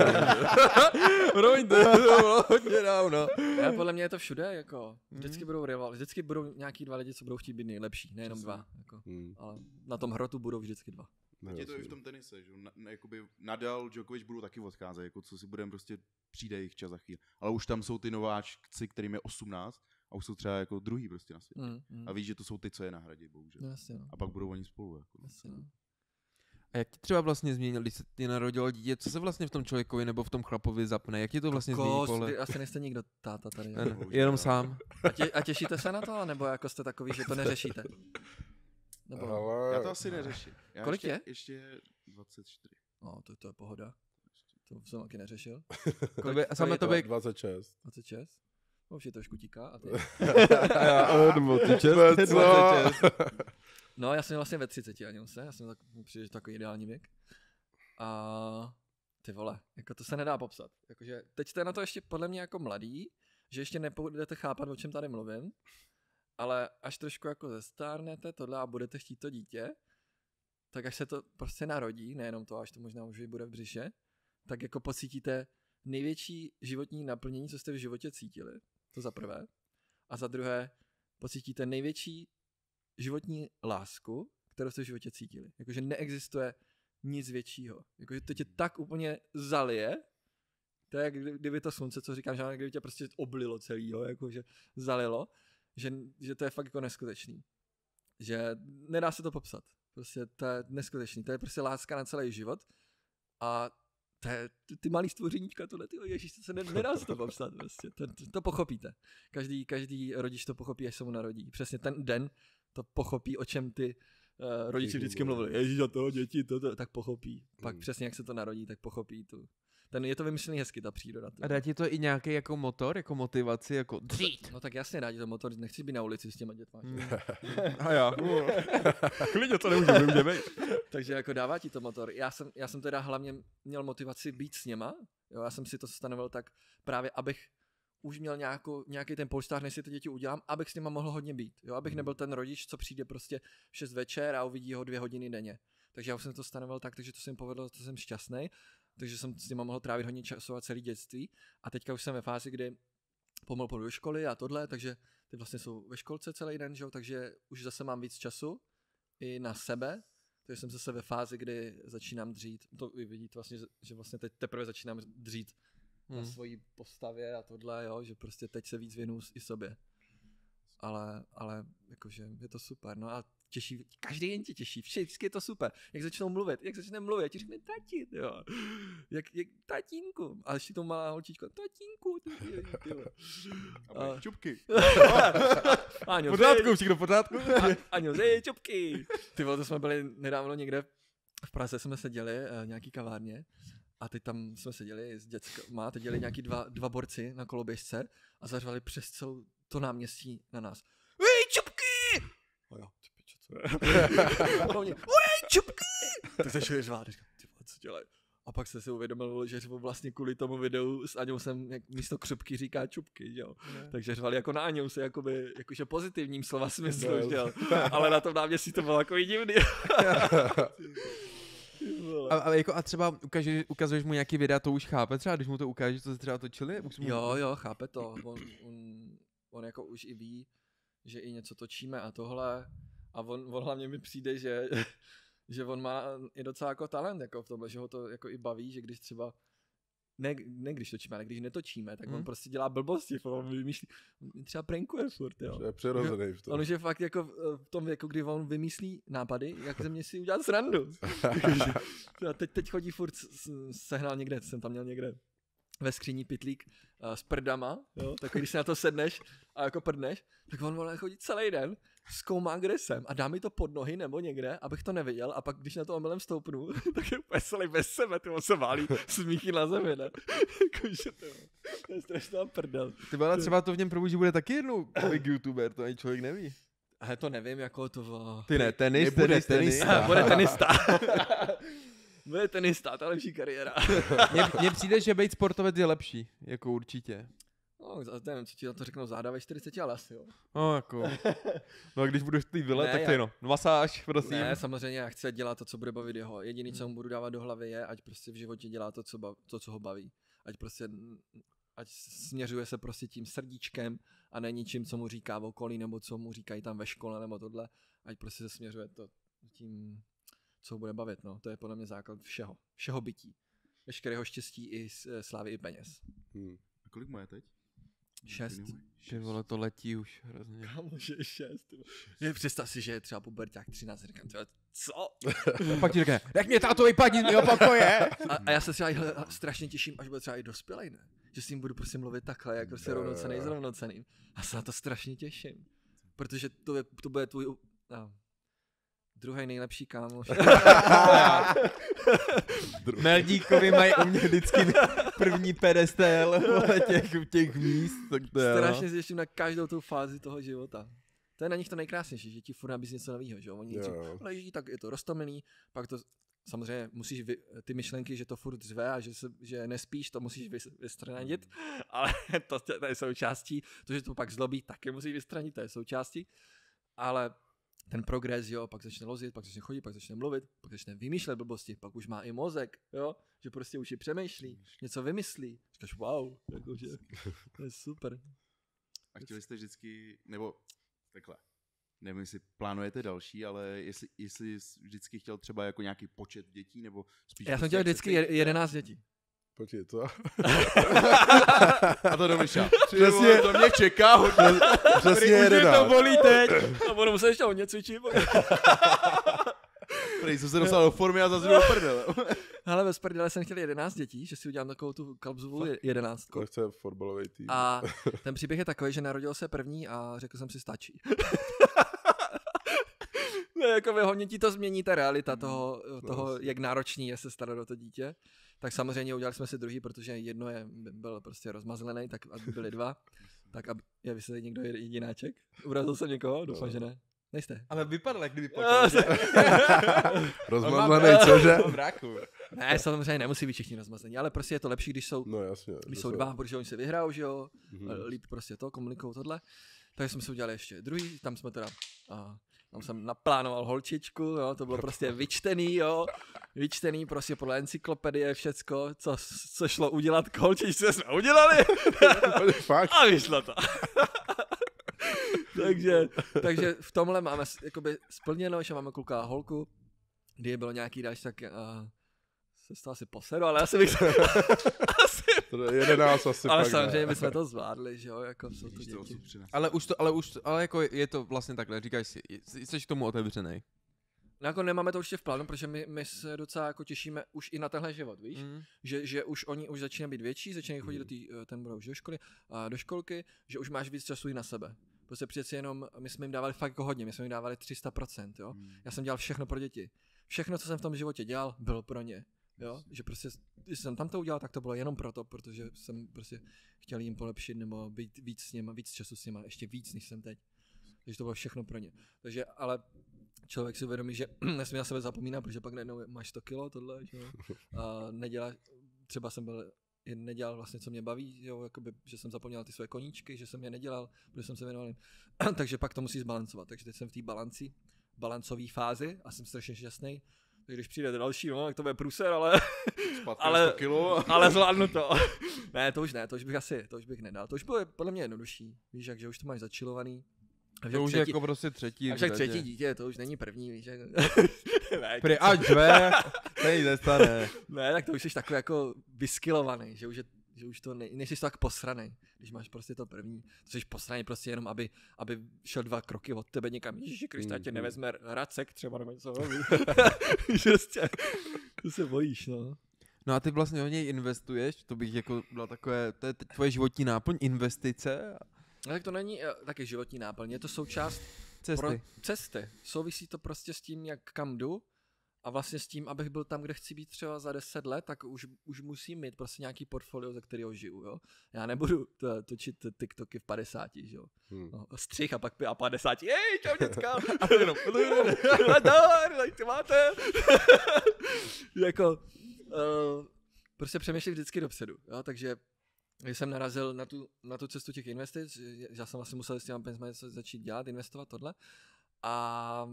Promiňte, to bylo hodně dávno. Já, podle mě je to všude, jako. Vždycky budou rival, vždycky budou nějaký dva lidi, co budou chtít být nejlepší, nejenom dva. Jako. Hmm. Ale na tom hrotu budou vždycky dva. Teď je to i v tom tenise, že na, jakoby Nadal, Djokovic budou taky odcházet, jako co si budeme, prostě přijde jich čas za chvíli. Ale už tam jsou ty nováčci, kterým je osmnáct. A už jsou třeba jako druhý prostě na světě. Mm, mm. A víš, že to jsou ty, co je nahradí, bohužel. Jasně, no. A pak budou oni spolu. Jako. Jasně, no. A jak ti třeba vlastně změnil, když se ti narodilo dítě, co se vlastně v tom člověkovi nebo v tom chlapovi zapne? Jak ti to vlastně Kos, změní kole? Asi nejste nikdo táta tady. Ne, ne, jenom sám. A, tě, a těšíte se na to, nebo jako jste takový, že to neřešíte? Nebo... Ale... Já to asi neřeším. Já kolik ještě, je? Ještě dvacet čtyři. No, to, to je pohoda. To jsem taky neřešil. Kolik, to by, to by... dvacet šest. dvacet šest? Už je trošku tíká a ty. No, já jsem vlastně ve třiceti, ani se, já jsem tak, přijde, že takový ideální věk. A ty vole, jako to se nedá popsat. Jakože teď jste na to ještě podle mě jako mladý, že ještě nebudete chápat, o čem tady mluvím, ale až trošku jako zestárnete tohle a budete chtít to dítě, tak až se to prostě narodí, nejenom to, až to možná už bude v břiše, tak jako pocítíte největší životní naplnění, co jste v životě cítili. To za prvé. A za druhé, pocítíte největší životní lásku, kterou jste v životě cítili. Jakože neexistuje nic většího. Jakože to tě tak úplně zalije, to je kdyby to slunce, co říkám, že kdyby tě prostě oblilo celýho, jakože zalilo, že, že to je fakt jako neskutečný. Že nedá se to popsat. Prostě to je neskutečný. To je prostě láska na celý život. A Ty, ty malý stvořeníčka, tohle, ty ježiš, to se ne, nedá se to popsat, prostě, to, to, to pochopíte. Každý, každý rodič to pochopí, až se mu narodí. Přesně ten den to pochopí, o čem ty uh, rodiči vždycky mluvili. Ježiš, a toho děti, to, to, tak pochopí. Pak mm. přesně, jak se to narodí, tak pochopí tu. Ten, je to vymyšlený hezky, ta příroda. Ty. A dá ti to i nějaký jako motor, jako motivaci, jako dřít. No tak jasně, dá ti to motor, nechci být na ulici s těma dětma. Mm. A já. Klidně to nemůžu, nemůžu být. Takže jako dává ti to motor. Já jsem, já jsem teda hlavně měl motivaci být s něma. Jo, já jsem si to stanovil tak právě, abych už měl nějakou, nějaký ten polštář, než si ty děti udělám, abych s nima mohl hodně být. Jo? Abych nebyl ten rodič, co přijde prostě v šest večer a uvidí ho dvě hodiny denně. Takže já už jsem to stanoval tak, takže to se mi povedlo, to jsem šťastný, takže jsem s nima mohl trávit hodně času a celý dětství. A teďka už jsem ve fázi, kdy pomalu půjdu do školy a tohle, takže ty vlastně jsou ve školce celý den, že jo? Takže už zase mám víc času i na sebe. Takže jsem zase ve fázi, kdy začínám dřít. To vidíte vlastně, že vlastně teď teprve začínám dřít hmm. na svojí postavě a tohle, jo, že prostě teď se víc věnuju i sobě. Ale, ale jakože je to super. No a těší, každý den tě těší, vždycky je to super. Jak začnou mluvit, jak začne mluvit, ti řekne tatín, jo. Jak, jak tatínku. A ještě to malá holčička, tatínku. A čupky. Aňo, podátku, všichni do podátku. Aňo, zej, čupky. Ty vole, to jsme byli nedávno někde, v Praze jsme seděli, nějaký kavárně. A teď tam jsme seděli s dětskama, teď děli nějaký dva, dva borci na koloběžce a zařvali přes celou to náměstí na nás. Ej, čupky! A jo, ty pičo, co? Ej, čupky! Tak začali řvát, říkám, ty vole, co dělají? A pak se si uvědomil, že vlastně kvůli tomu videu s Aňou jsem místo křupky říká čupky, jo. Ne. Takže řvali jako na Aňou se jakoby, jakože pozitivním slova smyslu, jo. Ale na tom náměstí to bylo jako i divný. A, ale jako a třeba ukažeš, ukazuješ mu nějaký videa, to už chápe třeba, když mu to ukážeš, to se třeba točili? Mu... Jo, jo, chápe to. On, on, on jako už i ví, že i něco točíme a tohle. A on, on hlavně mi přijde, že, že on má i docela jako talent jako v tomhle, že ho to jako i baví, že když třeba, ne, ne když točíme, ale když netočíme, tak on hmm. prostě dělá blbosti, on vymýšlí, třeba prankuje furt, jo. Je přirozený v tom. On už je fakt jako v tom věku, kdy on vymýšlí nápady, jak ze mě si udělat srandu. teď, teď chodí furt, sehnal někde, jsem tam měl někde ve skříní pytlík uh, s prdama, jo, tak když si na to sedneš a jako prdneš, tak on volá chodit celý den, zkoumá, kde jsem a dá mi to pod nohy nebo někde, abych to neviděl a pak, když na to omylem stoupnu, tak je úplně celý bez sebe, ty on se válí smíchy na zemi, ne? Jakože to, to je strašná prdel. Ty byla třeba to v něm probudí, že bude taky jednou youtuber, to ani člověk neví. Ale to nevím, jako to... Bylo... Ty ne, tenis, nebude tenis, tenis, tenis. Aha, bude tenista. Bude tenista, ta lepší kariéra. Mně přijde, že být sportovec je lepší, jako určitě. No, nevím, co ti za to řeknou záda ve čtyřiceti, ale asi jo. No, jako. No a když budu v té vile, ne, tak to jenom masáž, prosím. Ne, samozřejmě, já chci dělat to, co bude bavit jeho. Jediný, co mu budu dávat do hlavy je, ať prostě v životě dělá to, co, bav, to, co ho baví. Ať prostě, ať směřuje se prostě tím srdíčkem a ne ničím, co mu říká v okolí, nebo co mu říkají tam ve škole, nebo tohle. Ať prostě se směřuje to tím... co bude bavit, no. To je podle mě základ všeho. Všeho bytí. Veškerého štěstí i slávy i peněz. Hmm. A kolik má je teď? Šest. Ty vole, to letí už hrozně. Kámo, že šest. Je, představ si, že je třeba puberťák třináct, říkám, co? A pak ti řekne, nech mě táto vypadnit z mého pokoje. A, a já se třeba strašně těším, až bude třeba i dospělej, ne? Že s ním budu prostě mluvit takhle, jako se rovnocenej s rovnoceným. A se na to strašně těším. Protože to, je, to bude tvůj... No. Druhý nejlepší kámoš. Meldíkovi mají u mě vždycky první pedestal těch, těch míst. Tak to je, strašně se těším na každou tu fázi toho života. To je na nich to nejkrásnější, že ti furt nabízí něco novýho, že jo? Oni něco leží, tak je to roztomilý, pak to samozřejmě musíš vy, ty myšlenky, že to furt zve a že, se, že nespíš, to musíš vy, vystranit, ale to, to je součástí, to, že to pak zlobí, taky musíš vystranit, to je součástí, ale ten progres, jo, pak začne lozit, pak začne chodit, pak začne mluvit, pak začne vymýšlet blbosti, pak už má i mozek, jo, že prostě už je přemýšlí, něco vymyslí, říkáš wow, jakože, to je super. A chtěli jste vždycky, nebo takhle, nevím, jestli plánujete další, ale jestli, jestli vždycky chtěl třeba jako nějaký počet dětí, nebo spíš... Já jsem chtěl vždycky jedenáct dětí. Počkej, co? A to domyšlám. Přesně. To mě čeká hodně. Přesně jedenáct. To bolí teď. A budu muset ještě hodně cvičit. Prý jsem se dostal do formy a zase do prdele. Hele, bez prdele jsem chtěl jedenáct dětí, že si udělám takovou tu kalbzovou jedenáctku. To je fotbalový tým. A ten příběh je takový, že narodil se první a řekl jsem si stačí. No, jako by hodně ti to změní ta realita toho, toho jak náročný je se starat o to dítě. Tak samozřejmě udělali jsme si druhý, protože jedno je, byl prostě rozmazlený, tak aby byly dva. Tak aby, já bych se někdo jedináček. Urazil jsem někoho? Doufám, že ne. Nejste. Ale vypadl, jak kdyby počal. Rozmazlený, cože? Ne, samozřejmě nemusí být všichni rozmazlení, ale prostě je to lepší, když jsou, no, jasně, když jsou dva, protože oni se vyhrajou, že jo, mm-hmm. líp prostě to, komunikou tohle. Takže jsme si udělali ještě druhý, tam jsme teda, a, tam jsem naplánoval holčičku, jo, to bylo prostě vyčtený, jo, vyčtený prostě podle encyklopedie všecko, co, co šlo udělat k holčičce, jsme udělali a vyšlo to. takže, takže v tomhle máme jakoby splněno, že máme kluka a holku, kdy bylo nějaký dáš tak... Uh, se to asi posedu, ale asi bych se... asi... jedenáct asi ale pak samozřejmě bychom to zvládli, že jo, jako jsou to děti. Ale už to, ale už, ale jako je to vlastně takhle, říkáš si, jsi k tomu otevřenej. No jako nemáme to určitě v plánu, protože my, my se docela jako těšíme už i na tenhle život, víš, mm. že, že už oni už začínají být větší, začínají chodit do tý, ten budou už do školy, a do školky, že už máš víc času i na sebe. Prostě přeci jenom, my jsme jim dávali fakt jako hodně, my jsme jim dávali tři sta procent, jo. Mm. Já jsem dělal všechno pro děti. Všechno, co jsem v tom životě dělal, bylo pro ně. Jo, že prostě, když jsem tam to udělal, tak to bylo jenom proto, protože jsem prostě chtěl jim polepšit nebo být víc s nima, víc času s nima, ještě víc, než jsem teď. Takže to bylo všechno pro ně. Takže, ale člověk si uvědomí, že nesmí na sebe zapomínat, protože pak najednou máš sto kilo, tohle, jo. A nedělá, třeba jsem byl, nedělal vlastně, co mě baví, jo, jakoby, že jsem zapomněl ty své koníčky, že jsem je nedělal, protože jsem se věnoval jim. Takže pak to musí zbalancovat, takže teď jsem v té balanci, balancové fázi a jsem strašně šťastný. Když přijde další, no, tak to bude průser, ale ale, sto kilo. Ale zvládnu to. Ne, to už ne, to už bych asi, to už bych nedal. To už bylo podle mě jednodušší. Víš, jak, že už to máš začilovaný. To třetí, už je jako prostě třetí. A však třetí dítě, to už není první, víš. Jak... Prý a džve, to nic nestane. Ne, tak to už jsi takový jako vyskilovaný, že už je, že už to ne, nejsi tak posraný, když máš prostě to první, jsi posraný prostě jenom, aby, aby šel dva kroky od tebe někam, Ježíši Krista, tě nevezme racek třeba nebo něco, prostě, to se bojíš, no. No a ty vlastně do něj investuješ, to bych jako byla takové, to je tvoje životní náplň, investice? No tak to není taky životní náplň, je to součást cesty. Pro, cesty, souvisí to prostě s tím, jak kam jdu. A vlastně s tím, abych byl tam, kde chci být třeba za deset let, tak už, už musím mít prostě nějaký portfolio, ze kterého žiju, jo. Já nebudu to, točit TikToky v padesáti, že jo. Hmm. No, střih a pak a padesát, jej, čau děcka, a to jenom, to máte. Jako, uh, prostě přemýšlím vždycky dopředu, jo, takže když jsem narazil na tu, na tu cestu těch investic, já jsem vlastně musel s těma penězma začít dělat, investovat tohle a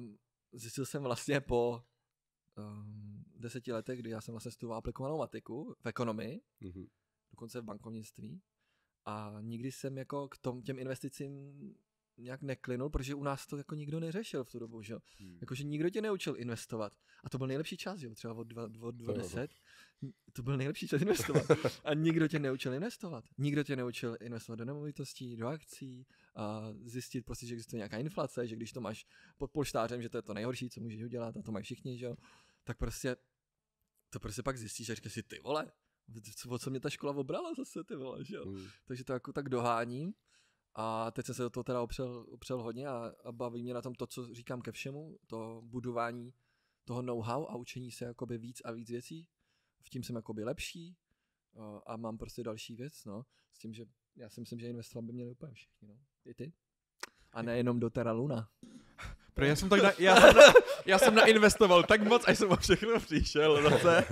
zjistil jsem vlastně po Um, deseti letech, kdy já jsem vlastně studoval aplikovanou matiku v ekonomii, mm-hmm. dokonce v bankovnictví a nikdy jsem jako k tom, těm investicím nějak neklinul, protože u nás to jako nikdo neřešil v tu dobu, že jo, mm. jakože nikdo tě neučil investovat a to byl nejlepší čas, jo, třeba od dvaceti, to byl nejlepší čas investovat a nikdo tě neučil investovat, nikdo tě neučil investovat do nemovitostí, do akcí a zjistit prostě, že existuje nějaká inflace, že když to máš pod polštářem, že to je to nejhorší, co můžeš udělat a to mají všichni, že jo, tak prostě to prostě pak zjistíš a říkáš si, ty vole, o co mě ta škola obrala zase, ty vole, že jo, mm. takže to jako tak doháním. A teď jsem se do toho teda opřel, opřel hodně a, a baví mě na tom to, co říkám ke všemu, to budování toho know-how a učení se jakoby víc a víc věcí, v tím jsem jakoby lepší a mám prostě další věc, no, s tím, že já si myslím, že investoval by měli úplně všichni, no, i ty, a nejenom do Terra Luna. Pro já jsem tak, na, já, jsem na, já jsem nainvestoval tak moc, až jsem o všechno přišel zase.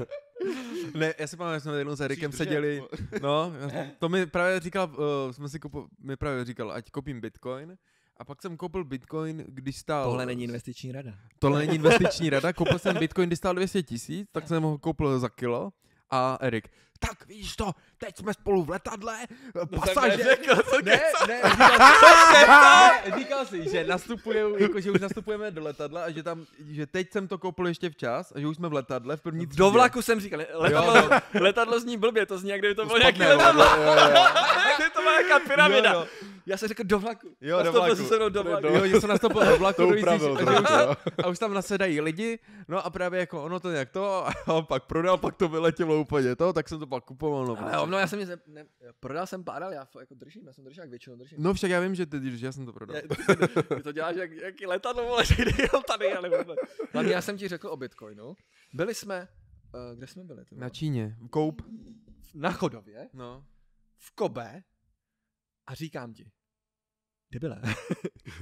Ne, já si pamatuju, že jsme jednou s Erikem seděli, no, to mi právě říkal, uh, jsme si kupo, mi právě říkal, ať koupím Bitcoin, a pak jsem koupil Bitcoin, když stál... Tohle není investiční rada. Tohle není investiční rada, koupil jsem Bitcoin, když stál dvě stě tisíc, tak jsem ho koupil za kilo, a Erik, tak víš to, teď jsme spolu v letadle, pasažer, no ne, ne, ne, říkal si, že nastupuje, jako, že už nastupujeme do letadla a že tam, že teď jsem to koupil ještě včas a že už jsme v letadle v první třídě. Do vlaku jsem říkal, letadlo, jo, no. Letadlo zní blbě, to zní jak kdyby to bylo nějaký letadlo, kdyby to byla nějaká pyramida. Jo, no. Já jsem řekl do vlaku, jo, do vlaku. Se do vlaku. Jo, že jsem nastoupil do vlaku, upravil, jsi, a, už tam, a už tam nasedají lidi, no a právě jako ono to nějak to, a on pak prodal, pak to vyletělo úplně to, tak jsem to pak kupoval. No, ale no já jsem ne, ne, prodal jsem pár, ale já jako držím, já jsem držel jak většinou držím. No však já vím, že ty držíš, já jsem to prodal. Já, ty, ty to děláš jak, jaký letadlo, vole, tady, ale vůbec. Hlavně já jsem ti řekl o Bitcoinu, byli jsme, uh, kde jsme byli? Na Číně, v Koup. Na Chodově, no. V Kobe. A říkám ti, debile,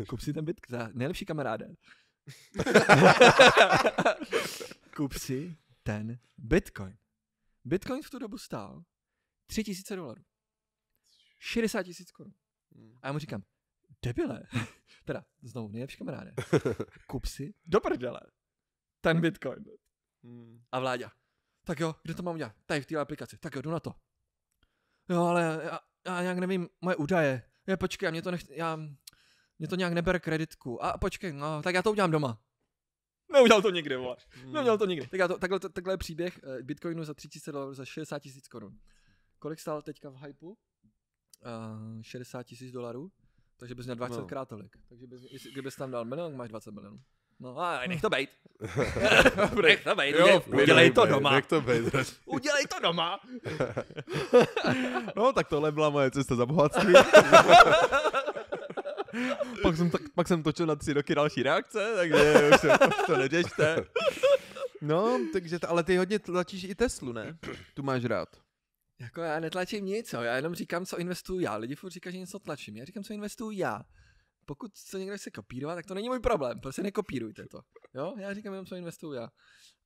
kup si ten Bitcoin, nejlepší kamaráde. Kup si ten Bitcoin. Bitcoin v tu dobu stál tři tisíce dolarů. šedesát tisíc korun. A já mu říkám, debile, teda znovu nejlepší kamaráde, kup si do prdele ten Bitcoin. A Vláďa, tak jo, kde to mám dělat? Tady v téhle aplikaci, tak jo, jdu na to. Jo, ale já, já nějak nevím moje údaje. Je, počkej, mě to, nech, já, mě to nějak nebere kreditku. A počkej, no, tak já to udělám doma. Neudělal to nikdy, vole. Neudělal to nikdy. Tak já to, takhle, takhle je příběh Bitcoinu za tři tisíce dolarů, za šedesát tisíc korun. Kolik stál teďka v hypu? Uh, šedesát tisíc dolarů. Takže bys měl dvacetkrát tolik. Takže bys, kdybys tam dal milion, máš dvacet milionů. No a nech to bejt. nech to bejt. Jo, udělej to doma. Nech to bejt. Udělej to doma. No, tak tohle byla moje cesta za bohatství. Pak jsem, tak, pak jsem točil na tři roky další reakce, takže už, se, už to neděšte. No, takže, ale ty hodně tlačíš i Teslu, ne? Tu máš rád. Jako já netlačím nic, já jenom říkám, co investuju já. Lidi furt říkají, že něco tlačím, já říkám, co investuju já. Pokud se někdo chce kopírovat, tak to není můj problém, prostě nekopírujte to. Jo, já říkám jenom, co investuju já.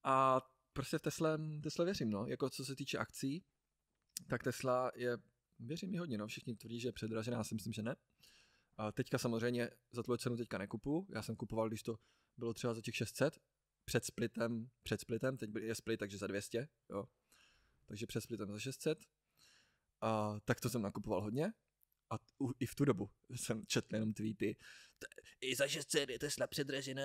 A prostě v Tesla, Tesla věřím, no, jako co se týče akcí, tak Tesla je, věřím ji hodně, no, všichni tvrdí, že je předražená, já si myslím, že ne. A teďka samozřejmě za tu cenu teďka nekupuju, já jsem kupoval, když to bylo třeba za těch šest set, před splitem, před splitem, teď je split, takže za dvě stě, jo. Takže přes splitem za šest set, a, tak to jsem nakupoval hodně a t- u, i v tu dobu jsem četl jenom tweety. I za šest set je Tesla předražená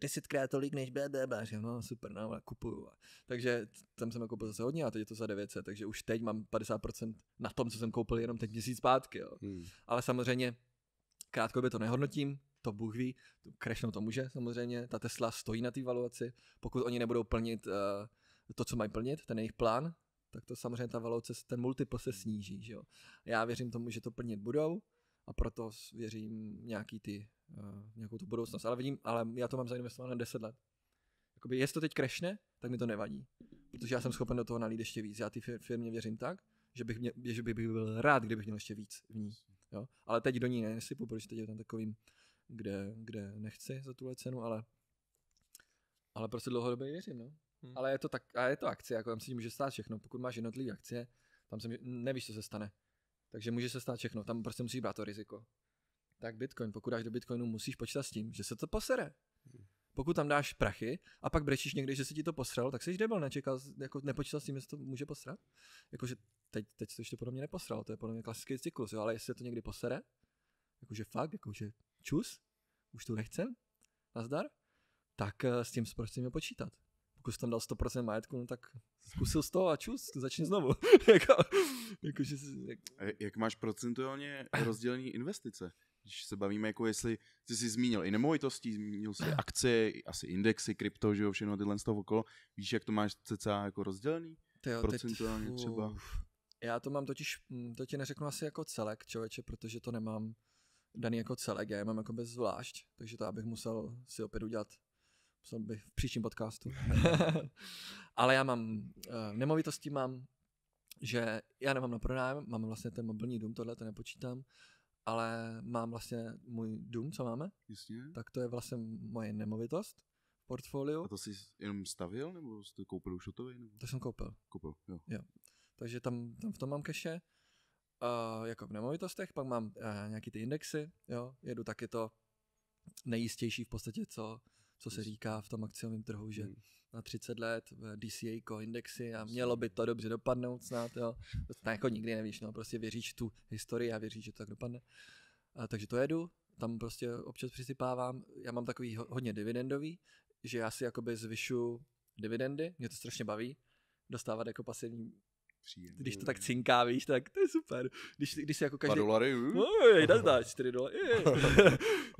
desetkrát tolik než blablabla, že no super, no ale kupuju. Takže tam jsem nakoupil zase hodně a teď je to za devět set, takže už teď mám padesát procent na tom, co jsem koupil jenom teď měsíc zpátky. Jo. Hmm. Ale samozřejmě krátkodobě to nehodnotím, to Bůh ví, crashnout to může samozřejmě, ta Tesla stojí na té valuaci, pokud oni nebudou plnit uh, to, co mají plnit, ten jejich plán, tak to samozřejmě ta valouce, ten multiple se sníží, že jo. Já věřím tomu, že to plnit budou a proto věřím nějaký ty, uh, nějakou tu budoucnost, ale vidím, ale já to mám zainvestované na deset let. Jakoby, jestli to teď crashne, tak mi to nevadí, protože já jsem schopen do toho nalít ještě víc, já ty firmě věřím tak, že bych, mě, že bych byl rád, kdybych měl ještě víc v ní, jo. Ale teď do ní nesypu, protože teď je tam takovým, kde, kde nechci za tuhle cenu, ale, ale prostě dlouhodobě věřím, no. Hmm. Ale je to, tak, a je to akcie, jako tam si může stát všechno, pokud máš jednotlivé akcie, tam se může, nevíš, co se stane, takže může se stát všechno, tam prostě musíš brát to riziko. Tak Bitcoin, pokud dáš do Bitcoinu, musíš počítat s tím, že se to posere. Pokud tam dáš prachy a pak brečíš někde, že se ti to posralo, tak jsi debil, nečekal, jako nepočítal s tím, že se to může posrat, jakože teď, teď se to ještě podle mě neposralo, to je podle mě klasický cyklus, jo, ale jestli se to někdy posere, jakože fakt, jakože čus, už to nechcem, nazdar, tak s tím prostě mě počítat. Pokud jsi tam dal sto procent majetku, no tak zkusil z toho a čus, začni znovu. jako, jako, že, jak... jak máš procentuálně rozdělené investice? Když se bavíme, jako jestli ty jsi zmínil i nemovitosti, zmínil jsi akcie, asi indexy, krypto, že jo, všechno tyhle z toho okolo. Víš, jak to máš cca jako rozdělený? Tyjo, procentuálně teď, třeba? Já to mám totiž, to ti neřeknu asi jako celek, člověče, protože to nemám daný jako celek, já je mám jako bez zvlášť, takže to já bych musel si opět udělat bych v příštím podcastu. Ale já mám, v nemovitosti mám, že já nemám na pronájem, mám vlastně ten mobilní dům, tohle to nepočítám, ale mám vlastně můj dům, co máme, Jasně. tak to je vlastně moje nemovitost v portfoliu. A to jsi jenom stavil, nebo jsi to koupil už hotový? Nebo? To jsem koupil. Koupil, jo. jo. Takže tam, tam v tom mám keše, uh, jako v nemovitostech, pak mám uh, nějaký ty indexy, jo, jedu taky to nejistější v podstatě, co co se říká v tom akciovém trhu, že hmm. na třicet let D C A indexy a mělo by to dobře dopadnout snad, jo. To jako nikdy nevíš, no, prostě věříš tu historii a věříš, že to tak dopadne. A, takže to jedu, tam prostě občas přisypávám, já mám takový ho, hodně dividendový, že já si jakoby zvyšu dividendy, mě to strašně baví, dostávat jako pasivní, příjemný. Když to tak cinká, víš, tak to je super. Když, když si jako každý... dva dolary, no, dá čtyři dolary.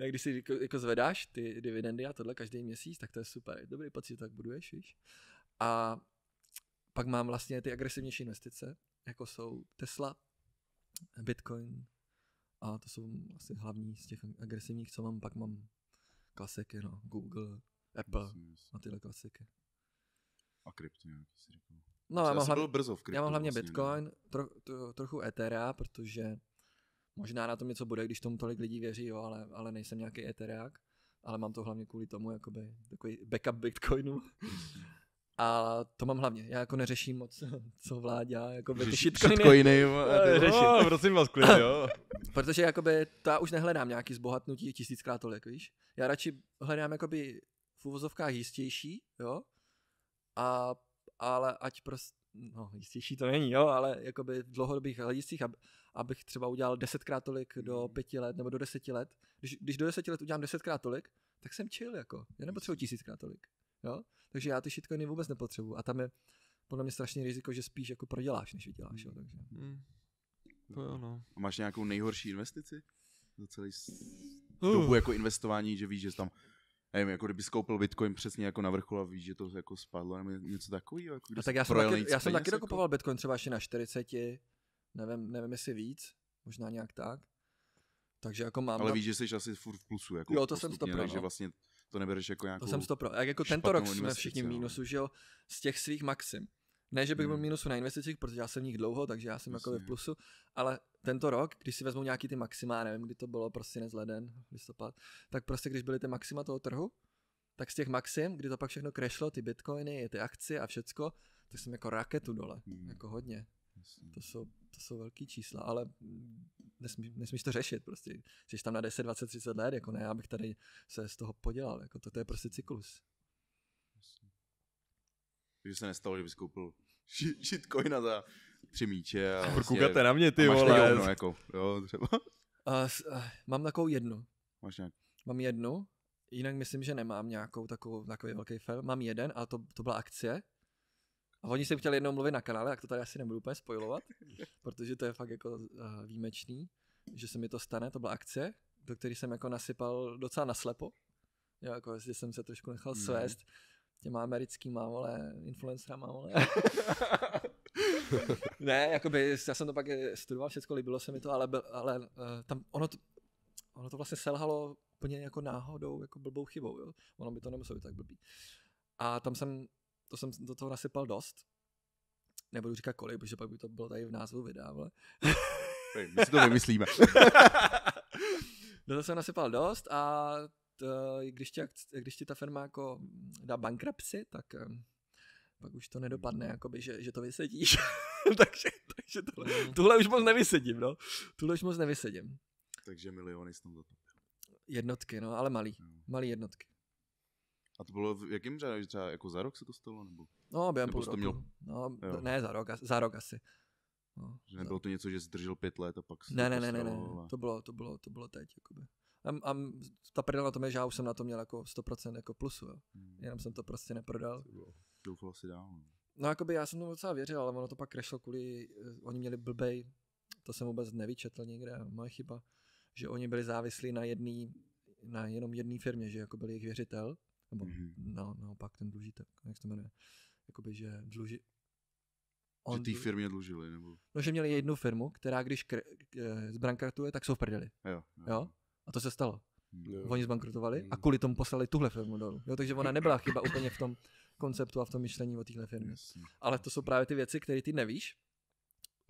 Když si jako, jako zvedáš ty dividendy a tohle každý měsíc, tak to je super. Dobrý pocit, tak buduješ, víš. A pak mám vlastně ty agresivnější investice, jako jsou Tesla, Bitcoin a to jsou vlastně hlavní z těch agresivních, co mám. Pak mám klasiky, no, Google, Apple myslím, myslím. a tyhle klasiky. A krypto, jak jsi říkal. No, já mám, hlavně, brzo v kryptu, já mám hlavně vlastně, Bitcoin, tro, tro, trochu Ethereum, protože možná na tom něco bude, když tomu tolik lidí věří, jo, ale, ale nejsem nějaký Ethereum, ale mám to hlavně kvůli tomu, jakoby takový backup Bitcoinu. A to mám hlavně, já jako neřeším moc, co Vláďa, jakoby ty shitcoiny, oh, prosím vás, klid, jo. Protože jakoby, to já už nehledám nějaký zbohatnutí tisíckrát tolik, víš. Já radši hledám jakoby v uvozovkách jistější, jo, a, ale ať prostě, no jistější to není, jo, ale jakoby v dlouhodobých hlediscích, ab, abych třeba udělal desetkrát tolik do pěti let nebo do deseti let. Když, když do deseti let udělám desetkrát tolik, tak jsem chill, jako, já nepotřebuji tisíckrát tolik, jo. Takže já ty shitcoiny vůbec nepotřebuju a tam je podle mě strašný riziko, že spíš jako proděláš, než vyděláš, jo, takže. Mm. To jo, no. A máš nějakou nejhorší investici? Za celý uh. dobu jako investování, že víš, že tam, nevím, jako kdyby skoupil Bitcoin přesně jako na vrchol a víš, že to jako spadlo, nebo něco takového. Jako tak já jsem taky, já jsem taky dokupoval jako? Bitcoin třeba ještě na čtyřicet, nevím, nevím jestli víc, možná nějak tak. Takže jako mám... Ale víš, že jsi asi furt v plusu, jako jo, to postupně, jsem to pro, takže no. Vlastně to nebereš jako nějakou... To jsem sto pro. Jak jako tento rok jsme všichni v mínusu, že jo, z těch svých maxim. Ne, že bych hmm. byl v mínusu na investicích, protože já jsem v nich dlouho, takže já jsem vlastně jako v plusu, ale tento rok, když si vezmu nějaký ty maxima, nevím, kdy to bylo, prostě nezleden, listopad, tak prostě když byly ty maxima toho trhu, tak z těch maxim, kdy to pak všechno crashlo, ty bitcoiny, ty akcie a všecko, tak jsem jako raketu dole, hmm. jako hodně. To jsou, to jsou velký čísla, ale nesmí, nesmíš to řešit prostě. Jsi tam na deset, dvacet, třicet let, jako ne, já bych tady se z toho podělal, jako to, to je prostě cyklus. Takže se nestalo, že bys koupil shitcoina za tři míče. A vlastně koukáte na mě, ty vole. Máš jako, jo, třeba. A, a, mám takovou jednu. Máš nějak? Mám jednu, jinak myslím, že nemám nějakou takovou, takový velký fail. Mám jeden a to, to byla akcie. A oni se chtěli jednou mluvit na kanále, tak to tady asi nebudu úplně spoilovat, protože to je fakt jako uh, výjimečný, že se mi to stane, to byla akce, do které jsem jako nasypal docela naslepo, jo, jako že jsem se trošku nechal mm. svést těma americkýma, vole, influencerama, vole. Ne, jakoby, já jsem to pak studoval všecko, líbilo se mi to, ale, ale uh, tam ono to, ono to vlastně selhalo úplně jako náhodou, jako blbou chybou, jo, ono by to nemuselo být tak blbý. A tam jsem To jsem do toho nasypal dost. Nebudu říkat kolik, protože pak by to bylo tady v názvu videa, vole. My si to vymyslíme. Do toho jsem nasypal dost a t, když, ti, když ti ta firma jako dá bankruptcy, tak pak už to nedopadne, jakoby, že, že to vysedíš. takže takže tohle, tohle už moc nevysedím, no. Tohle už moc nevysedím. Takže miliony jsem za to. Jednotky, no, ale malý. Hmm. Malý jednotky. A to bylo v jakým řádu, třeba jako za rok se to stalo, nebo? No, během půl roku. Měl... No, jo. Ne, za rok, za rok asi. No, že nebylo to něco, že zdržel pět let a pak se ne, to ne, ne, ne, ne, a... to bylo, to bylo, to bylo teď, jakoby. A, a ta prdel na tom je, že já už jsem na to měl jako sto procent jako plusu, jo. Hmm. Jenom jsem to prostě neprodal. Doufal si dál. Ne? No, jakoby já jsem tomu docela věřil, ale ono to pak crashlo kvůli, oni měli blbej, to jsem vůbec nevyčetl někde, moje chyba, že oni byli závislí na jedný, na jenom jedné firmě, že jako byl jejich věřitel. Nebo mm-hmm. no, naopak ten dlužitel, jak se to jmenuje, jakoby, že dluži... On že ty dluži... firmě dlužili, nebo? No, že měli jednu firmu, která když kr... zbankrotuje, tak jsou v prdeli. Jo, jo. jo? A to se stalo. Jo. Oni zbankrotovali a kvůli tomu poslali tuhle firmu dolů. Jo, takže ona nebyla chyba úplně v tom konceptu a v tom myšlení o téhle firmě. Jasně. Ale to jsou právě ty věci, které ty nevíš,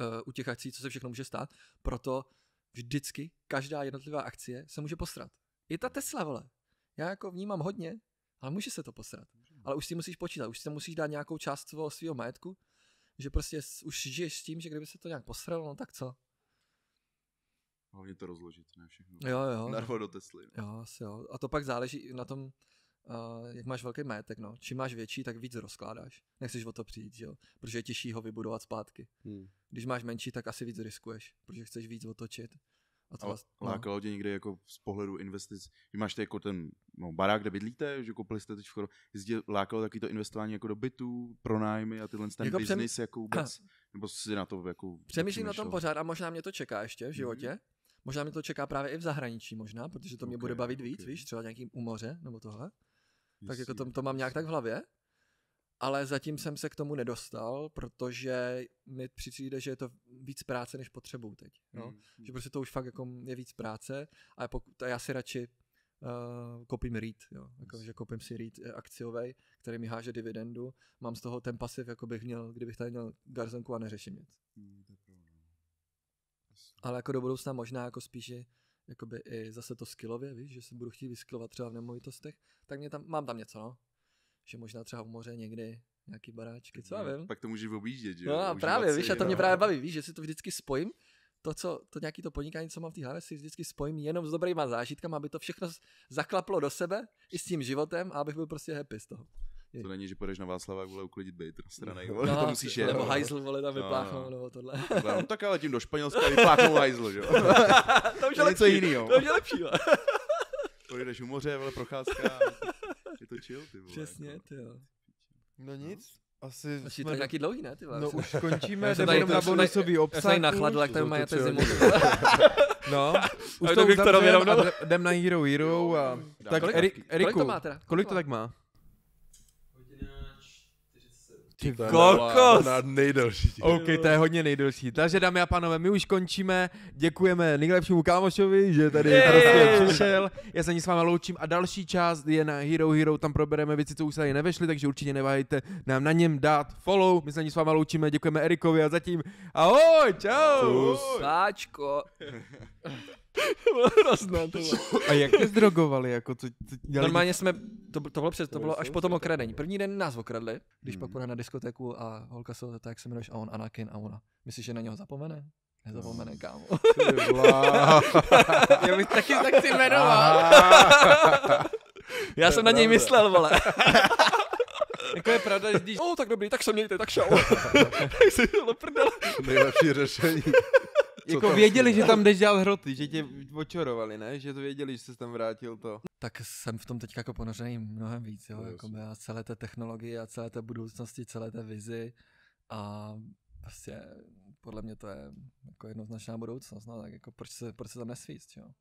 uh, u těch akcí, co se všechno může stát, proto vždycky každá jednotlivá akcie se může posrat. I ta Tesla, vole. Já jako vnímám hodně, ale může se to posrat. Ale už si musíš počítat, už si musíš dát nějakou část svého, svého majetku, že prostě už žiješ s tím, že kdyby se to nějak posralo, no tak co? Hlavně to rozložit, ne všechno. Jo, jo. Narvo do Tesly. No. Jo, jo. A to pak záleží na tom, uh, jak máš velký majetek, no. Čím máš větší, tak víc rozkládáš. Nechceš o to přijít, že jo. Protože je těžší ho vybudovat zpátky. Hmm. Když máš menší, tak asi víc riskuješ, protože chceš víc otočit. A vás, no. Lákalo tě někde jako z pohledu investic, že máš jako ten no, barák, kde bydlíte, že koupili jste teď v Chorvatsku, jestli lákalo taky to investování jako do bytů, pronájmy a tyhle ten business jako, přem... jako vůbec, nebo si na to jako... Přemýšlím na tom pořád a možná mě to čeká ještě v životě, mm. možná mě to čeká právě i v zahraničí možná, protože to mě okay, bude bavit okay. víc, víš, třeba nějakým u moře nebo tohle, yes, tak jako to, to mám nějak tak v hlavě, ale zatím jsem se k tomu nedostal, protože mi přijde, že je to víc práce, než potřebuju teď. No? Mm. Že prostě to už fakt jako je víc práce a, pokud, a já si radši uh, koupím REIT, jo? Jako, že koupím si REIT akciovej, který mi háže dividendu, mám z toho ten pasiv, jako bych měl, kdybych tady měl garzonku a neřeším nic. Mm, ale jako do budoucna možná jako spíše jakoby i zase to skillově, víš, že se budu chtít vyskillovat třeba v nemovitostech, tak mě tam, mám tam něco, no. Že možná třeba v moře někdy nějaký baráčky, co já vím. Pak to můžeš objíždět, že jo? No a právě, víš, a to mě právě baví, víš, že si to vždycky spojím, to, co, to nějaký to podnikání, co mám v té hlavě, si vždycky spojím jenom s dobrýma zážitkama, aby to všechno zaklaplo do sebe i s tím životem a abych byl prostě happy z toho. To není, že půjdeš na Václavák, vole, uklidit bejt stranej, no, to musíš jít. Nebo hajzl, vole, tam vypláchnou, no, nebo tohle. No, tak ale tím do Španělska vypláchnou hajzl, že jo? To už je lepší, jinýho. To už je lepší, jo. Pojdeš u moře, vole, procházka, je to chill, ty vole. Přesně, jako. Ty jo. No nic. Asi jsme... to je nějaký dlouhý, ne, ty vás? No už končíme, nebo jenom na bonusový obsah. Já jsem tady nachladl, jak tady majete zimu. No, už to uzavřem a jdem na Hero Hero a... Tak Eriku, kolik to tak má? Ty kokos! Nejdelší. OK, to je hodně nejdelší. Takže dámy a pánové, my už končíme. Děkujeme nejlepšímu kámošovi, že tady prostě přišel. Já se ní s vámi loučím a další část je na Hero Hero. Tam probereme věci, co už se tady nevešly, takže určitě neváhejte nám na něm dát follow. My se ní s vámi loučíme, děkujeme Erikovi a zatím ahoj, čau! Sáčko! A jak tě zdrogovali? Jako, co, co normálně jsme, to, to, bylo, před, to bylo až po tom okradení. První den nás okradli, když hmm. pak půjde na diskotéku a holka se tak, jak se jmenuješ, a on Anakin a ona. Myslíš, že na něho zapomene? Nezapomene, kámo. Já bych taky tak si jmenoval. Já jsem na něj myslel, vole. Jako je pravda, že když... O, tak dobrý, tak se mějte, tak šau. Tak si bylo prdele. Nejlepší řešení. Jako věděli, že tam jdeš dělat hroty, že tě očorovali, ne? Že to věděli, že jsi tam vrátil to. Tak jsem v tom teď jako ponořený mnohem víc, jo? Jako a celé té technologie a celé té budoucnosti, celé té vizi a prostě podle mě to je jako jednoznačná budoucnost, no tak jako proč se, proč se tam nesvíst, jo?